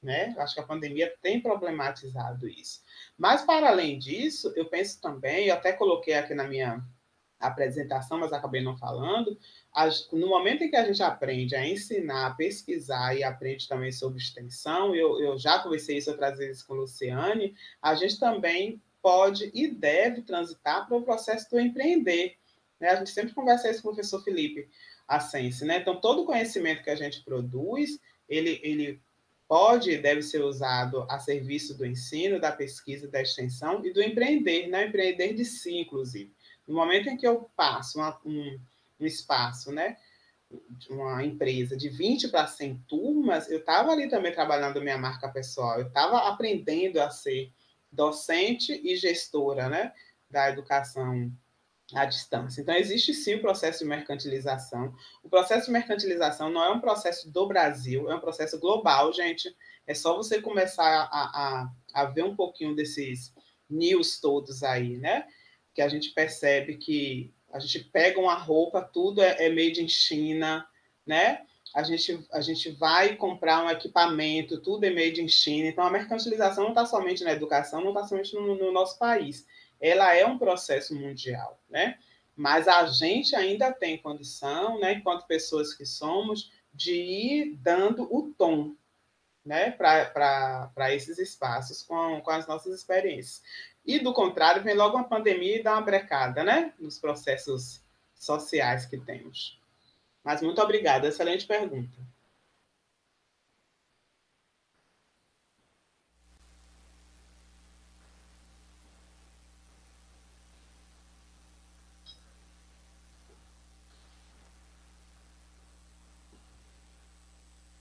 Né? Acho que a pandemia tem problematizado isso. Mas, para além disso, eu penso também, eu até coloquei aqui na minha apresentação, mas acabei não falando, no momento em que a gente aprende a ensinar, a pesquisar e aprende também sobre extensão, eu já conversei isso outras vezes com a Luciane, a gente também pode e deve transitar para o processo do empreender. Né? A gente sempre conversa isso com o professor Felipe Asensi, né? Então, todo conhecimento que a gente produz, ele pode e deve ser usado a serviço do ensino, da pesquisa, da extensão e do empreender, né? Empreender de si, inclusive. No momento em que eu passo um espaço, né, uma empresa de 20 para 100 turmas, eu estava ali também trabalhando minha marca pessoal, eu estava aprendendo a ser docente e gestora, né, da educação à distância. Então, existe sim o processo de mercantilização. O processo de mercantilização não é um processo do Brasil, é um processo global, gente. É só você começar a ver um pouquinho desses news todos aí, né? Que a gente percebe que a gente pega uma roupa, tudo é made in China, né? A gente vai comprar um equipamento, tudo é made in China. Então, a mercantilização não está somente na educação, não está somente no nosso país. Ela é um processo mundial, né? mas a gente ainda tem condição, né, enquanto pessoas que somos, de ir dando o tom, né, para esses espaços com as nossas experiências. E, do contrário, vem logo uma pandemia e dá uma brecada, né, nos processos sociais que temos. Mas muito obrigada, excelente pergunta.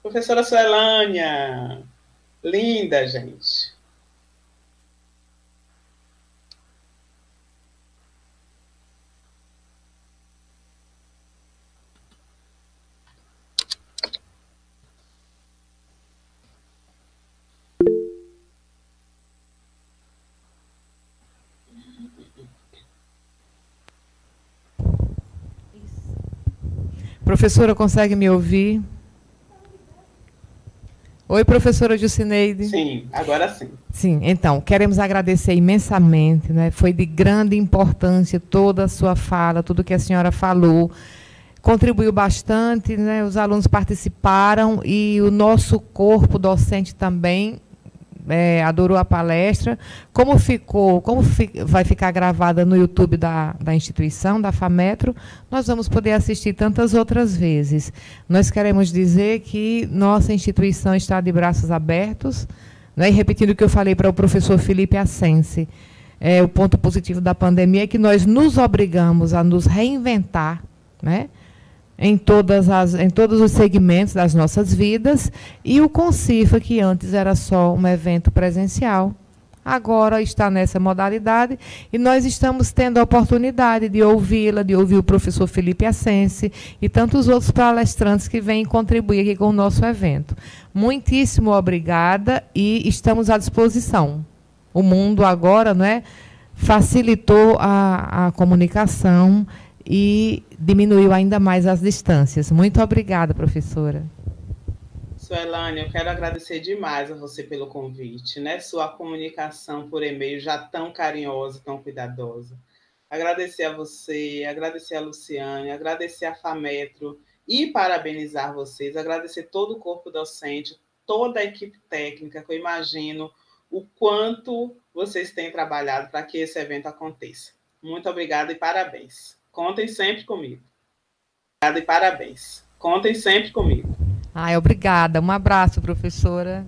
Professora Suelânia, linda, gente. Professora, consegue me ouvir? Oi, professora Jucineide. Sim, agora sim. Sim, então, queremos agradecer imensamente, né? Foi de grande importância toda a sua fala, tudo que a senhora falou. Contribuiu bastante, né? Os alunos participaram e o nosso corpo docente também adorou a palestra. Como ficou, vai ficar gravada no YouTube da instituição, da FAMETRO, nós vamos poder assistir tantas outras vezes. Nós queremos dizer que nossa instituição está de braços abertos, né? E repetindo o que eu falei para o professor Felipe Asensi, o ponto positivo da pandemia é que nós nos obrigamos a nos reinventar, né? Em todos os segmentos das nossas vidas, e o Concifa, que antes era só um evento presencial, agora está nessa modalidade, e nós estamos tendo a oportunidade de ouvi-la, de ouvir o professor Felipe Asensi e tantos outros palestrantes que vêm contribuir aqui com o nosso evento. Muitíssimo obrigada e estamos à disposição. O mundo agora, não é, facilitou a comunicação e diminuiu ainda mais as distâncias. Muito obrigada, professora. Suelânia, eu quero agradecer demais a você pelo convite, né? Sua comunicação por e-mail já tão carinhosa, tão cuidadosa. Agradecer a você, agradecer a Luciane, agradecer a FAMETRO e parabenizar vocês, agradecer todo o corpo docente, toda a equipe técnica, que eu imagino o quanto vocês têm trabalhado para que esse evento aconteça. Muito obrigada e parabéns. Contem sempre comigo. Obrigada e parabéns. Contem sempre comigo. Ai, obrigada. Um abraço, professora.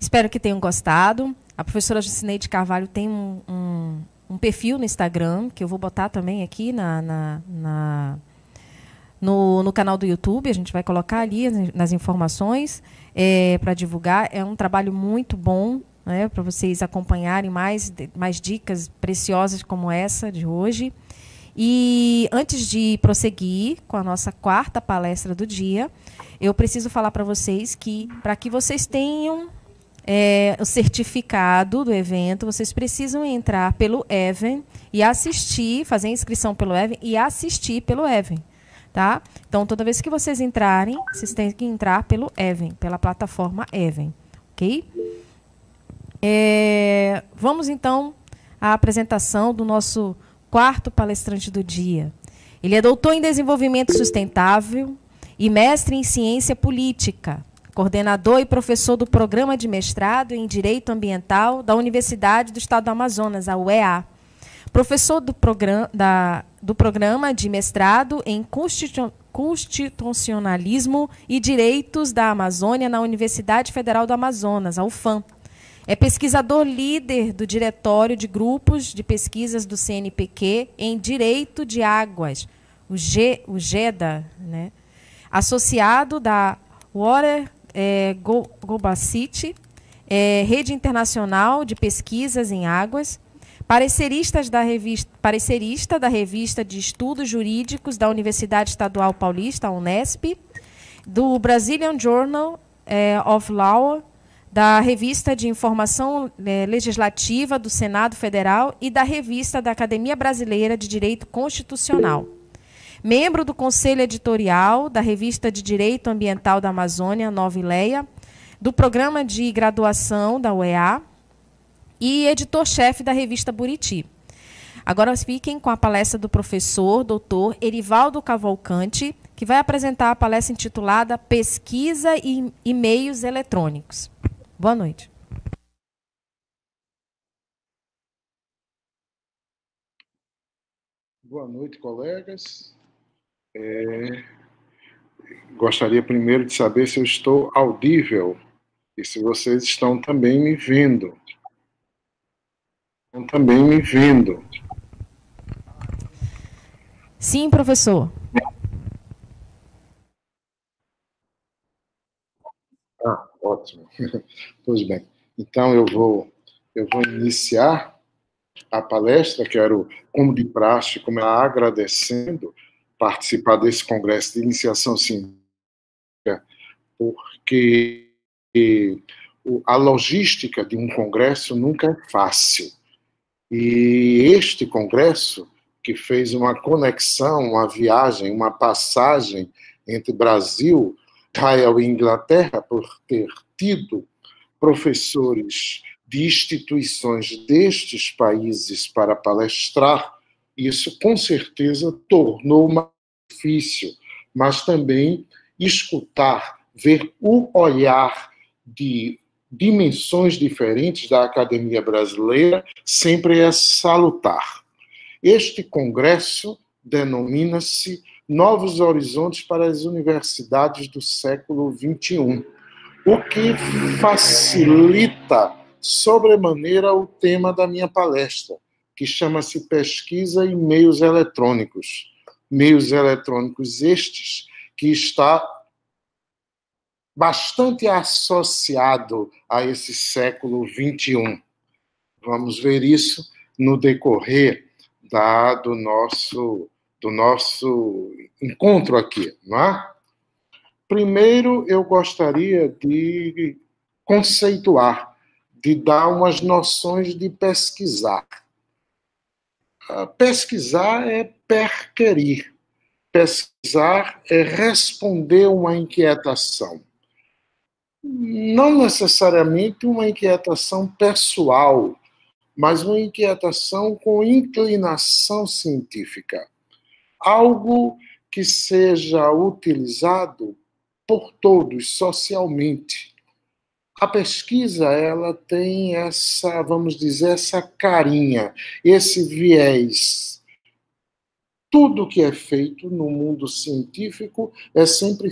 Espero que tenham gostado. A professora Jucineide Carvalho tem um perfil no Instagram, que eu vou botar também aqui no canal do YouTube, a gente vai colocar ali nas informações para divulgar. É um trabalho muito bom, né, para vocês acompanharem mais dicas preciosas como essa de hoje. E antes de prosseguir com a nossa quarta palestra do dia, eu preciso falar para vocês que, para que vocês tenham o certificado do evento, vocês precisam entrar pelo EVEN e assistir, fazer a inscrição pelo EVEN e assistir pelo EVEN. Tá? Então, toda vez que vocês entrarem, vocês têm que entrar pelo EVEN, pela plataforma EVEN. Ok? Vamos, então, à apresentação do nosso quarto palestrante do dia. Ele é doutor em desenvolvimento sustentável e mestre em ciência política, coordenador e professor do programa de mestrado em Direito Ambiental da Universidade do Estado do Amazonas, a UEA, professor do programa de mestrado em Constitucionalismo e Direitos da Amazônia na Universidade Federal do Amazonas, a UFAM. É pesquisador líder do Diretório de Grupos de Pesquisas do CNPq em Direito de Águas, o GEDA, né? Associado da Water Globacity, Rede Internacional de Pesquisas em Águas, parecerista da Revista de Estudos Jurídicos da Universidade Estadual Paulista, a Unesp, do Brazilian Journal of Law, da Revista de Informação Legislativa do Senado Federal e da Revista da Academia Brasileira de Direito Constitucional. Membro do Conselho Editorial da Revista de Direito Ambiental da Amazônia, Nova Ileia, do Programa de Graduação da UEA e editor-chefe da Revista Buriti. Agora fiquem com a palestra do professor, doutor Erivaldo Cavalcante, que vai apresentar a palestra intitulada Pesquisa e E-mails Eletrônicos. Boa noite. Boa noite, colegas. Gostaria primeiro de saber se eu estou audível e se vocês estão também me vendo. Estão também me vendo. Sim, professor. Ah, ótimo. Pois bem, então eu vou iniciar a palestra. Quero, como de praxe, começar agradecendo participar desse congresso de iniciação científica, porque a logística de um congresso nunca é fácil. E este congresso, que fez uma conexão, uma viagem, uma passagem entre Brasil, Israel e Inglaterra, por ter tido professores de instituições destes países para palestrar, isso com certeza tornou mais difícil, mas também escutar, ver o olhar de dimensões diferentes da academia brasileira sempre é salutar. Este congresso denomina-se Novos Horizontes para as Universidades do Século XXI, o que facilita sobremaneira o tema da minha palestra, que chama-se Pesquisa e Meios Eletrônicos. Meios eletrônicos estes que está bastante associado a esse século XXI. Vamos ver isso no decorrer do nosso encontro aqui, não é? Primeiro, eu gostaria de conceituar, de dar umas noções de pesquisar. Pesquisar é perquirir. Pesquisar é responder uma inquietação. Não necessariamente uma inquietação pessoal, mas uma inquietação com inclinação científica. Algo que seja utilizado por todos socialmente. A pesquisa, ela tem essa, vamos dizer, essa carinha, esse viés. Tudo que é feito no mundo científico é sempre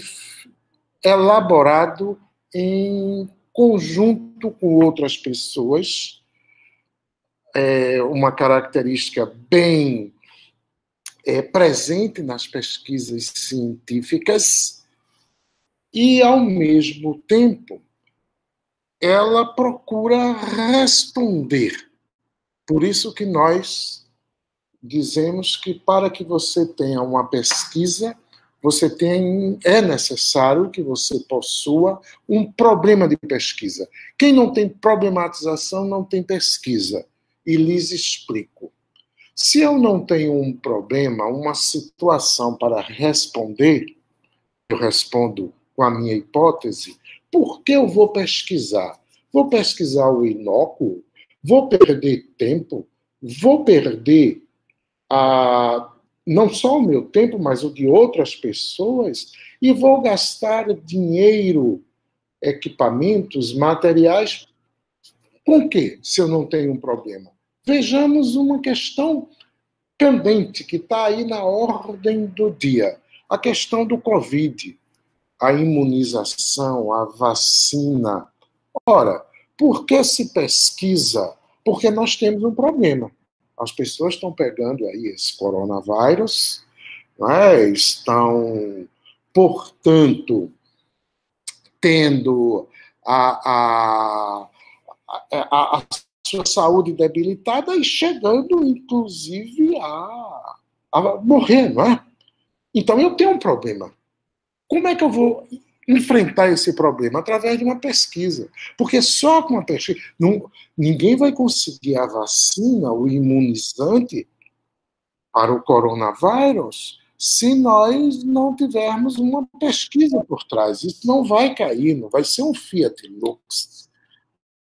elaborado em conjunto com outras pessoas. É uma característica bem presente nas pesquisas científicas e, ao mesmo tempo, ela procura responder. Por isso que nós dizemos que para que você tenha uma pesquisa, é necessário que você possua um problema de pesquisa. Quem não tem problematização não tem pesquisa. E lhes explico. Se eu não tenho um problema, uma situação para responder, eu respondo com a minha hipótese, por que eu vou pesquisar? Vou pesquisar o inóculo? Vou perder tempo? Vou perder não só o meu tempo, mas o de outras pessoas? E vou gastar dinheiro, equipamentos, materiais? Com quê, se eu não tenho um problema? Vejamos uma questão pendente que está aí na ordem do dia. A questão do Covid, a imunização, a vacina. Ora, por que se pesquisa? Porque nós temos um problema. As pessoas estão pegando aí esse coronavírus, né? Estão, portanto, tendo a sua saúde debilitada e chegando, inclusive, a morrer, não é? Então, eu tenho um problema. Como é que eu vou enfrentar esse problema? Através de uma pesquisa. Porque só com uma pesquisa... ninguém vai conseguir a vacina, o imunizante para o coronavírus, se nós não tivermos uma pesquisa por trás. Isso não vai cair, não vai ser um Fiat Lux.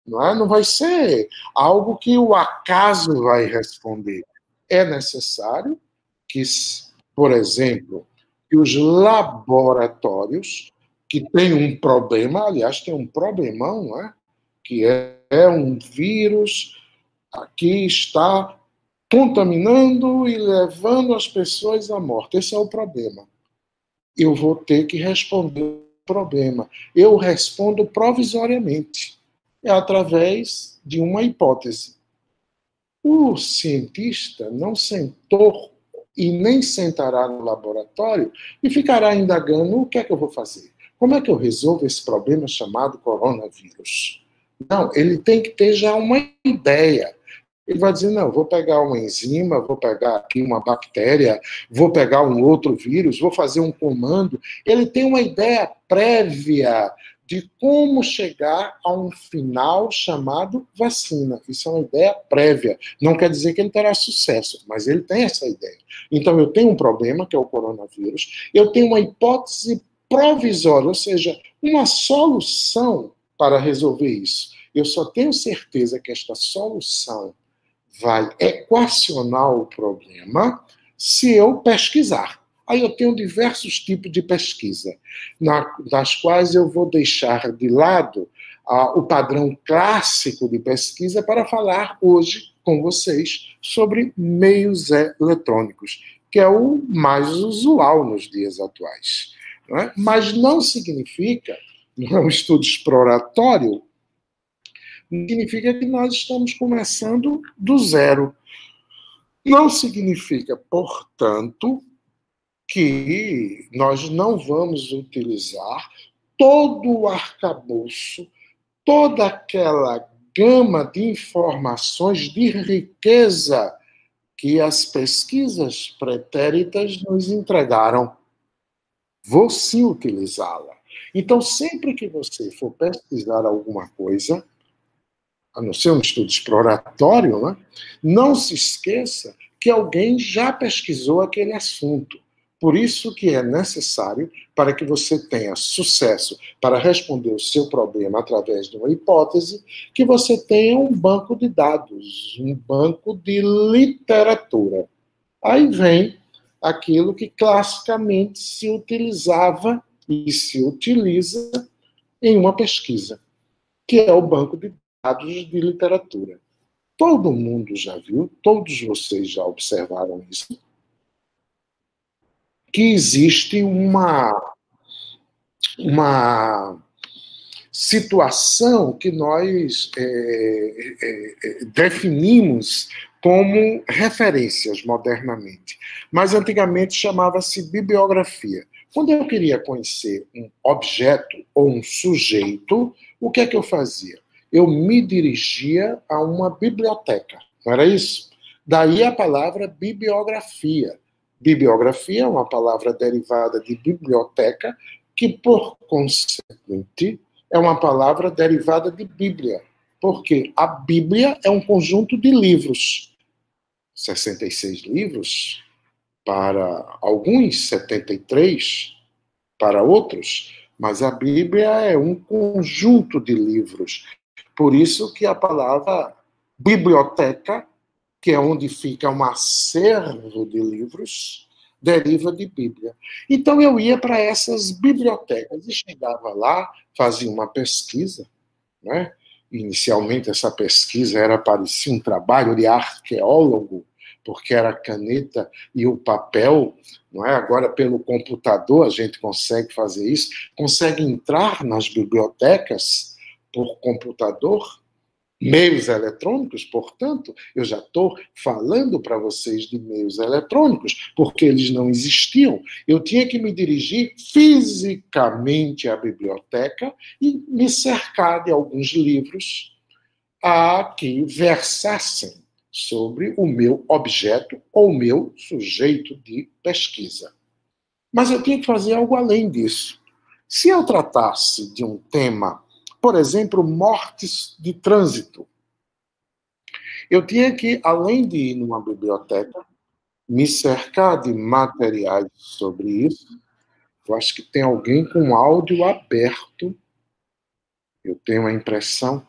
Não vai ser algo que o acaso vai responder. É necessário que, por exemplo, que os laboratórios que têm um problema, aliás, tem um problemão, não é? Que é um vírus que está contaminando e levando as pessoas à morte. Esse é o problema. Eu vou ter que responder o problema. Eu respondo provisoriamente. É através de uma hipótese. O cientista não sentou e nem sentará no laboratório e ficará indagando o que é que eu vou fazer. Como é que eu resolvo esse problema chamado coronavírus? Não, ele tem que ter já uma ideia. Ele vai dizer, não, vou pegar uma enzima, vou pegar aqui uma bactéria, vou pegar um outro vírus, vou fazer um comando. Ele tem uma ideia prévia de como chegar a um final chamado vacina. Isso é uma ideia prévia. Não quer dizer que ele terá sucesso, mas ele tem essa ideia. Então, eu tenho um problema, que é o coronavírus. Eu tenho uma hipótese provisória, ou seja, uma solução para resolver isso. Eu só tenho certeza que esta solução vai equacionar o problema se eu pesquisar. Aí eu tenho diversos tipos de pesquisa, das quais eu vou deixar de lado o padrão clássico de pesquisa para falar hoje com vocês sobre meios eletrônicos, que é o mais usual nos dias atuais. Não é? Mas não significa, não é um estudo exploratório, significa que nós estamos começando do zero. Não significa, portanto, que nós não vamos utilizar todo o arcabouço, toda aquela gama de informações de riqueza que as pesquisas pretéritas nos entregaram. Vou sim utilizá-la. Então, sempre que você for pesquisar alguma coisa, a não ser um estudo exploratório, né, não se esqueça que alguém já pesquisou aquele assunto. Por isso que é necessário, para que você tenha sucesso para responder o seu problema através de uma hipótese, que você tenha um banco de dados, um banco de literatura. Aí vem aquilo que classicamente se utilizava e se utiliza em uma pesquisa, que é o banco de dados de literatura. Todo mundo já viu, todos vocês já observaram isso, que existe uma situação que nós definimos como referências modernamente, mas antigamente chamava-se bibliografia. Quando eu queria conhecer um objeto ou um sujeito, o que é que eu fazia? Eu me dirigia a uma biblioteca, não era isso? Daí a palavra bibliografia. Bibliografia é uma palavra derivada de biblioteca, que, por consequente, é uma palavra derivada de Bíblia, porque a Bíblia é um conjunto de livros. 66 livros, para alguns 73, para outros, mas a Bíblia é um conjunto de livros. Por isso que a palavra biblioteca, que é onde fica um acervo de livros, deriva de Bíblia. Então eu ia para essas bibliotecas e chegava lá, fazia uma pesquisa, né? Inicialmente essa pesquisa era, parecia um trabalho de arqueólogo, porque era a caneta e o papel, não é? Agora pelo computador a gente consegue fazer isso, consegue entrar nas bibliotecas por computador, meios eletrônicos, portanto, eu já estou falando para vocês de meios eletrônicos, porque eles não existiam. Eu tinha que me dirigir fisicamente à biblioteca e me cercar de alguns livros a que versassem sobre o meu objeto ou o meu sujeito de pesquisa. Mas eu tinha que fazer algo além disso. Se eu tratasse de um tema, por exemplo, mortes de trânsito, eu tinha que, além de ir numa biblioteca, me cercar de materiais sobre isso. Eu acho que tem alguém com áudio aberto. Eu tenho a impressão,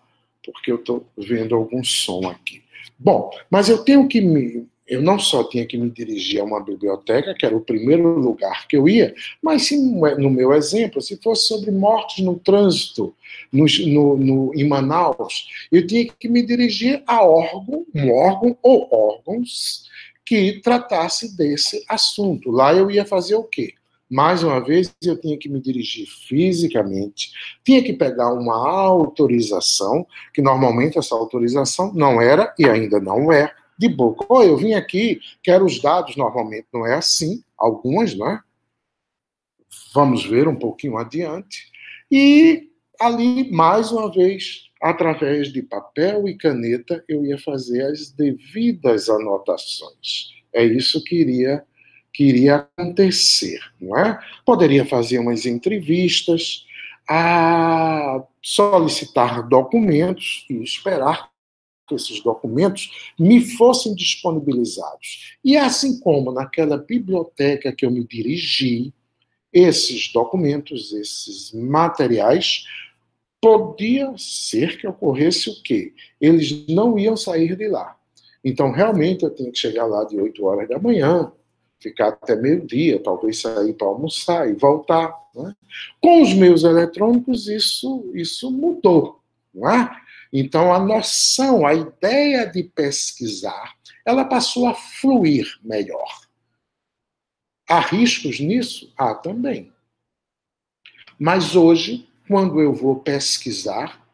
porque eu estou vendo algum som aqui. Bom, mas eu tenho que me... Eu não só tinha que me dirigir a uma biblioteca, que era o primeiro lugar que eu ia, mas se, no meu exemplo, se fosse sobre mortes no trânsito em Manaus, eu tinha que me dirigir a um órgão ou órgãos que tratasse desse assunto. Lá eu ia fazer o quê? Mais uma vez, eu tinha que me dirigir fisicamente, tinha que pegar uma autorização, que normalmente essa autorização não era, e ainda não é, de boca. Oh, eu vim aqui, quero os dados, normalmente não é assim, algumas, né? Vamos ver um pouquinho adiante. E ali, mais uma vez, através de papel e caneta, eu ia fazer as devidas anotações. É isso que iria acontecer, não é? Poderia fazer umas entrevistas, a solicitar documentos e esperar que esses documentos me fossem disponibilizados. E assim como naquela biblioteca que eu me dirigi, esses documentos, esses materiais, podia ser que ocorresse o quê? Eles não iam sair de lá. Então, realmente, eu tinha que chegar lá de 8 horas da manhã, ficar até meio-dia, talvez sair para almoçar e voltar, né? Com os meios eletrônicos, isso mudou, não é? Então, a noção, a ideia de pesquisar, ela passou a fluir melhor. Há riscos nisso? Há também. Mas hoje, quando eu vou pesquisar,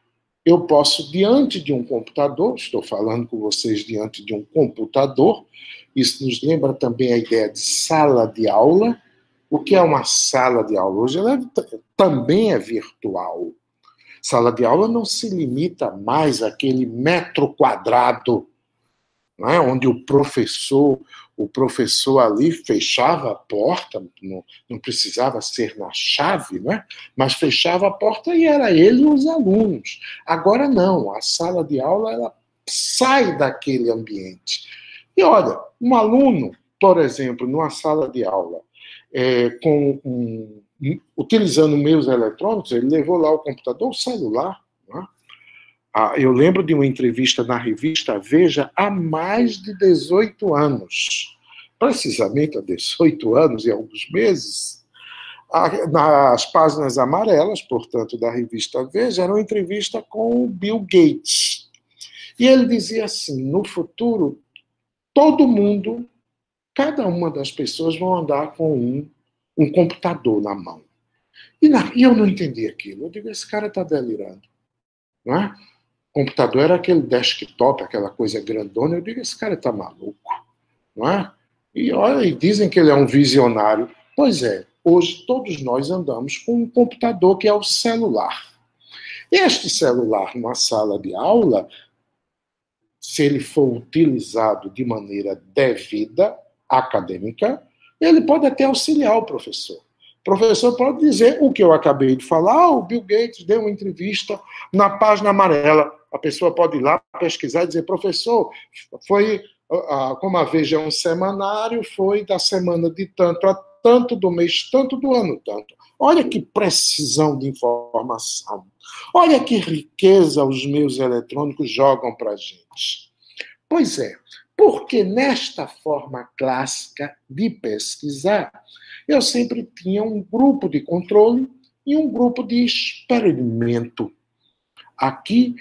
eu posso, diante de um computador, estou falando com vocês diante de um computador, isso nos lembra também a ideia de sala de aula. O que é uma sala de aula? Hoje ela também é virtual. Sala de aula não se limita mais àquele metro quadrado, né, onde o professor ali fechava a porta, não precisava ser na chave, né, mas fechava a porta e era ele e os alunos. Agora não, a sala de aula ela sai daquele ambiente. E olha, um aluno, por exemplo, numa sala de aula, utilizando meios eletrônicos, ele levou lá o computador, o celular. Né? Eu lembro de uma entrevista na revista Veja há mais de 18 anos, precisamente há 18 anos e alguns meses, nas páginas amarelas, portanto, da revista Veja, era uma entrevista com o Bill Gates. E ele dizia assim, no futuro, todo mundo, cada uma das pessoas vão andar com um computador na mão. E eu não entendi aquilo. Eu digo, esse cara está delirando. Não é? computador era aquele desktop, aquela coisa grandona. Eu digo, esse cara está maluco, não é? E olha, e dizem que ele é um visionário. Pois é, hoje todos nós andamos com um computador que é o celular. Este celular, numa sala de aula, se ele for utilizado de maneira devida, acadêmica, ele pode até auxiliar o professor. O professor pode dizer o que eu acabei de falar. Ah, o Bill Gates deu uma entrevista na página amarela. A pessoa pode ir lá pesquisar e dizer, professor, foi, como a Veja é um semanário, foi da semana de tanto a tanto, do mês tanto, do ano tanto. Olha que precisão de informação. Olha que riqueza os meios eletrônicos jogam para a gente. Pois é, porque nesta forma clássica de pesquisar, eu sempre tinha um grupo de controle e um grupo de experimento. Aqui,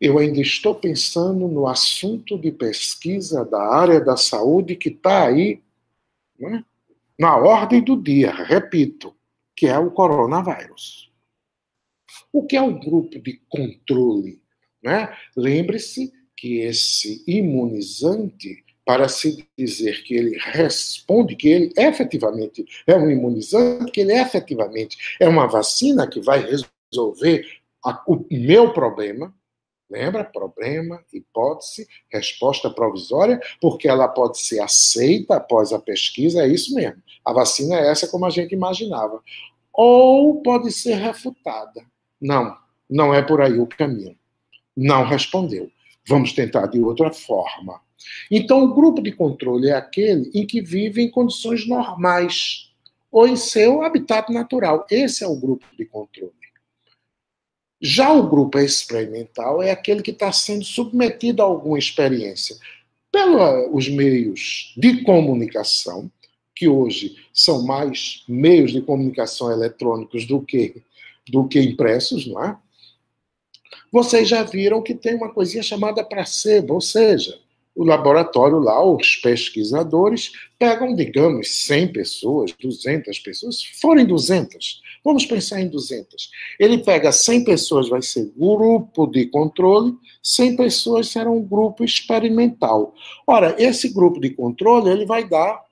eu ainda estou pensando no assunto de pesquisa da área da saúde que está aí, né, na ordem do dia, repito, que é o coronavírus. O que é o grupo de controle, né? Lembre-se que esse imunizante, para se dizer que ele responde, que ele efetivamente é um imunizante, que ele efetivamente é uma vacina que vai resolver o meu problema, lembra? Problema, hipótese, resposta provisória, porque ela pode ser aceita após a pesquisa, é isso mesmo. A vacina é essa como a gente imaginava. Ou pode ser refutada. Não, não é por aí o caminho. Não respondeu. Vamos tentar de outra forma. Então, o grupo de controle é aquele em que vive em condições normais ou em seu habitat natural. Esse é o grupo de controle. Já o grupo experimental é aquele que está sendo submetido a alguma experiência pelos meios de comunicação, que hoje são mais meios de comunicação eletrônicos do que impressos, não é? Vocês já viram que tem uma coisinha chamada placebo, ou seja, o laboratório lá, os pesquisadores, pegam, digamos, 100 pessoas, 200 pessoas, se forem 200, vamos pensar em 200. Ele pega 100 pessoas, vai ser grupo de controle, 100 pessoas será um grupo experimental. Ora, esse grupo de controle, ele vai dar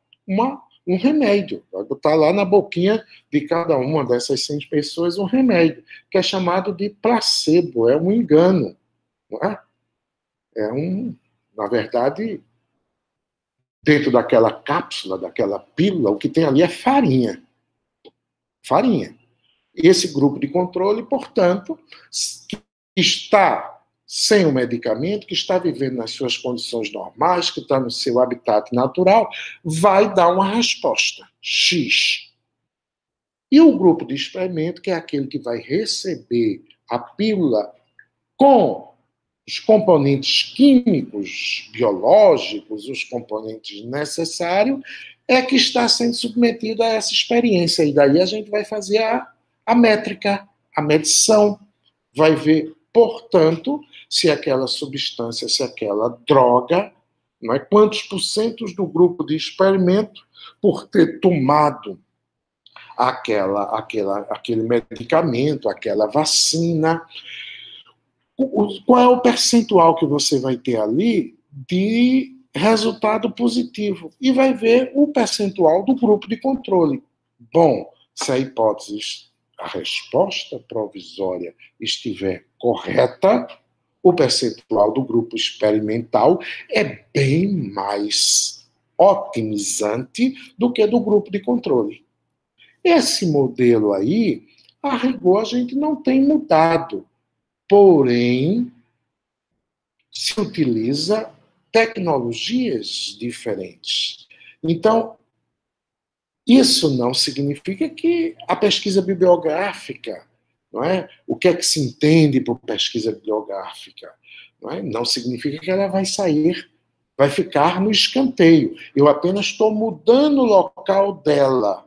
um remédio, vai botar lá na boquinha de cada uma dessas 100 pessoas um remédio, que é chamado de placebo, é um engano, não é? É um... Na verdade, dentro daquela cápsula, daquela pílula, o que tem ali é farinha. Farinha. Esse grupo de controle, portanto, que está sem o medicamento, que está vivendo nas suas condições normais, que está no seu habitat natural, vai dar uma resposta, X. E o grupo de experimento, que é aquele que vai receber a pílula com os componentes químicos, biológicos, os componentes necessários, é que está sendo submetido a essa experiência. E daí a gente vai fazer a métrica, a medição. Vai ver, portanto, se aquela substância, se aquela droga, não é? Quantos porcentos do grupo de experimento, por ter tomado aquele medicamento, aquela vacina... Qual é o percentual que você vai ter ali de resultado positivo? E vai ver o percentual do grupo de controle. Bom, se a hipótese, a resposta provisória estiver correta, o percentual do grupo experimental é bem mais otimizante do que do grupo de controle. Esse modelo aí, a rigor, a gente não tem mudado. Porém, se utiliza tecnologias diferentes. Então, isso não significa que a pesquisa bibliográfica, não é? O que é que se entende por pesquisa bibliográfica? Não é? Não significa que ela vai sair, vai ficar no escanteio. Eu apenas estou mudando o local dela.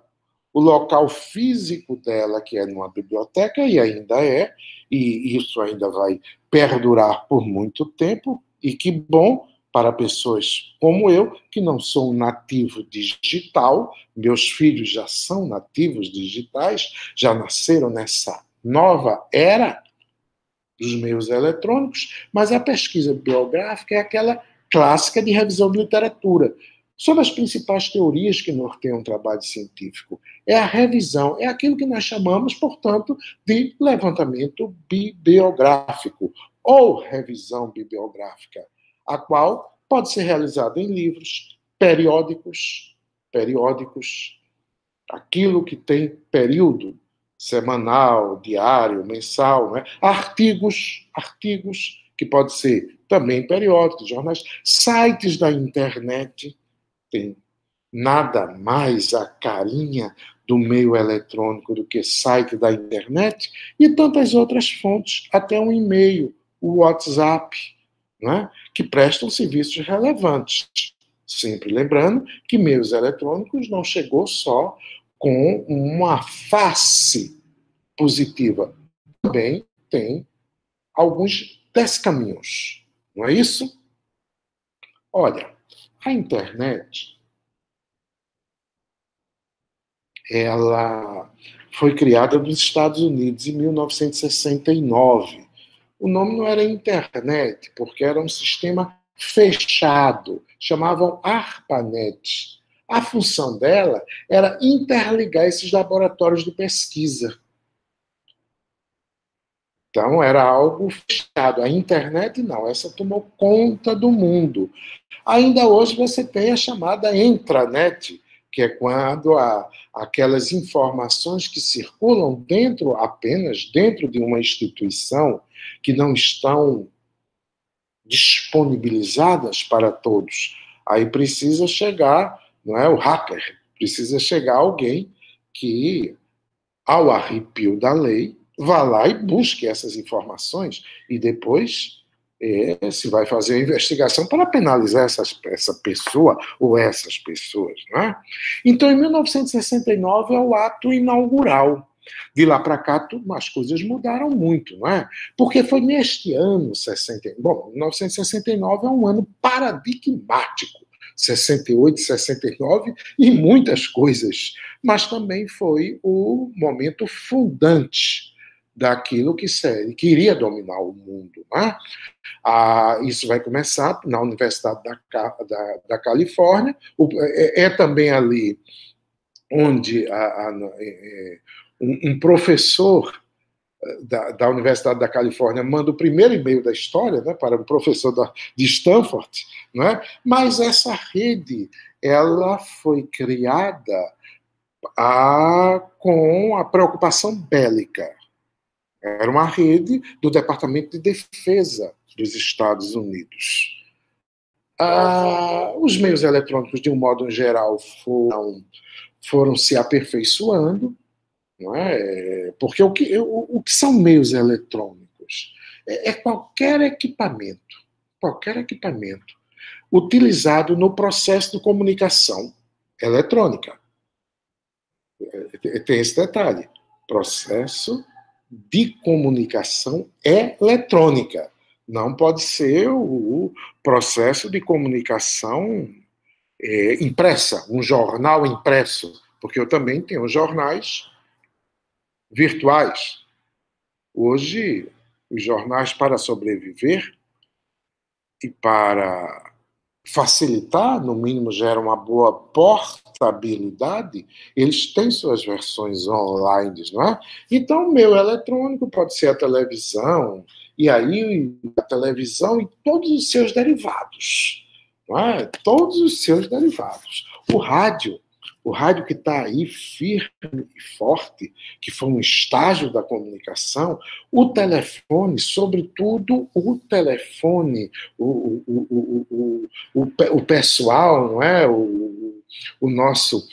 O local físico dela, que é numa biblioteca, e ainda é, e isso ainda vai perdurar por muito tempo, e que bom para pessoas como eu, que não sou um nativo digital, meus filhos já são nativos digitais, já nasceram nessa nova era, dos meios eletrônicos, mas a pesquisa bibliográfica é aquela clássica de revisão de literatura, sobre as principais teorias que norteiam um trabalho científico. É a revisão, é aquilo que nós chamamos, portanto, de levantamento bibliográfico, ou revisão bibliográfica, a qual pode ser realizada em livros, periódicos, aquilo que tem período, semanal, diário, mensal, né? artigos, que pode ser também periódicos, jornais, sites da internet. Tem nada mais a carinha do meio eletrônico do que site da internet e tantas outras fontes, até um e-mail, o WhatsApp, né, que prestam serviços relevantes. Sempre lembrando que meios eletrônicos não chegou só com uma face positiva. Também tem alguns descaminhos, não é isso? Olha, a internet, ela foi criada nos Estados Unidos em 1969. O nome não era internet, porque era um sistema fechado, chamavam ARPANET. A função dela era interligar esses laboratórios de pesquisa. Então, era algo fechado. A internet, não. Essa tomou conta do mundo. Ainda hoje você tem a chamada intranet, que é quando aquelas informações que circulam dentro, apenas dentro de uma instituição, que não estão disponibilizadas para todos. Aí precisa chegar, não é, o hacker, precisa chegar alguém que, ao arrepio da lei, vá lá e busque essas informações e depois se vai fazer a investigação para penalizar essa pessoa ou essas pessoas, né? Então, em 1969 é o ato inaugural. De lá para cá, as coisas mudaram muito, não é? Porque foi neste ano, 1969 é um ano paradigmático, 68, 69 e muitas coisas, mas também foi o momento fundante daquilo que iria dominar o mundo, né? Isso vai começar na Universidade da Califórnia, também ali onde um professor da Universidade da Califórnia manda o primeiro e-mail da história, né, para um professor de Stanford, né? Mas essa rede, ela foi criada com a preocupação bélica. Era uma rede do Departamento de Defesa dos Estados Unidos. Os meios eletrônicos, de um modo geral, foram se aperfeiçoando, não é? Porque o que são meios eletrônicos? É qualquer equipamento utilizado no processo de comunicação eletrônica. Tem esse detalhe. Processo de comunicação eletrônica. Não pode ser o processo de comunicação impressa, um jornal impresso, porque eu também tenho jornais virtuais. Hoje, os jornais, para sobreviver e para facilitar, no mínimo, gera uma boa portabilidade, eles têm suas versões online, não é? Então, o meio eletrônico pode ser a televisão, e aí a televisão e todos os seus derivados, não é? Todos os seus derivados. O rádio que está aí firme e forte, que foi um estágio da comunicação, o telefone, sobretudo o telefone, o pessoal, não é? O nosso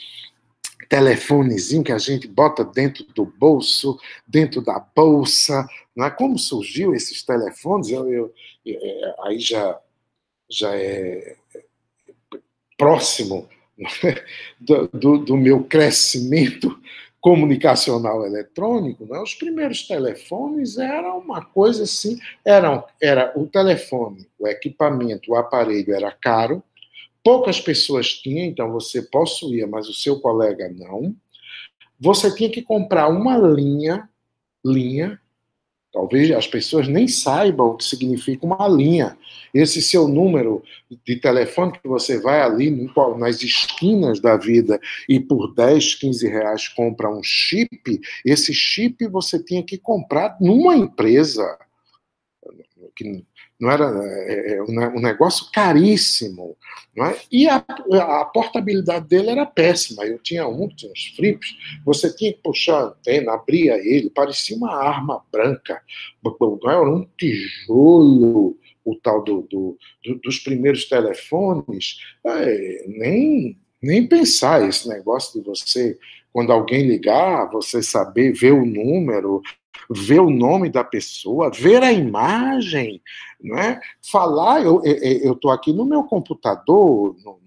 telefonezinho que a gente bota dentro do bolso, dentro da bolsa, não é? Como surgiu esses telefones? Aí já é próximo do meu crescimento comunicacional eletrônico, né? Os primeiros telefones eram uma coisa assim, era o telefone, o equipamento, o aparelho era caro, poucas pessoas tinham, então você possuía, mas o seu colega não. Você tinha que comprar uma linha Talvez as pessoas nem saibam o que significa uma linha. Esse seu número de telefone que você vai ali nas esquinas da vida e por 10, 15 reais compra um chip, esse chip você tinha que comprar numa empresa. Que não era um negócio caríssimo. Não é? E a portabilidade dele era péssima. Eu tinha um, tinha uns flips, você tinha que puxar a antena, abria ele, parecia uma arma branca. Era um tijolo o tal dos primeiros telefones. Nem pensar esse negócio de você, quando alguém ligar, você saber ver o número, ver o nome da pessoa, ver a imagem, né? Falar, eu estou aqui no meu computador, no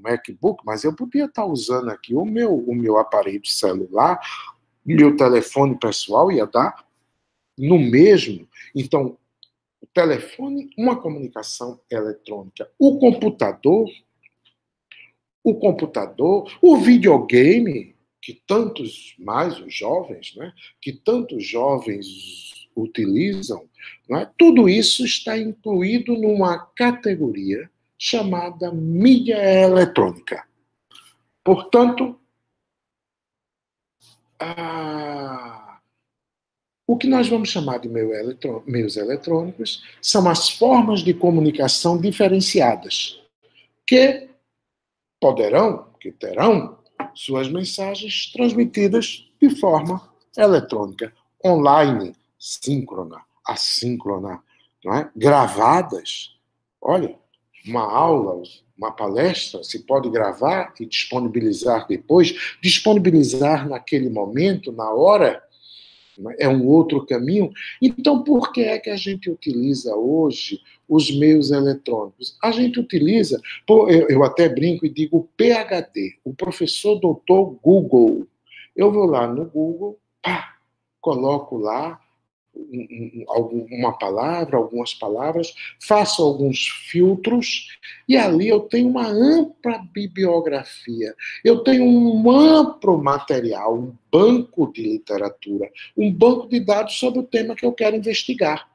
MacBook, mas eu podia estar usando aqui o meu aparelho celular, meu telefone pessoal ia dar no mesmo. Então, o telefone, uma comunicação eletrônica, o computador, o videogame, que tantos mais os jovens, né? Que tantos jovens utilizam, né? Tudo isso está incluído numa categoria chamada mídia eletrônica. Portanto, o que nós vamos chamar de meios eletrônicos são as formas de comunicação diferenciadas, que poderão, que terão, suas mensagens transmitidas de forma eletrônica, online, síncrona, assíncrona, não é? Gravadas. Olha, uma aula, uma palestra, se pode gravar e disponibilizar depois, disponibilizar naquele momento, na hora, é um outro caminho. Então, por que é que a gente utiliza hoje os meios eletrônicos? A gente utiliza, eu até brinco e digo PhD, o professor doutor Google. Eu vou lá no Google, pá, coloco lá uma palavra, algumas palavras, faço alguns filtros e ali eu tenho uma ampla bibliografia, eu tenho um amplo material, um banco de literatura, um banco de dados sobre o tema que eu quero investigar.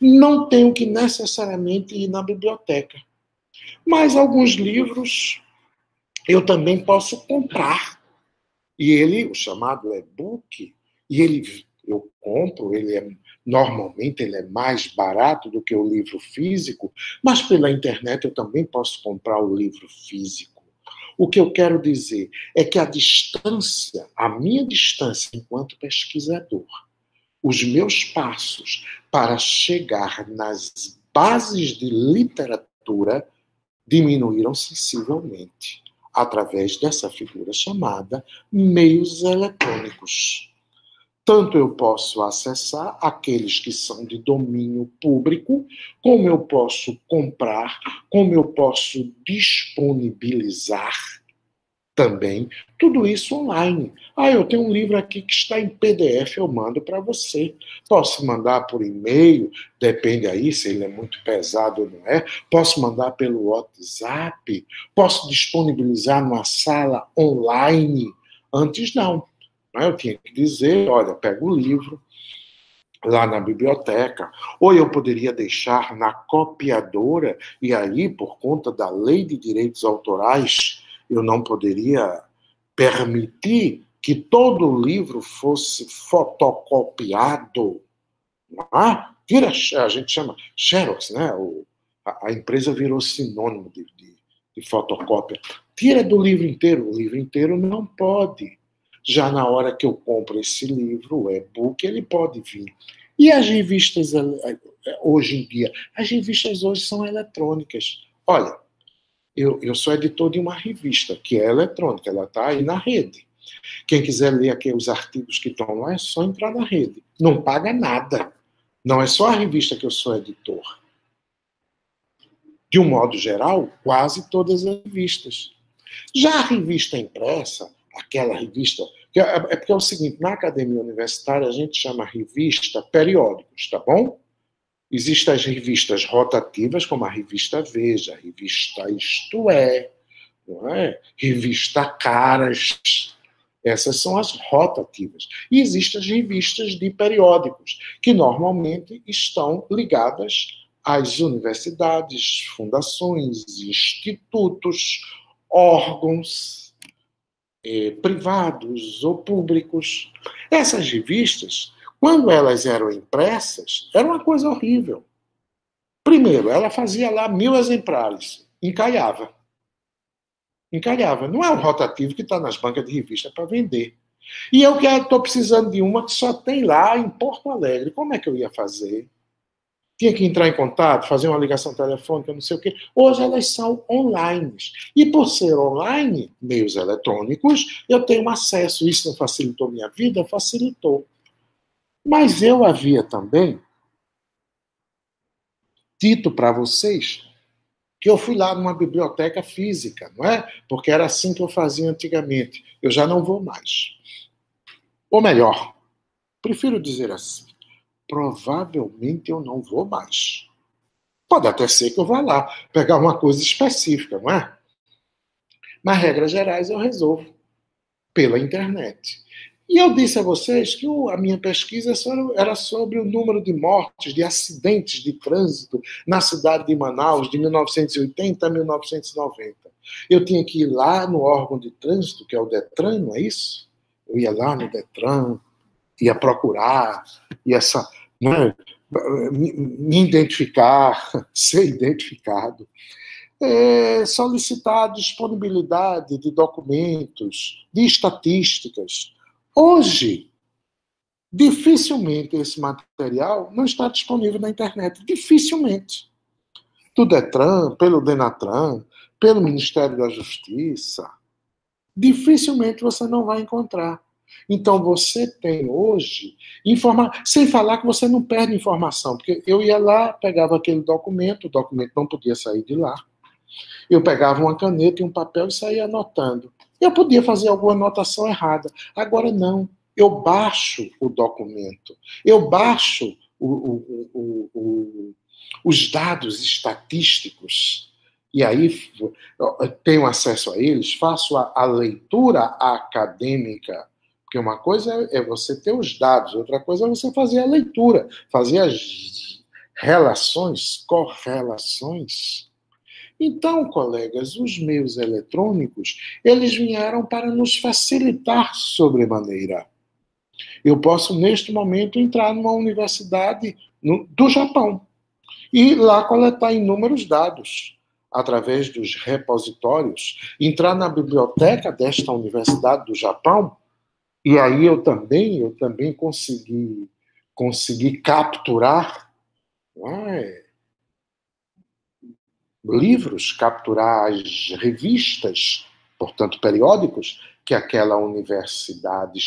Não tenho que necessariamente ir na biblioteca, mas alguns livros eu também posso comprar. E ele, o chamado e-book, e ele eu compro, normalmente ele é mais barato do que o livro físico, mas pela internet eu também posso comprar o livro físico. O que eu quero dizer é que a distância, a minha distância enquanto pesquisador, os meus passos para chegar nas bases de literatura diminuíram sensivelmente, através dessa figura chamada meios eletrônicos. Tanto eu posso acessar aqueles que são de domínio público, como eu posso comprar, como eu posso disponibilizar também, tudo isso online. Ah, eu tenho um livro aqui que está em PDF, eu mando para você. Posso mandar por e-mail, depende aí se ele é muito pesado ou não é. Posso mandar pelo WhatsApp, posso disponibilizar numa sala online. Antes não. Eu tinha que dizer, olha, pega o livro lá na biblioteca, ou eu poderia deixar na copiadora, e aí, por conta da lei de direitos autorais, eu não poderia permitir que todo o livro fosse fotocopiado. Ah, vira, a gente chama Xerox, né? A empresa virou sinônimo de fotocópia. Tira do livro inteiro, o livro inteiro não pode. Já na hora que eu compro esse livro, o e-book, ele pode vir. E as revistas hoje em dia? As revistas hoje são eletrônicas. Olha, eu sou editor de uma revista que é eletrônica, ela está aí na rede. Quem quiser ler aqui os artigos que estão lá, é só entrar na rede. Não paga nada. Não é só a revista que eu sou editor. De um modo geral, quase todas as revistas. Já a revista impressa, aquela revista, é porque é o seguinte, na academia universitária a gente chama revista periódicos, tá bom? Existem as revistas rotativas, como a revista Veja, a revista Isto É, não é? Revista Caras, Essas são as rotativas. E existem as revistas de periódicos, que normalmente estão ligadas às universidades, fundações, institutos, órgãos privados ou públicos. Essas revistas, quando elas eram impressas, era uma coisa horrível. Primeiro, ela fazia lá 1000 exemplares, encalhava. Encalhava. Não é o rotativo que está nas bancas de revista para vender. E eu estou precisando de uma que só tem lá em Porto Alegre. Como é que eu ia fazer? Tinha que entrar em contato, fazer uma ligação telefônica, não sei o quê. Hoje elas são online. E por ser online, meios eletrônicos, eu tenho acesso. Isso não facilitou minha vida? Facilitou. Mas eu havia também dito para vocês que eu fui lá numa biblioteca física, não é? Porque era assim que eu fazia antigamente. Eu já não vou mais. Ou melhor, prefiro dizer assim, provavelmente eu não vou mais. Pode até ser que eu vá lá pegar uma coisa específica, não é? Mas, regras gerais, eu resolvo pela internet. E eu disse a vocês que a minha pesquisa era sobre o número de mortes, de acidentes de trânsito na cidade de Manaus de 1980 a 1990. Eu tinha que ir lá no órgão de trânsito, que é o DETRAN, não é isso? Eu ia lá no DETRAN, ia procurar, ia me identificar, ser identificado. Solicitar disponibilidade de documentos, de estatísticas. Hoje, dificilmente esse material não está disponível na internet. Dificilmente. Do DETRAN, pelo DENATRAN, pelo Ministério da Justiça. Dificilmente você não vai encontrar. Então, você tem hoje informação, sem falar que você não perde informação. Porque eu ia lá, pegava aquele documento, o documento não podia sair de lá. Eu pegava uma caneta e um papel e saía anotando. Eu podia fazer alguma anotação errada. Agora não. Eu baixo o documento. Eu baixo os dados estatísticos. E aí tenho acesso a eles, faço a leitura acadêmica. Porque uma coisa é você ter os dados, outra coisa é você fazer a leitura, fazer as relações, correlações. Então, colegas, os meios eletrônicos, eles vieram para nos facilitar sobremaneira. Eu posso, neste momento, entrar numa universidade do Japão e lá coletar inúmeros dados, através dos repositórios, entrar na biblioteca desta universidade do Japão, e aí eu também consegui capturar... livros, capturar as revistas, portanto, periódicos, que aquela universidade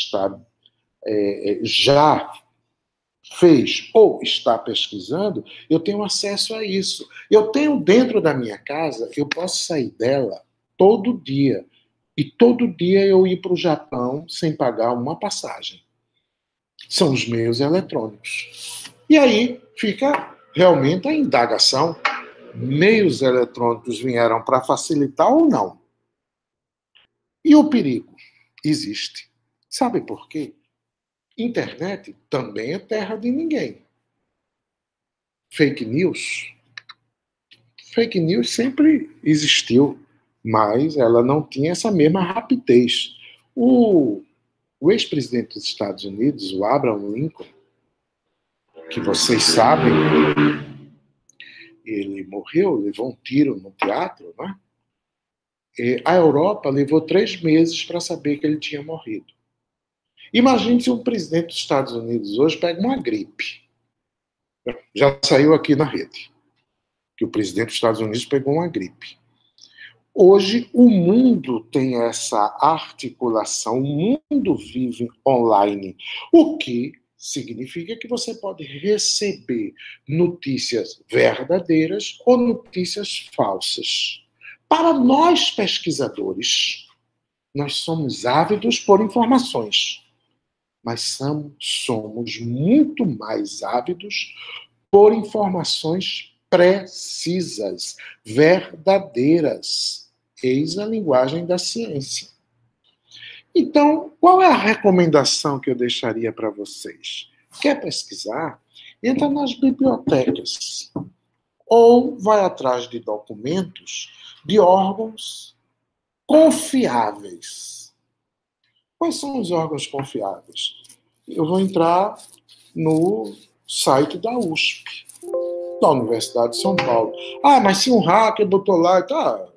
já fez ou está pesquisando, eu tenho acesso a isso. Eu tenho dentro da minha casa, eu posso sair dela todo dia. E todo dia eu ir para o Japão sem pagar uma passagem. São os meios eletrônicos. E aí fica realmente a indagação. Meios eletrônicos vieram para facilitar ou não? E o perigo existe. Sabe por quê? Internet também é terra de ninguém. Fake news. Fake news sempre existiu, mas ela não tinha essa mesma rapidez. O ex-presidente dos Estados Unidos, o Abraham Lincoln, que vocês sabem... Ele morreu, levou um tiro no teatro, né? A Europa levou 3 meses para saber que ele tinha morrido. Imagine se um presidente dos Estados Unidos hoje pega uma gripe. Já saiu aqui na rede, que o presidente dos Estados Unidos pegou uma gripe. Hoje o mundo tem essa articulação, o mundo vive online, o que... significa que você pode receber notícias verdadeiras ou notícias falsas. Para nós, pesquisadores, nós somos ávidos por informações, mas somos muito mais ávidos por informações precisas, verdadeiras. Eis a linguagem da ciência. Então, qual é a recomendação que eu deixaria para vocês? Quer pesquisar? Entra nas bibliotecas ou vai atrás de documentos de órgãos confiáveis. Quais são os órgãos confiáveis? Eu vou entrar no site da USP, da Universidade de São Paulo. Ah, mas se um hacker botou lá... Tá,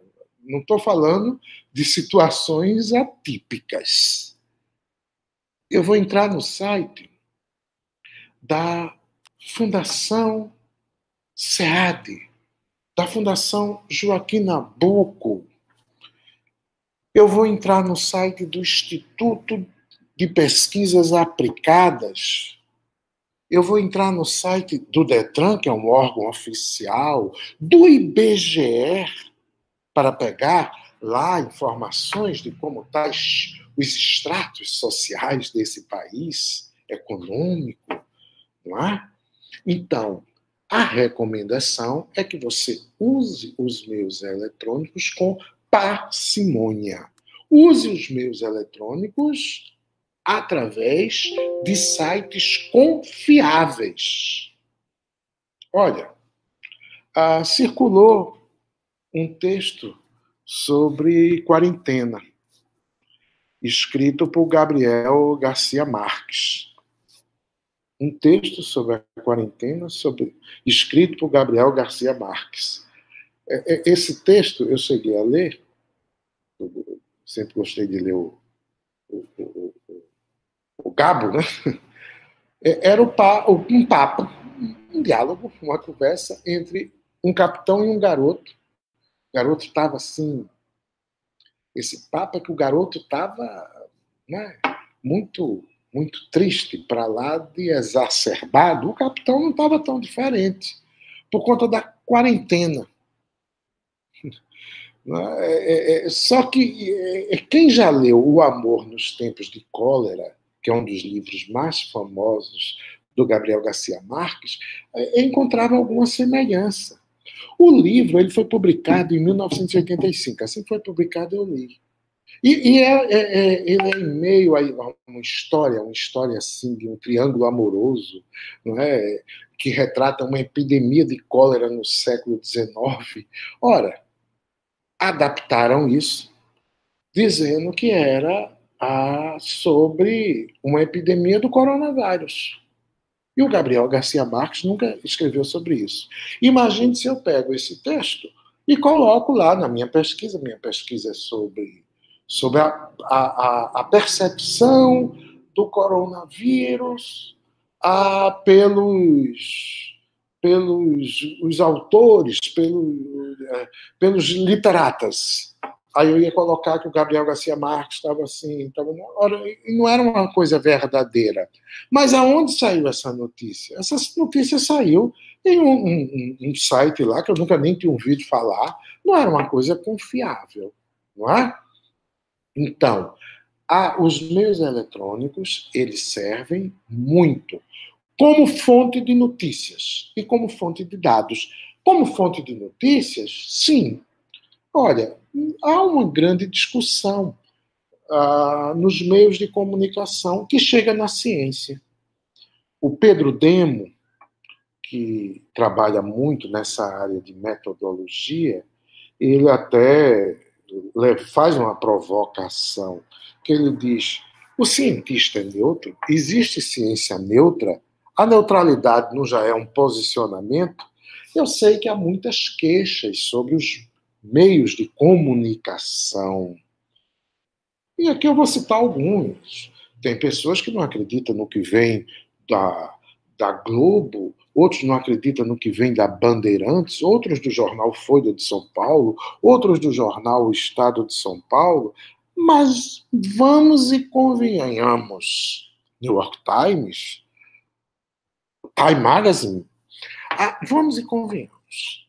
não estou falando de situações atípicas. Eu vou entrar no site da Fundação SEAD, da Fundação Joaquim Nabuco. Eu vou entrar no site do Instituto de Pesquisas Aplicadas. Eu vou entrar no site do DETRAN, que é um órgão oficial, do IBGE, para pegar lá informações de como estão os estratos sociais desse país, econômico, não é? Então, a recomendação é que você use os meios eletrônicos com parcimônia. Use os meios eletrônicos através de sites confiáveis. Olha, circulou um texto sobre quarentena, escrito por Gabriel García Márquez. Um texto sobre a quarentena, escrito por Gabriel García Márquez. Esse texto eu cheguei a ler, eu sempre gostei de ler o Gabo, né? Era um papo, um diálogo, uma conversa entre um capitão e um garoto. O garoto estava assim, esse papo é que o garoto estava, né, muito triste, para lá de exacerbado. O capitão não estava tão diferente, por conta da quarentena. Só que quem já leu O Amor nos Tempos de Cólera, que é um dos livros mais famosos do Gabriel García Márquez, encontrava alguma semelhança. O livro ele foi publicado em 1985. Assim que foi publicado, eu li. Ele é em meio a uma história assim, de um triângulo amoroso, não é? Que retrata uma epidemia de cólera no século XIX. Ora, adaptaram isso, dizendo que era sobre uma epidemia do coronavírus. E o Gabriel García Márquez nunca escreveu sobre isso. Imagine se eu pego esse texto e coloco lá na minha pesquisa. Minha pesquisa é sobre a percepção do coronavírus pelos autores, pelos literatas. Aí eu ia colocar que o Gabriel García Márquez estava assim, não era uma coisa verdadeira. Mas aonde saiu essa notícia? Essa notícia saiu em um site lá, que eu nunca nem tinha ouvido falar, não era uma coisa confiável, não é? Então, os meios eletrônicos, eles servem muito como fonte de notícias e como fonte de dados. Como fonte de notícias, sim. Olha, há uma grande discussão nos meios de comunicação que chega na ciência. O Pedro Demo, que trabalha muito nessa área de metodologia, ele até faz uma provocação, que ele diz, o cientista é neutro? Existe ciência neutra? A neutralidade não já é um posicionamento? Eu sei que há muitas queixas sobre os meios de comunicação. E aqui eu vou citar alguns. Tem pessoas que não acreditam no que vem da Globo, outros não acreditam no que vem da Bandeirantes, outros do jornal Folha de São Paulo, outros do jornal Estado de São Paulo, mas vamos e convenhamos. New York Times, Time Magazine, vamos e convenhamos.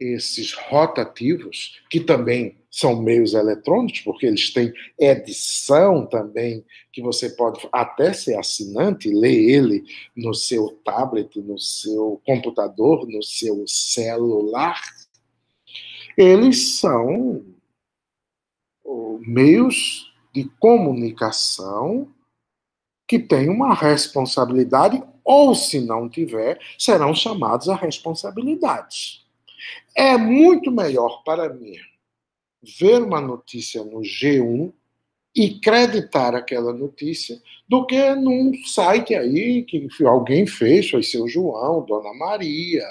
Esses rotativos, que também são meios eletrônicos, porque eles têm edição também, que você pode até ser assinante, ler ele no seu tablet, no seu computador, no seu celular. Eles são meios de comunicação que têm uma responsabilidade, ou se não tiver, serão chamados a responsabilidades. É muito melhor para mim ver uma notícia no G1 e creditar aquela notícia do que num site aí que alguém fez, foi seu João, Dona Maria,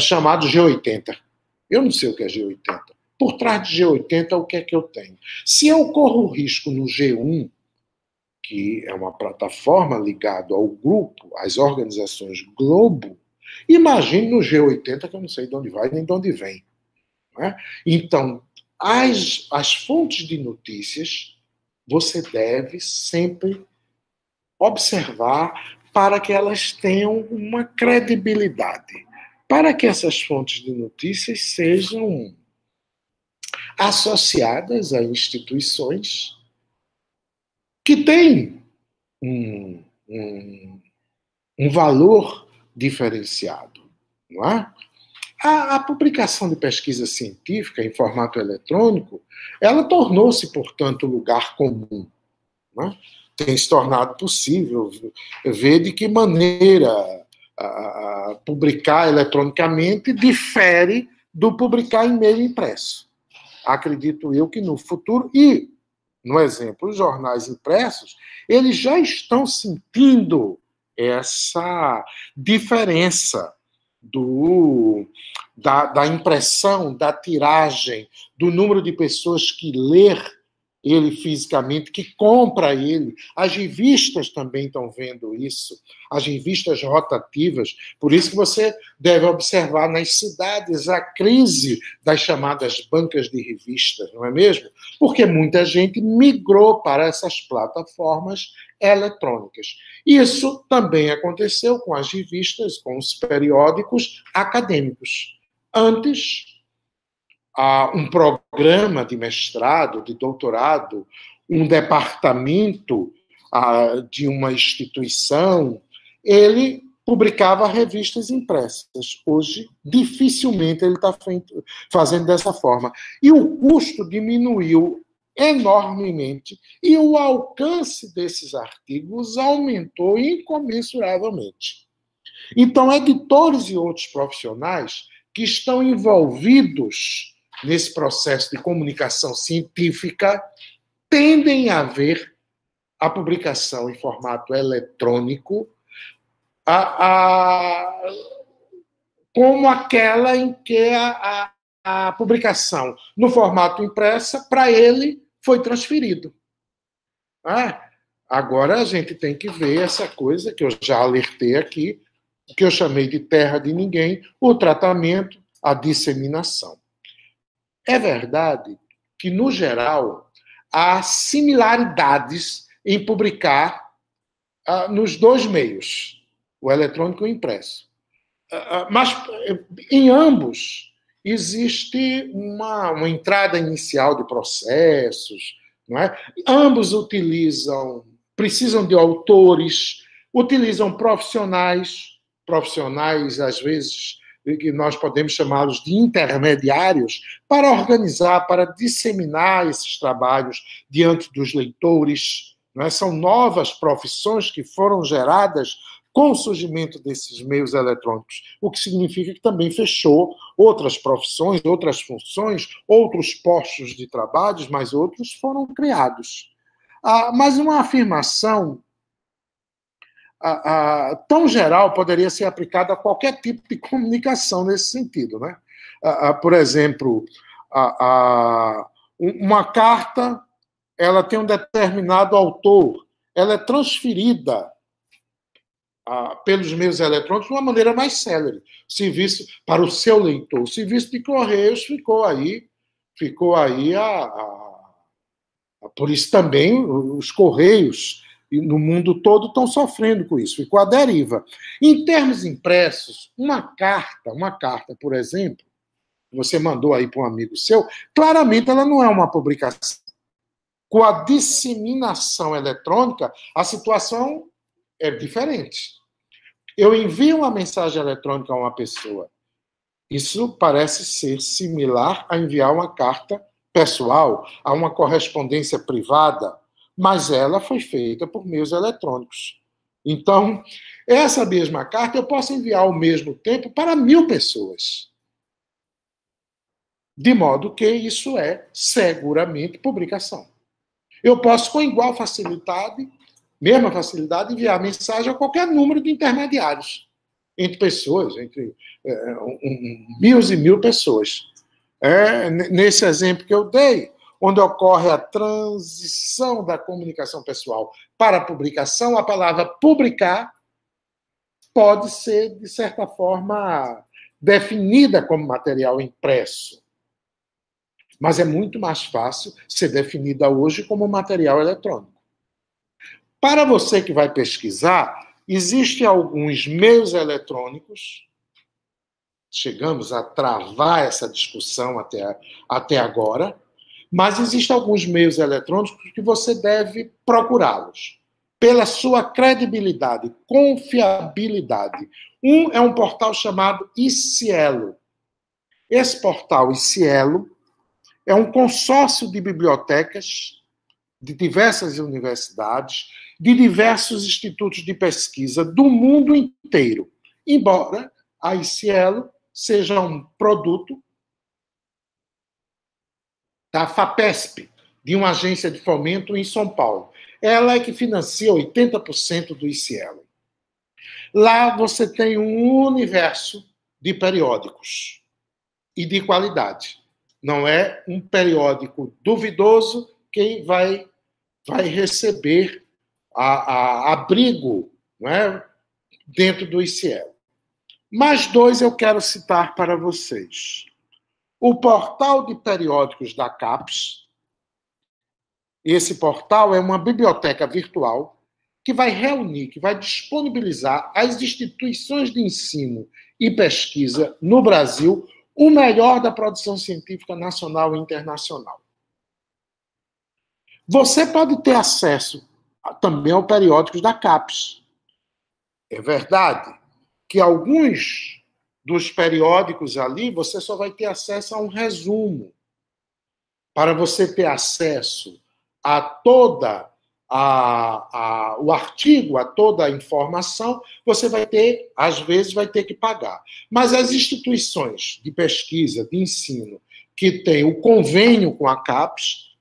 chamado G80. Eu não sei o que é G80. Por trás de G80, o que é que eu tenho? Se eu corro o risco no G1, que é uma plataforma ligada ao grupo, às organizações Globo, imagine no G80, que eu não sei de onde vai nem de onde vem. Não é? Então, as fontes de notícias você deve sempre observar para que elas tenham uma credibilidade, para que essas fontes de notícias sejam associadas a instituições que têm um valor diferenciado, não é? A publicação de pesquisa científica em formato eletrônico, ela tornou-se, portanto, lugar comum, né? Tem se tornado possível ver de que maneira publicar eletronicamente difere do publicar em meio impresso. Acredito eu que no futuro, e, no exemplo, os jornais impressos, eles já estão sentindo essa diferença da impressão, da tiragem, do número de pessoas que lê ele fisicamente, que compra ele. As revistas também estão vendo isso, as revistas rotativas. Por isso que você deve observar nas cidades a crise das chamadas bancas de revistas, não é mesmo? Porque muita gente migrou para essas plataformas eletrônicas. Isso também aconteceu com as revistas, com os periódicos acadêmicos. Antes, um programa de mestrado, de doutorado, um departamento de uma instituição, ele publicava revistas impressas. Hoje, dificilmente ele está fazendo dessa forma. E o custo diminuiu enormemente e o alcance desses artigos aumentou incomensuravelmente. Então, editores e outros profissionais que estão envolvidos nesse processo de comunicação científica tendem a ver a publicação em formato eletrônico como aquela em que a publicação no formato impressa, para ele, foi transferido. Agora a gente tem que ver essa coisa que eu já alertei aqui, que eu chamei de terra de ninguém, o tratamento, a disseminação. É verdade que, no geral, há similaridades em publicar nos dois meios, o eletrônico e o impresso. Mas, em ambos, existe uma entrada inicial de processos, não é? Ambos precisam de autores, utilizam profissionais às vezes, que nós podemos chamá-los de intermediários, para organizar, para disseminar esses trabalhos diante dos leitores, não é? São novas profissões que foram geradas com o surgimento desses meios eletrônicos, o que significa que também fechou outras profissões, outras funções, outros postos de trabalho, mas outros foram criados. Mas uma afirmação tão geral poderia ser aplicada a qualquer tipo de comunicação nesse sentido, né? Por exemplo, uma carta, ela tem um determinado autor, ela é transferida pelos meios eletrônicos de uma maneira mais célere. Serviço para o seu leitor. O serviço de correios ficou aí. Por isso também os correios no mundo todo estão sofrendo com isso. Ficou à deriva. Em termos impressos, uma carta, por exemplo, que você mandou aí para um amigo seu, claramente ela não é uma publicação. Com a disseminação eletrônica, a situação é diferente. Eu envio uma mensagem eletrônica a uma pessoa. Isso parece ser similar a enviar uma carta pessoal, a uma correspondência privada, mas ela foi feita por meios eletrônicos. Então, essa mesma carta eu posso enviar ao mesmo tempo para 1000 pessoas. De modo que isso é, seguramente, publicação. Eu posso, com igual facilidade, mesma facilidade, enviar mensagem a qualquer número de intermediários, entre pessoas, entre 1000 e 1000 pessoas. Nesse exemplo que eu dei, onde ocorre a transição da comunicação pessoal para a publicação, a palavra publicar pode ser, de certa forma, definida como material impresso. Mas é muito mais fácil ser definida hoje como material eletrônico. Para você que vai pesquisar, existem alguns meios eletrônicos, chegamos a travar essa discussão até agora, mas existem alguns meios eletrônicos que você deve procurá-los, pela sua credibilidade, confiabilidade. Um é um portal chamado SciELO. Esse portal SciELO é um consórcio de bibliotecas de diversas universidades, de diversos institutos de pesquisa do mundo inteiro, embora a SciELO seja um produto da FAPESP, de uma agência de fomento em São Paulo. Ela é que financia 80% do SciELO. Lá você tem um universo de periódicos e de qualidade. Não é um periódico duvidoso quem vai receber abrigo, não é, dentro do SciELO. Mais dois eu quero citar para vocês. O portal de periódicos da CAPES. Esse portal é uma biblioteca virtual que vai reunir, que vai disponibilizar às instituições de ensino e pesquisa no Brasil o melhor da produção científica nacional e internacional. Você pode ter acesso também aos periódicos da CAPES. É verdade que alguns dos periódicos ali, você só vai ter acesso a um resumo. Para você ter acesso a toda o artigo, a toda a informação, você vai ter, às vezes, vai ter que pagar. Mas as instituições de pesquisa, de ensino, que têm o convênio com a CAPES,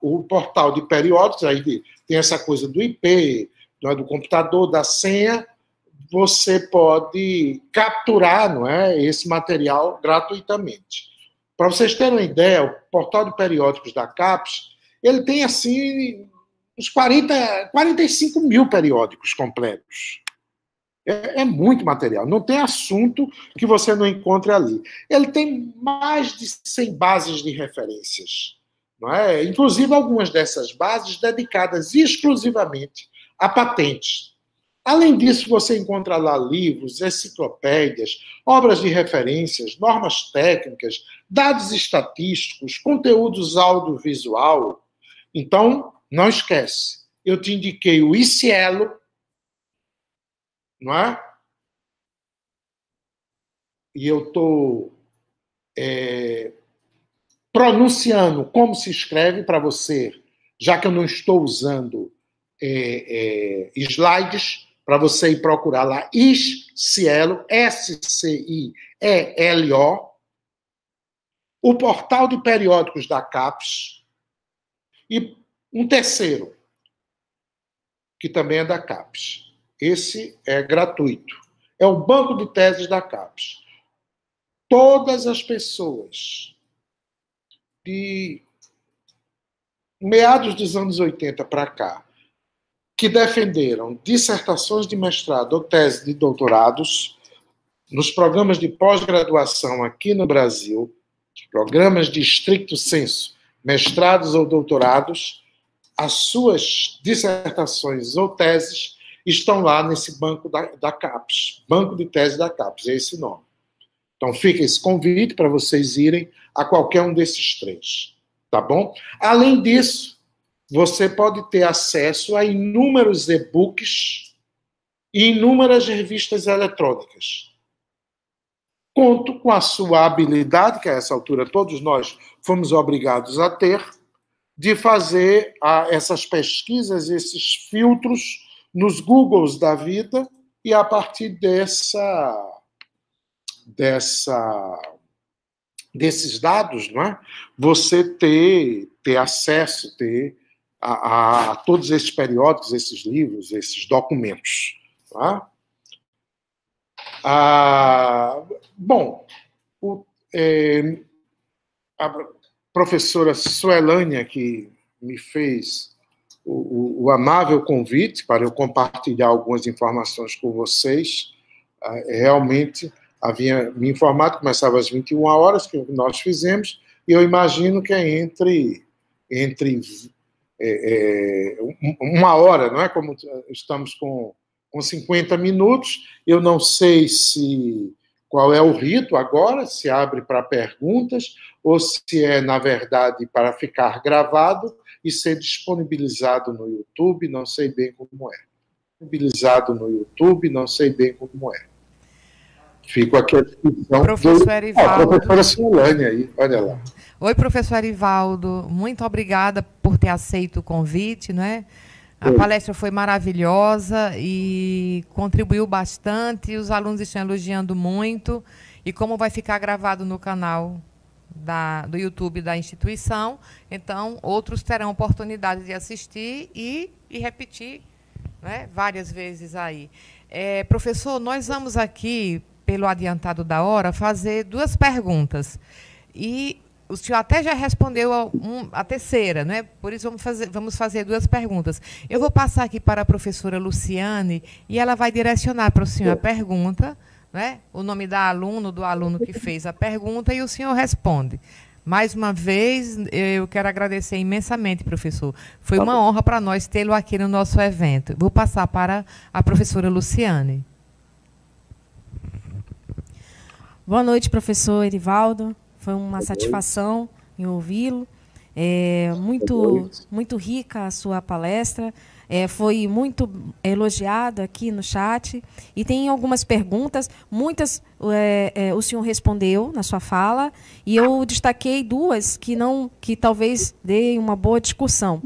o portal de periódicos, aí tem essa coisa do IP, do computador, da senha, você pode capturar, não é, esse material gratuitamente. Para vocês terem uma ideia, o portal de periódicos da CAPES, ele tem, assim, uns 45 mil periódicos completos. É muito material. Não tem assunto que você não encontre ali. Ele tem mais de 100 bases de referências, não é? Inclusive, algumas dessas bases dedicadas exclusivamente a patentes. Além disso, você encontra lá livros, enciclopédias, obras de referências, normas técnicas, dados estatísticos, conteúdos audiovisual. Então, não esquece, eu te indiquei o SciELO, não é? E eu estou pronunciando como se escreve para você, já que eu não estou usando slides, para você ir procurar lá, SciELO, S-C-I-E-L-O, o portal de periódicos da CAPES, e um terceiro, que também é da CAPES. Esse é gratuito. É o banco de teses da CAPES. Todas as pessoas de meados dos anos 80 para cá, que defenderam dissertações de mestrado ou tese de doutorados nos programas de pós-graduação aqui no Brasil, programas de stricto sensu, mestrados ou doutorados, as suas dissertações ou teses estão lá nesse banco da CAPES, banco de tese da CAPES, é esse nome. Então fica esse convite para vocês irem a qualquer um desses três, tá bom? Além disso, você pode ter acesso a inúmeros e-books e inúmeras revistas eletrônicas. conto com a sua habilidade, que a essa altura todos nós fomos obrigados a ter, de fazer essas pesquisas, esses filtros nos Googles da vida, e a partir desses dados, não é? Você ter acesso, ter a todos esses periódicos, esses livros, esses documentos. Tá? Bom, a professora Suelânia, que me fez o amável convite para eu compartilhar algumas informações com vocês, realmente havia me informado, começava às 21 horas, que nós fizemos, e eu imagino que é entre uma hora, não é? Como estamos com 50 minutos, eu não sei qual é o rito agora, se abre para perguntas ou se é, na verdade, para ficar gravado e ser disponibilizado no YouTube, não sei bem como é. Fico aqui à disposição. Professor Erivaldo. Professora Suelânia aí, olha lá. Oi, professor Erivaldo, muito obrigada por ter aceito o convite, né? A palestra foi maravilhosa e contribuiu bastante, os alunos estão elogiando muito, e como vai ficar gravado no canal do YouTube da instituição, então outros terão oportunidade de assistir e repetir, né, várias vezes aí. Professor, nós vamos aqui, pelo adiantado da hora, fazer duas perguntas, e o senhor até já respondeu a terceira, né? Por isso vamos fazer duas perguntas. Eu vou passar aqui para a professora Luciane e ela vai direcionar para o senhor a pergunta, né? O nome do aluno que fez a pergunta, e o senhor responde. Mais uma vez, eu quero agradecer imensamente, professor. Foi uma honra para nós tê-lo aqui no nosso evento. Vou passar para a professora Luciane. Boa noite, professor Erivaldo. Foi uma satisfação em ouvi-lo, muito, muito rica a sua palestra, foi muito elogiada aqui no chat, e tem algumas perguntas, muitas o senhor respondeu na sua fala, e eu destaquei duas que talvez dê uma boa discussão.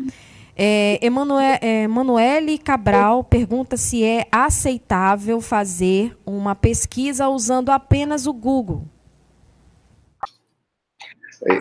Emanuele Cabral pergunta se é aceitável fazer uma pesquisa usando apenas o Google.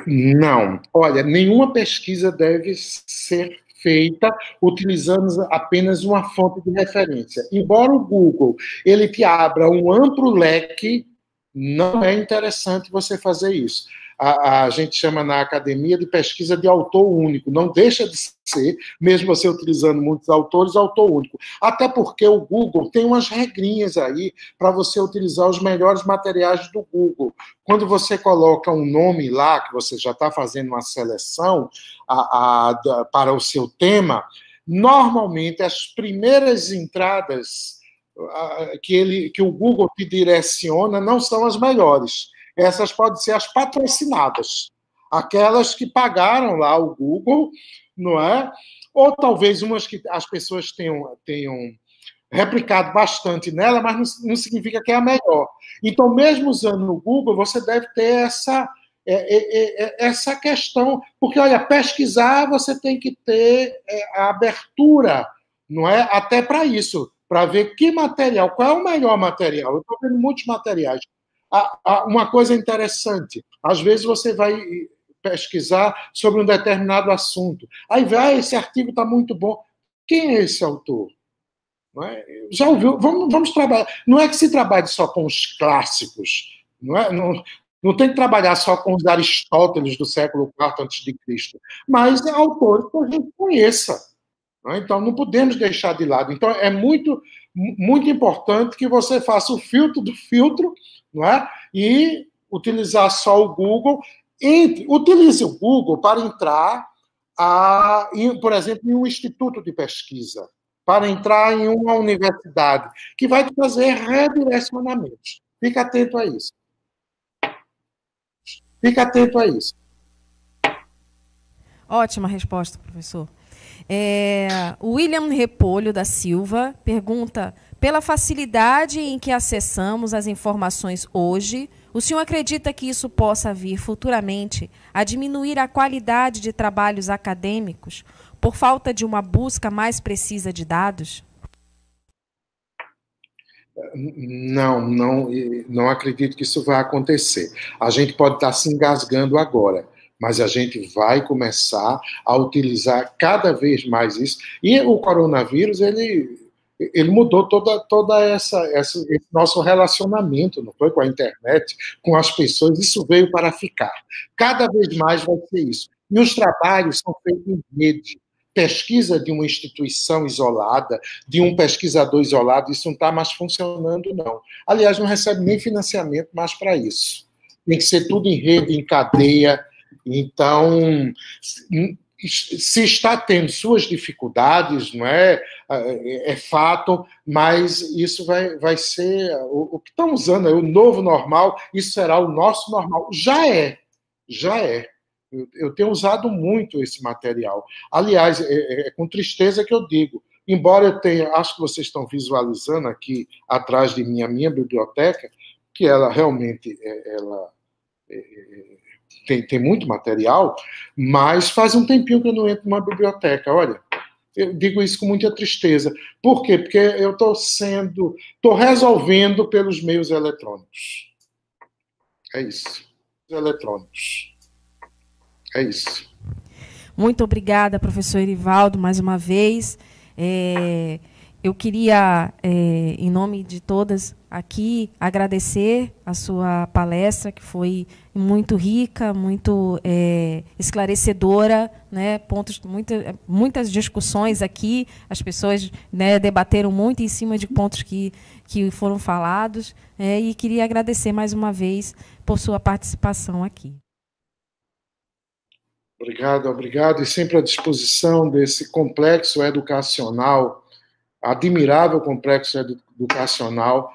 Não. Olha, nenhuma pesquisa deve ser feita utilizando apenas uma fonte de referência. Embora o Google ele te abra um amplo leque, não é interessante você fazer isso. A gente chama na academia de pesquisa de autor único. Não deixa de ser, mesmo você utilizando muitos autores, autor único. Até porque o Google tem umas regrinhas aí para você utilizar os melhores materiais do Google. Quando você coloca um nome lá, que você já está fazendo uma seleção para o seu tema, normalmente as primeiras entradas que o Google te direciona não são as melhores. Essas podem ser as patrocinadas, aquelas que pagaram lá o Google, não é? Ou talvez umas que as pessoas tenham replicado bastante nela, mas não significa que é a melhor. Então, mesmo usando o Google, você deve ter essa questão, porque, olha, pesquisar você tem que ter a abertura, não é? Até para isso, para ver que material, qual é o melhor material. Eu estou vendo muitos materiais. Uma coisa interessante, às vezes você vai pesquisar sobre um determinado assunto, aí vai, esse artigo está muito bom, quem é esse autor? Não é? Já ouviu? Vamos trabalhar, não é que se trabalhe só com os clássicos, não é? Não tem que trabalhar só com os Aristóteles do século IV a.C., mas autores que a gente conheça, não é? Então não podemos deixar de lado, então é muito, muito importante que você faça o filtro do filtro, não é? E utilizar só o Google. Utilize o Google para entrar, por exemplo, em um instituto de pesquisa, para entrar em uma universidade, que vai te fazer redirecionamentos. Fica atento a isso. Ótima resposta, professor. William Repolho da Silva pergunta... Pela facilidade em que acessamos as informações hoje, O senhor acredita que isso possa vir futuramente a diminuir a qualidade de trabalhos acadêmicos por falta de uma busca mais precisa de dados? Não acredito que isso vai acontecer. A gente pode estar se engasgando agora, mas a gente vai começar a utilizar cada vez mais isso. E o coronavírus, ele mudou esse nosso relacionamento, não foi? Com a internet, com as pessoas, isso veio para ficar. Cada vez mais vai ser isso. E os trabalhos são feitos em rede. Pesquisa de uma instituição isolada, de um pesquisador isolado, isso não está mais funcionando, não. Aliás, não recebe nem financiamento mais para isso. Tem que ser tudo em rede, em cadeia. Então, se está tendo suas dificuldades, não é? É fato, mas isso vai ser o que estão usando, é o novo normal, isso será o nosso normal. Já é. Eu tenho usado muito esse material. Aliás, é com tristeza que eu digo, embora eu tenha, acho que vocês estão visualizando aqui atrás de mim a minha biblioteca, que ela realmente tem muito material, mas faz um tempinho que eu não entro numa biblioteca, olha. Eu digo isso com muita tristeza. Por quê? Porque eu estou resolvendo pelos meios eletrônicos. É isso. Muito obrigada, professor Erivaldo, mais uma vez. Eu queria, em nome de todas aqui, agradecer a sua palestra, que foi muito rica, muito esclarecedora, né? Muitas discussões aqui, as pessoas, né, debateram muito em cima de pontos que foram falados, e queria agradecer mais uma vez por sua participação aqui. Obrigado, e sempre à disposição desse complexo educacional, admirável complexo educacional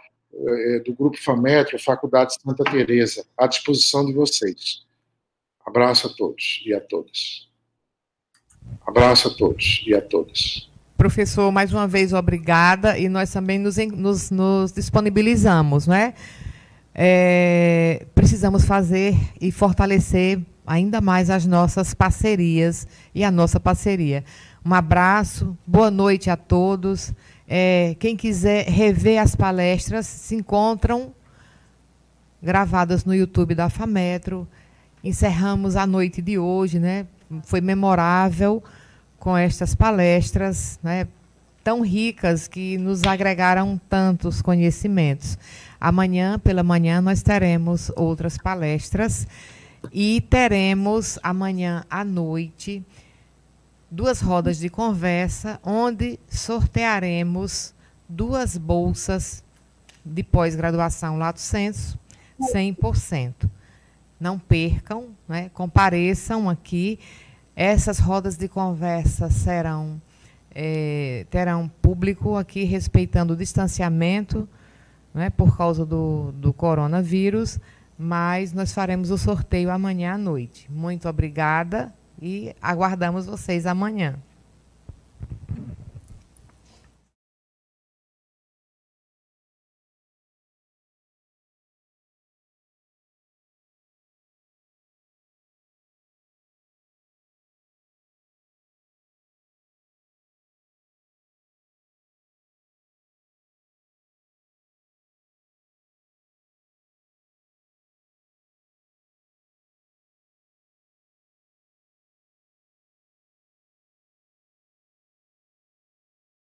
do Grupo FAMETRO, Faculdade Santa Teresa, à disposição de vocês. Abraço a todos e a todas. Professor, mais uma vez, obrigada, e nós também nos disponibilizamos, não é? Precisamos fazer e fortalecer ainda mais as nossas parcerias e a nossa parceria. Um abraço, boa noite a todos. Quem quiser rever as palestras, se encontram gravadas no YouTube da FAMETRO. Encerramos a noite de hoje, né? Foi memorável com estas palestras, né, tão ricas, que nos agregaram tantos conhecimentos. Amanhã, pela manhã, nós teremos outras palestras. E teremos amanhã à noite 2 rodas de conversa, onde sortearemos 2 bolsas de pós-graduação Lato Sensu, 100%. Não percam, né? Compareçam aqui. Essas rodas de conversa serão, terão público aqui, respeitando o distanciamento, né, por causa do coronavírus. Mas nós faremos o sorteio amanhã à noite. Muito obrigada e aguardamos vocês amanhã.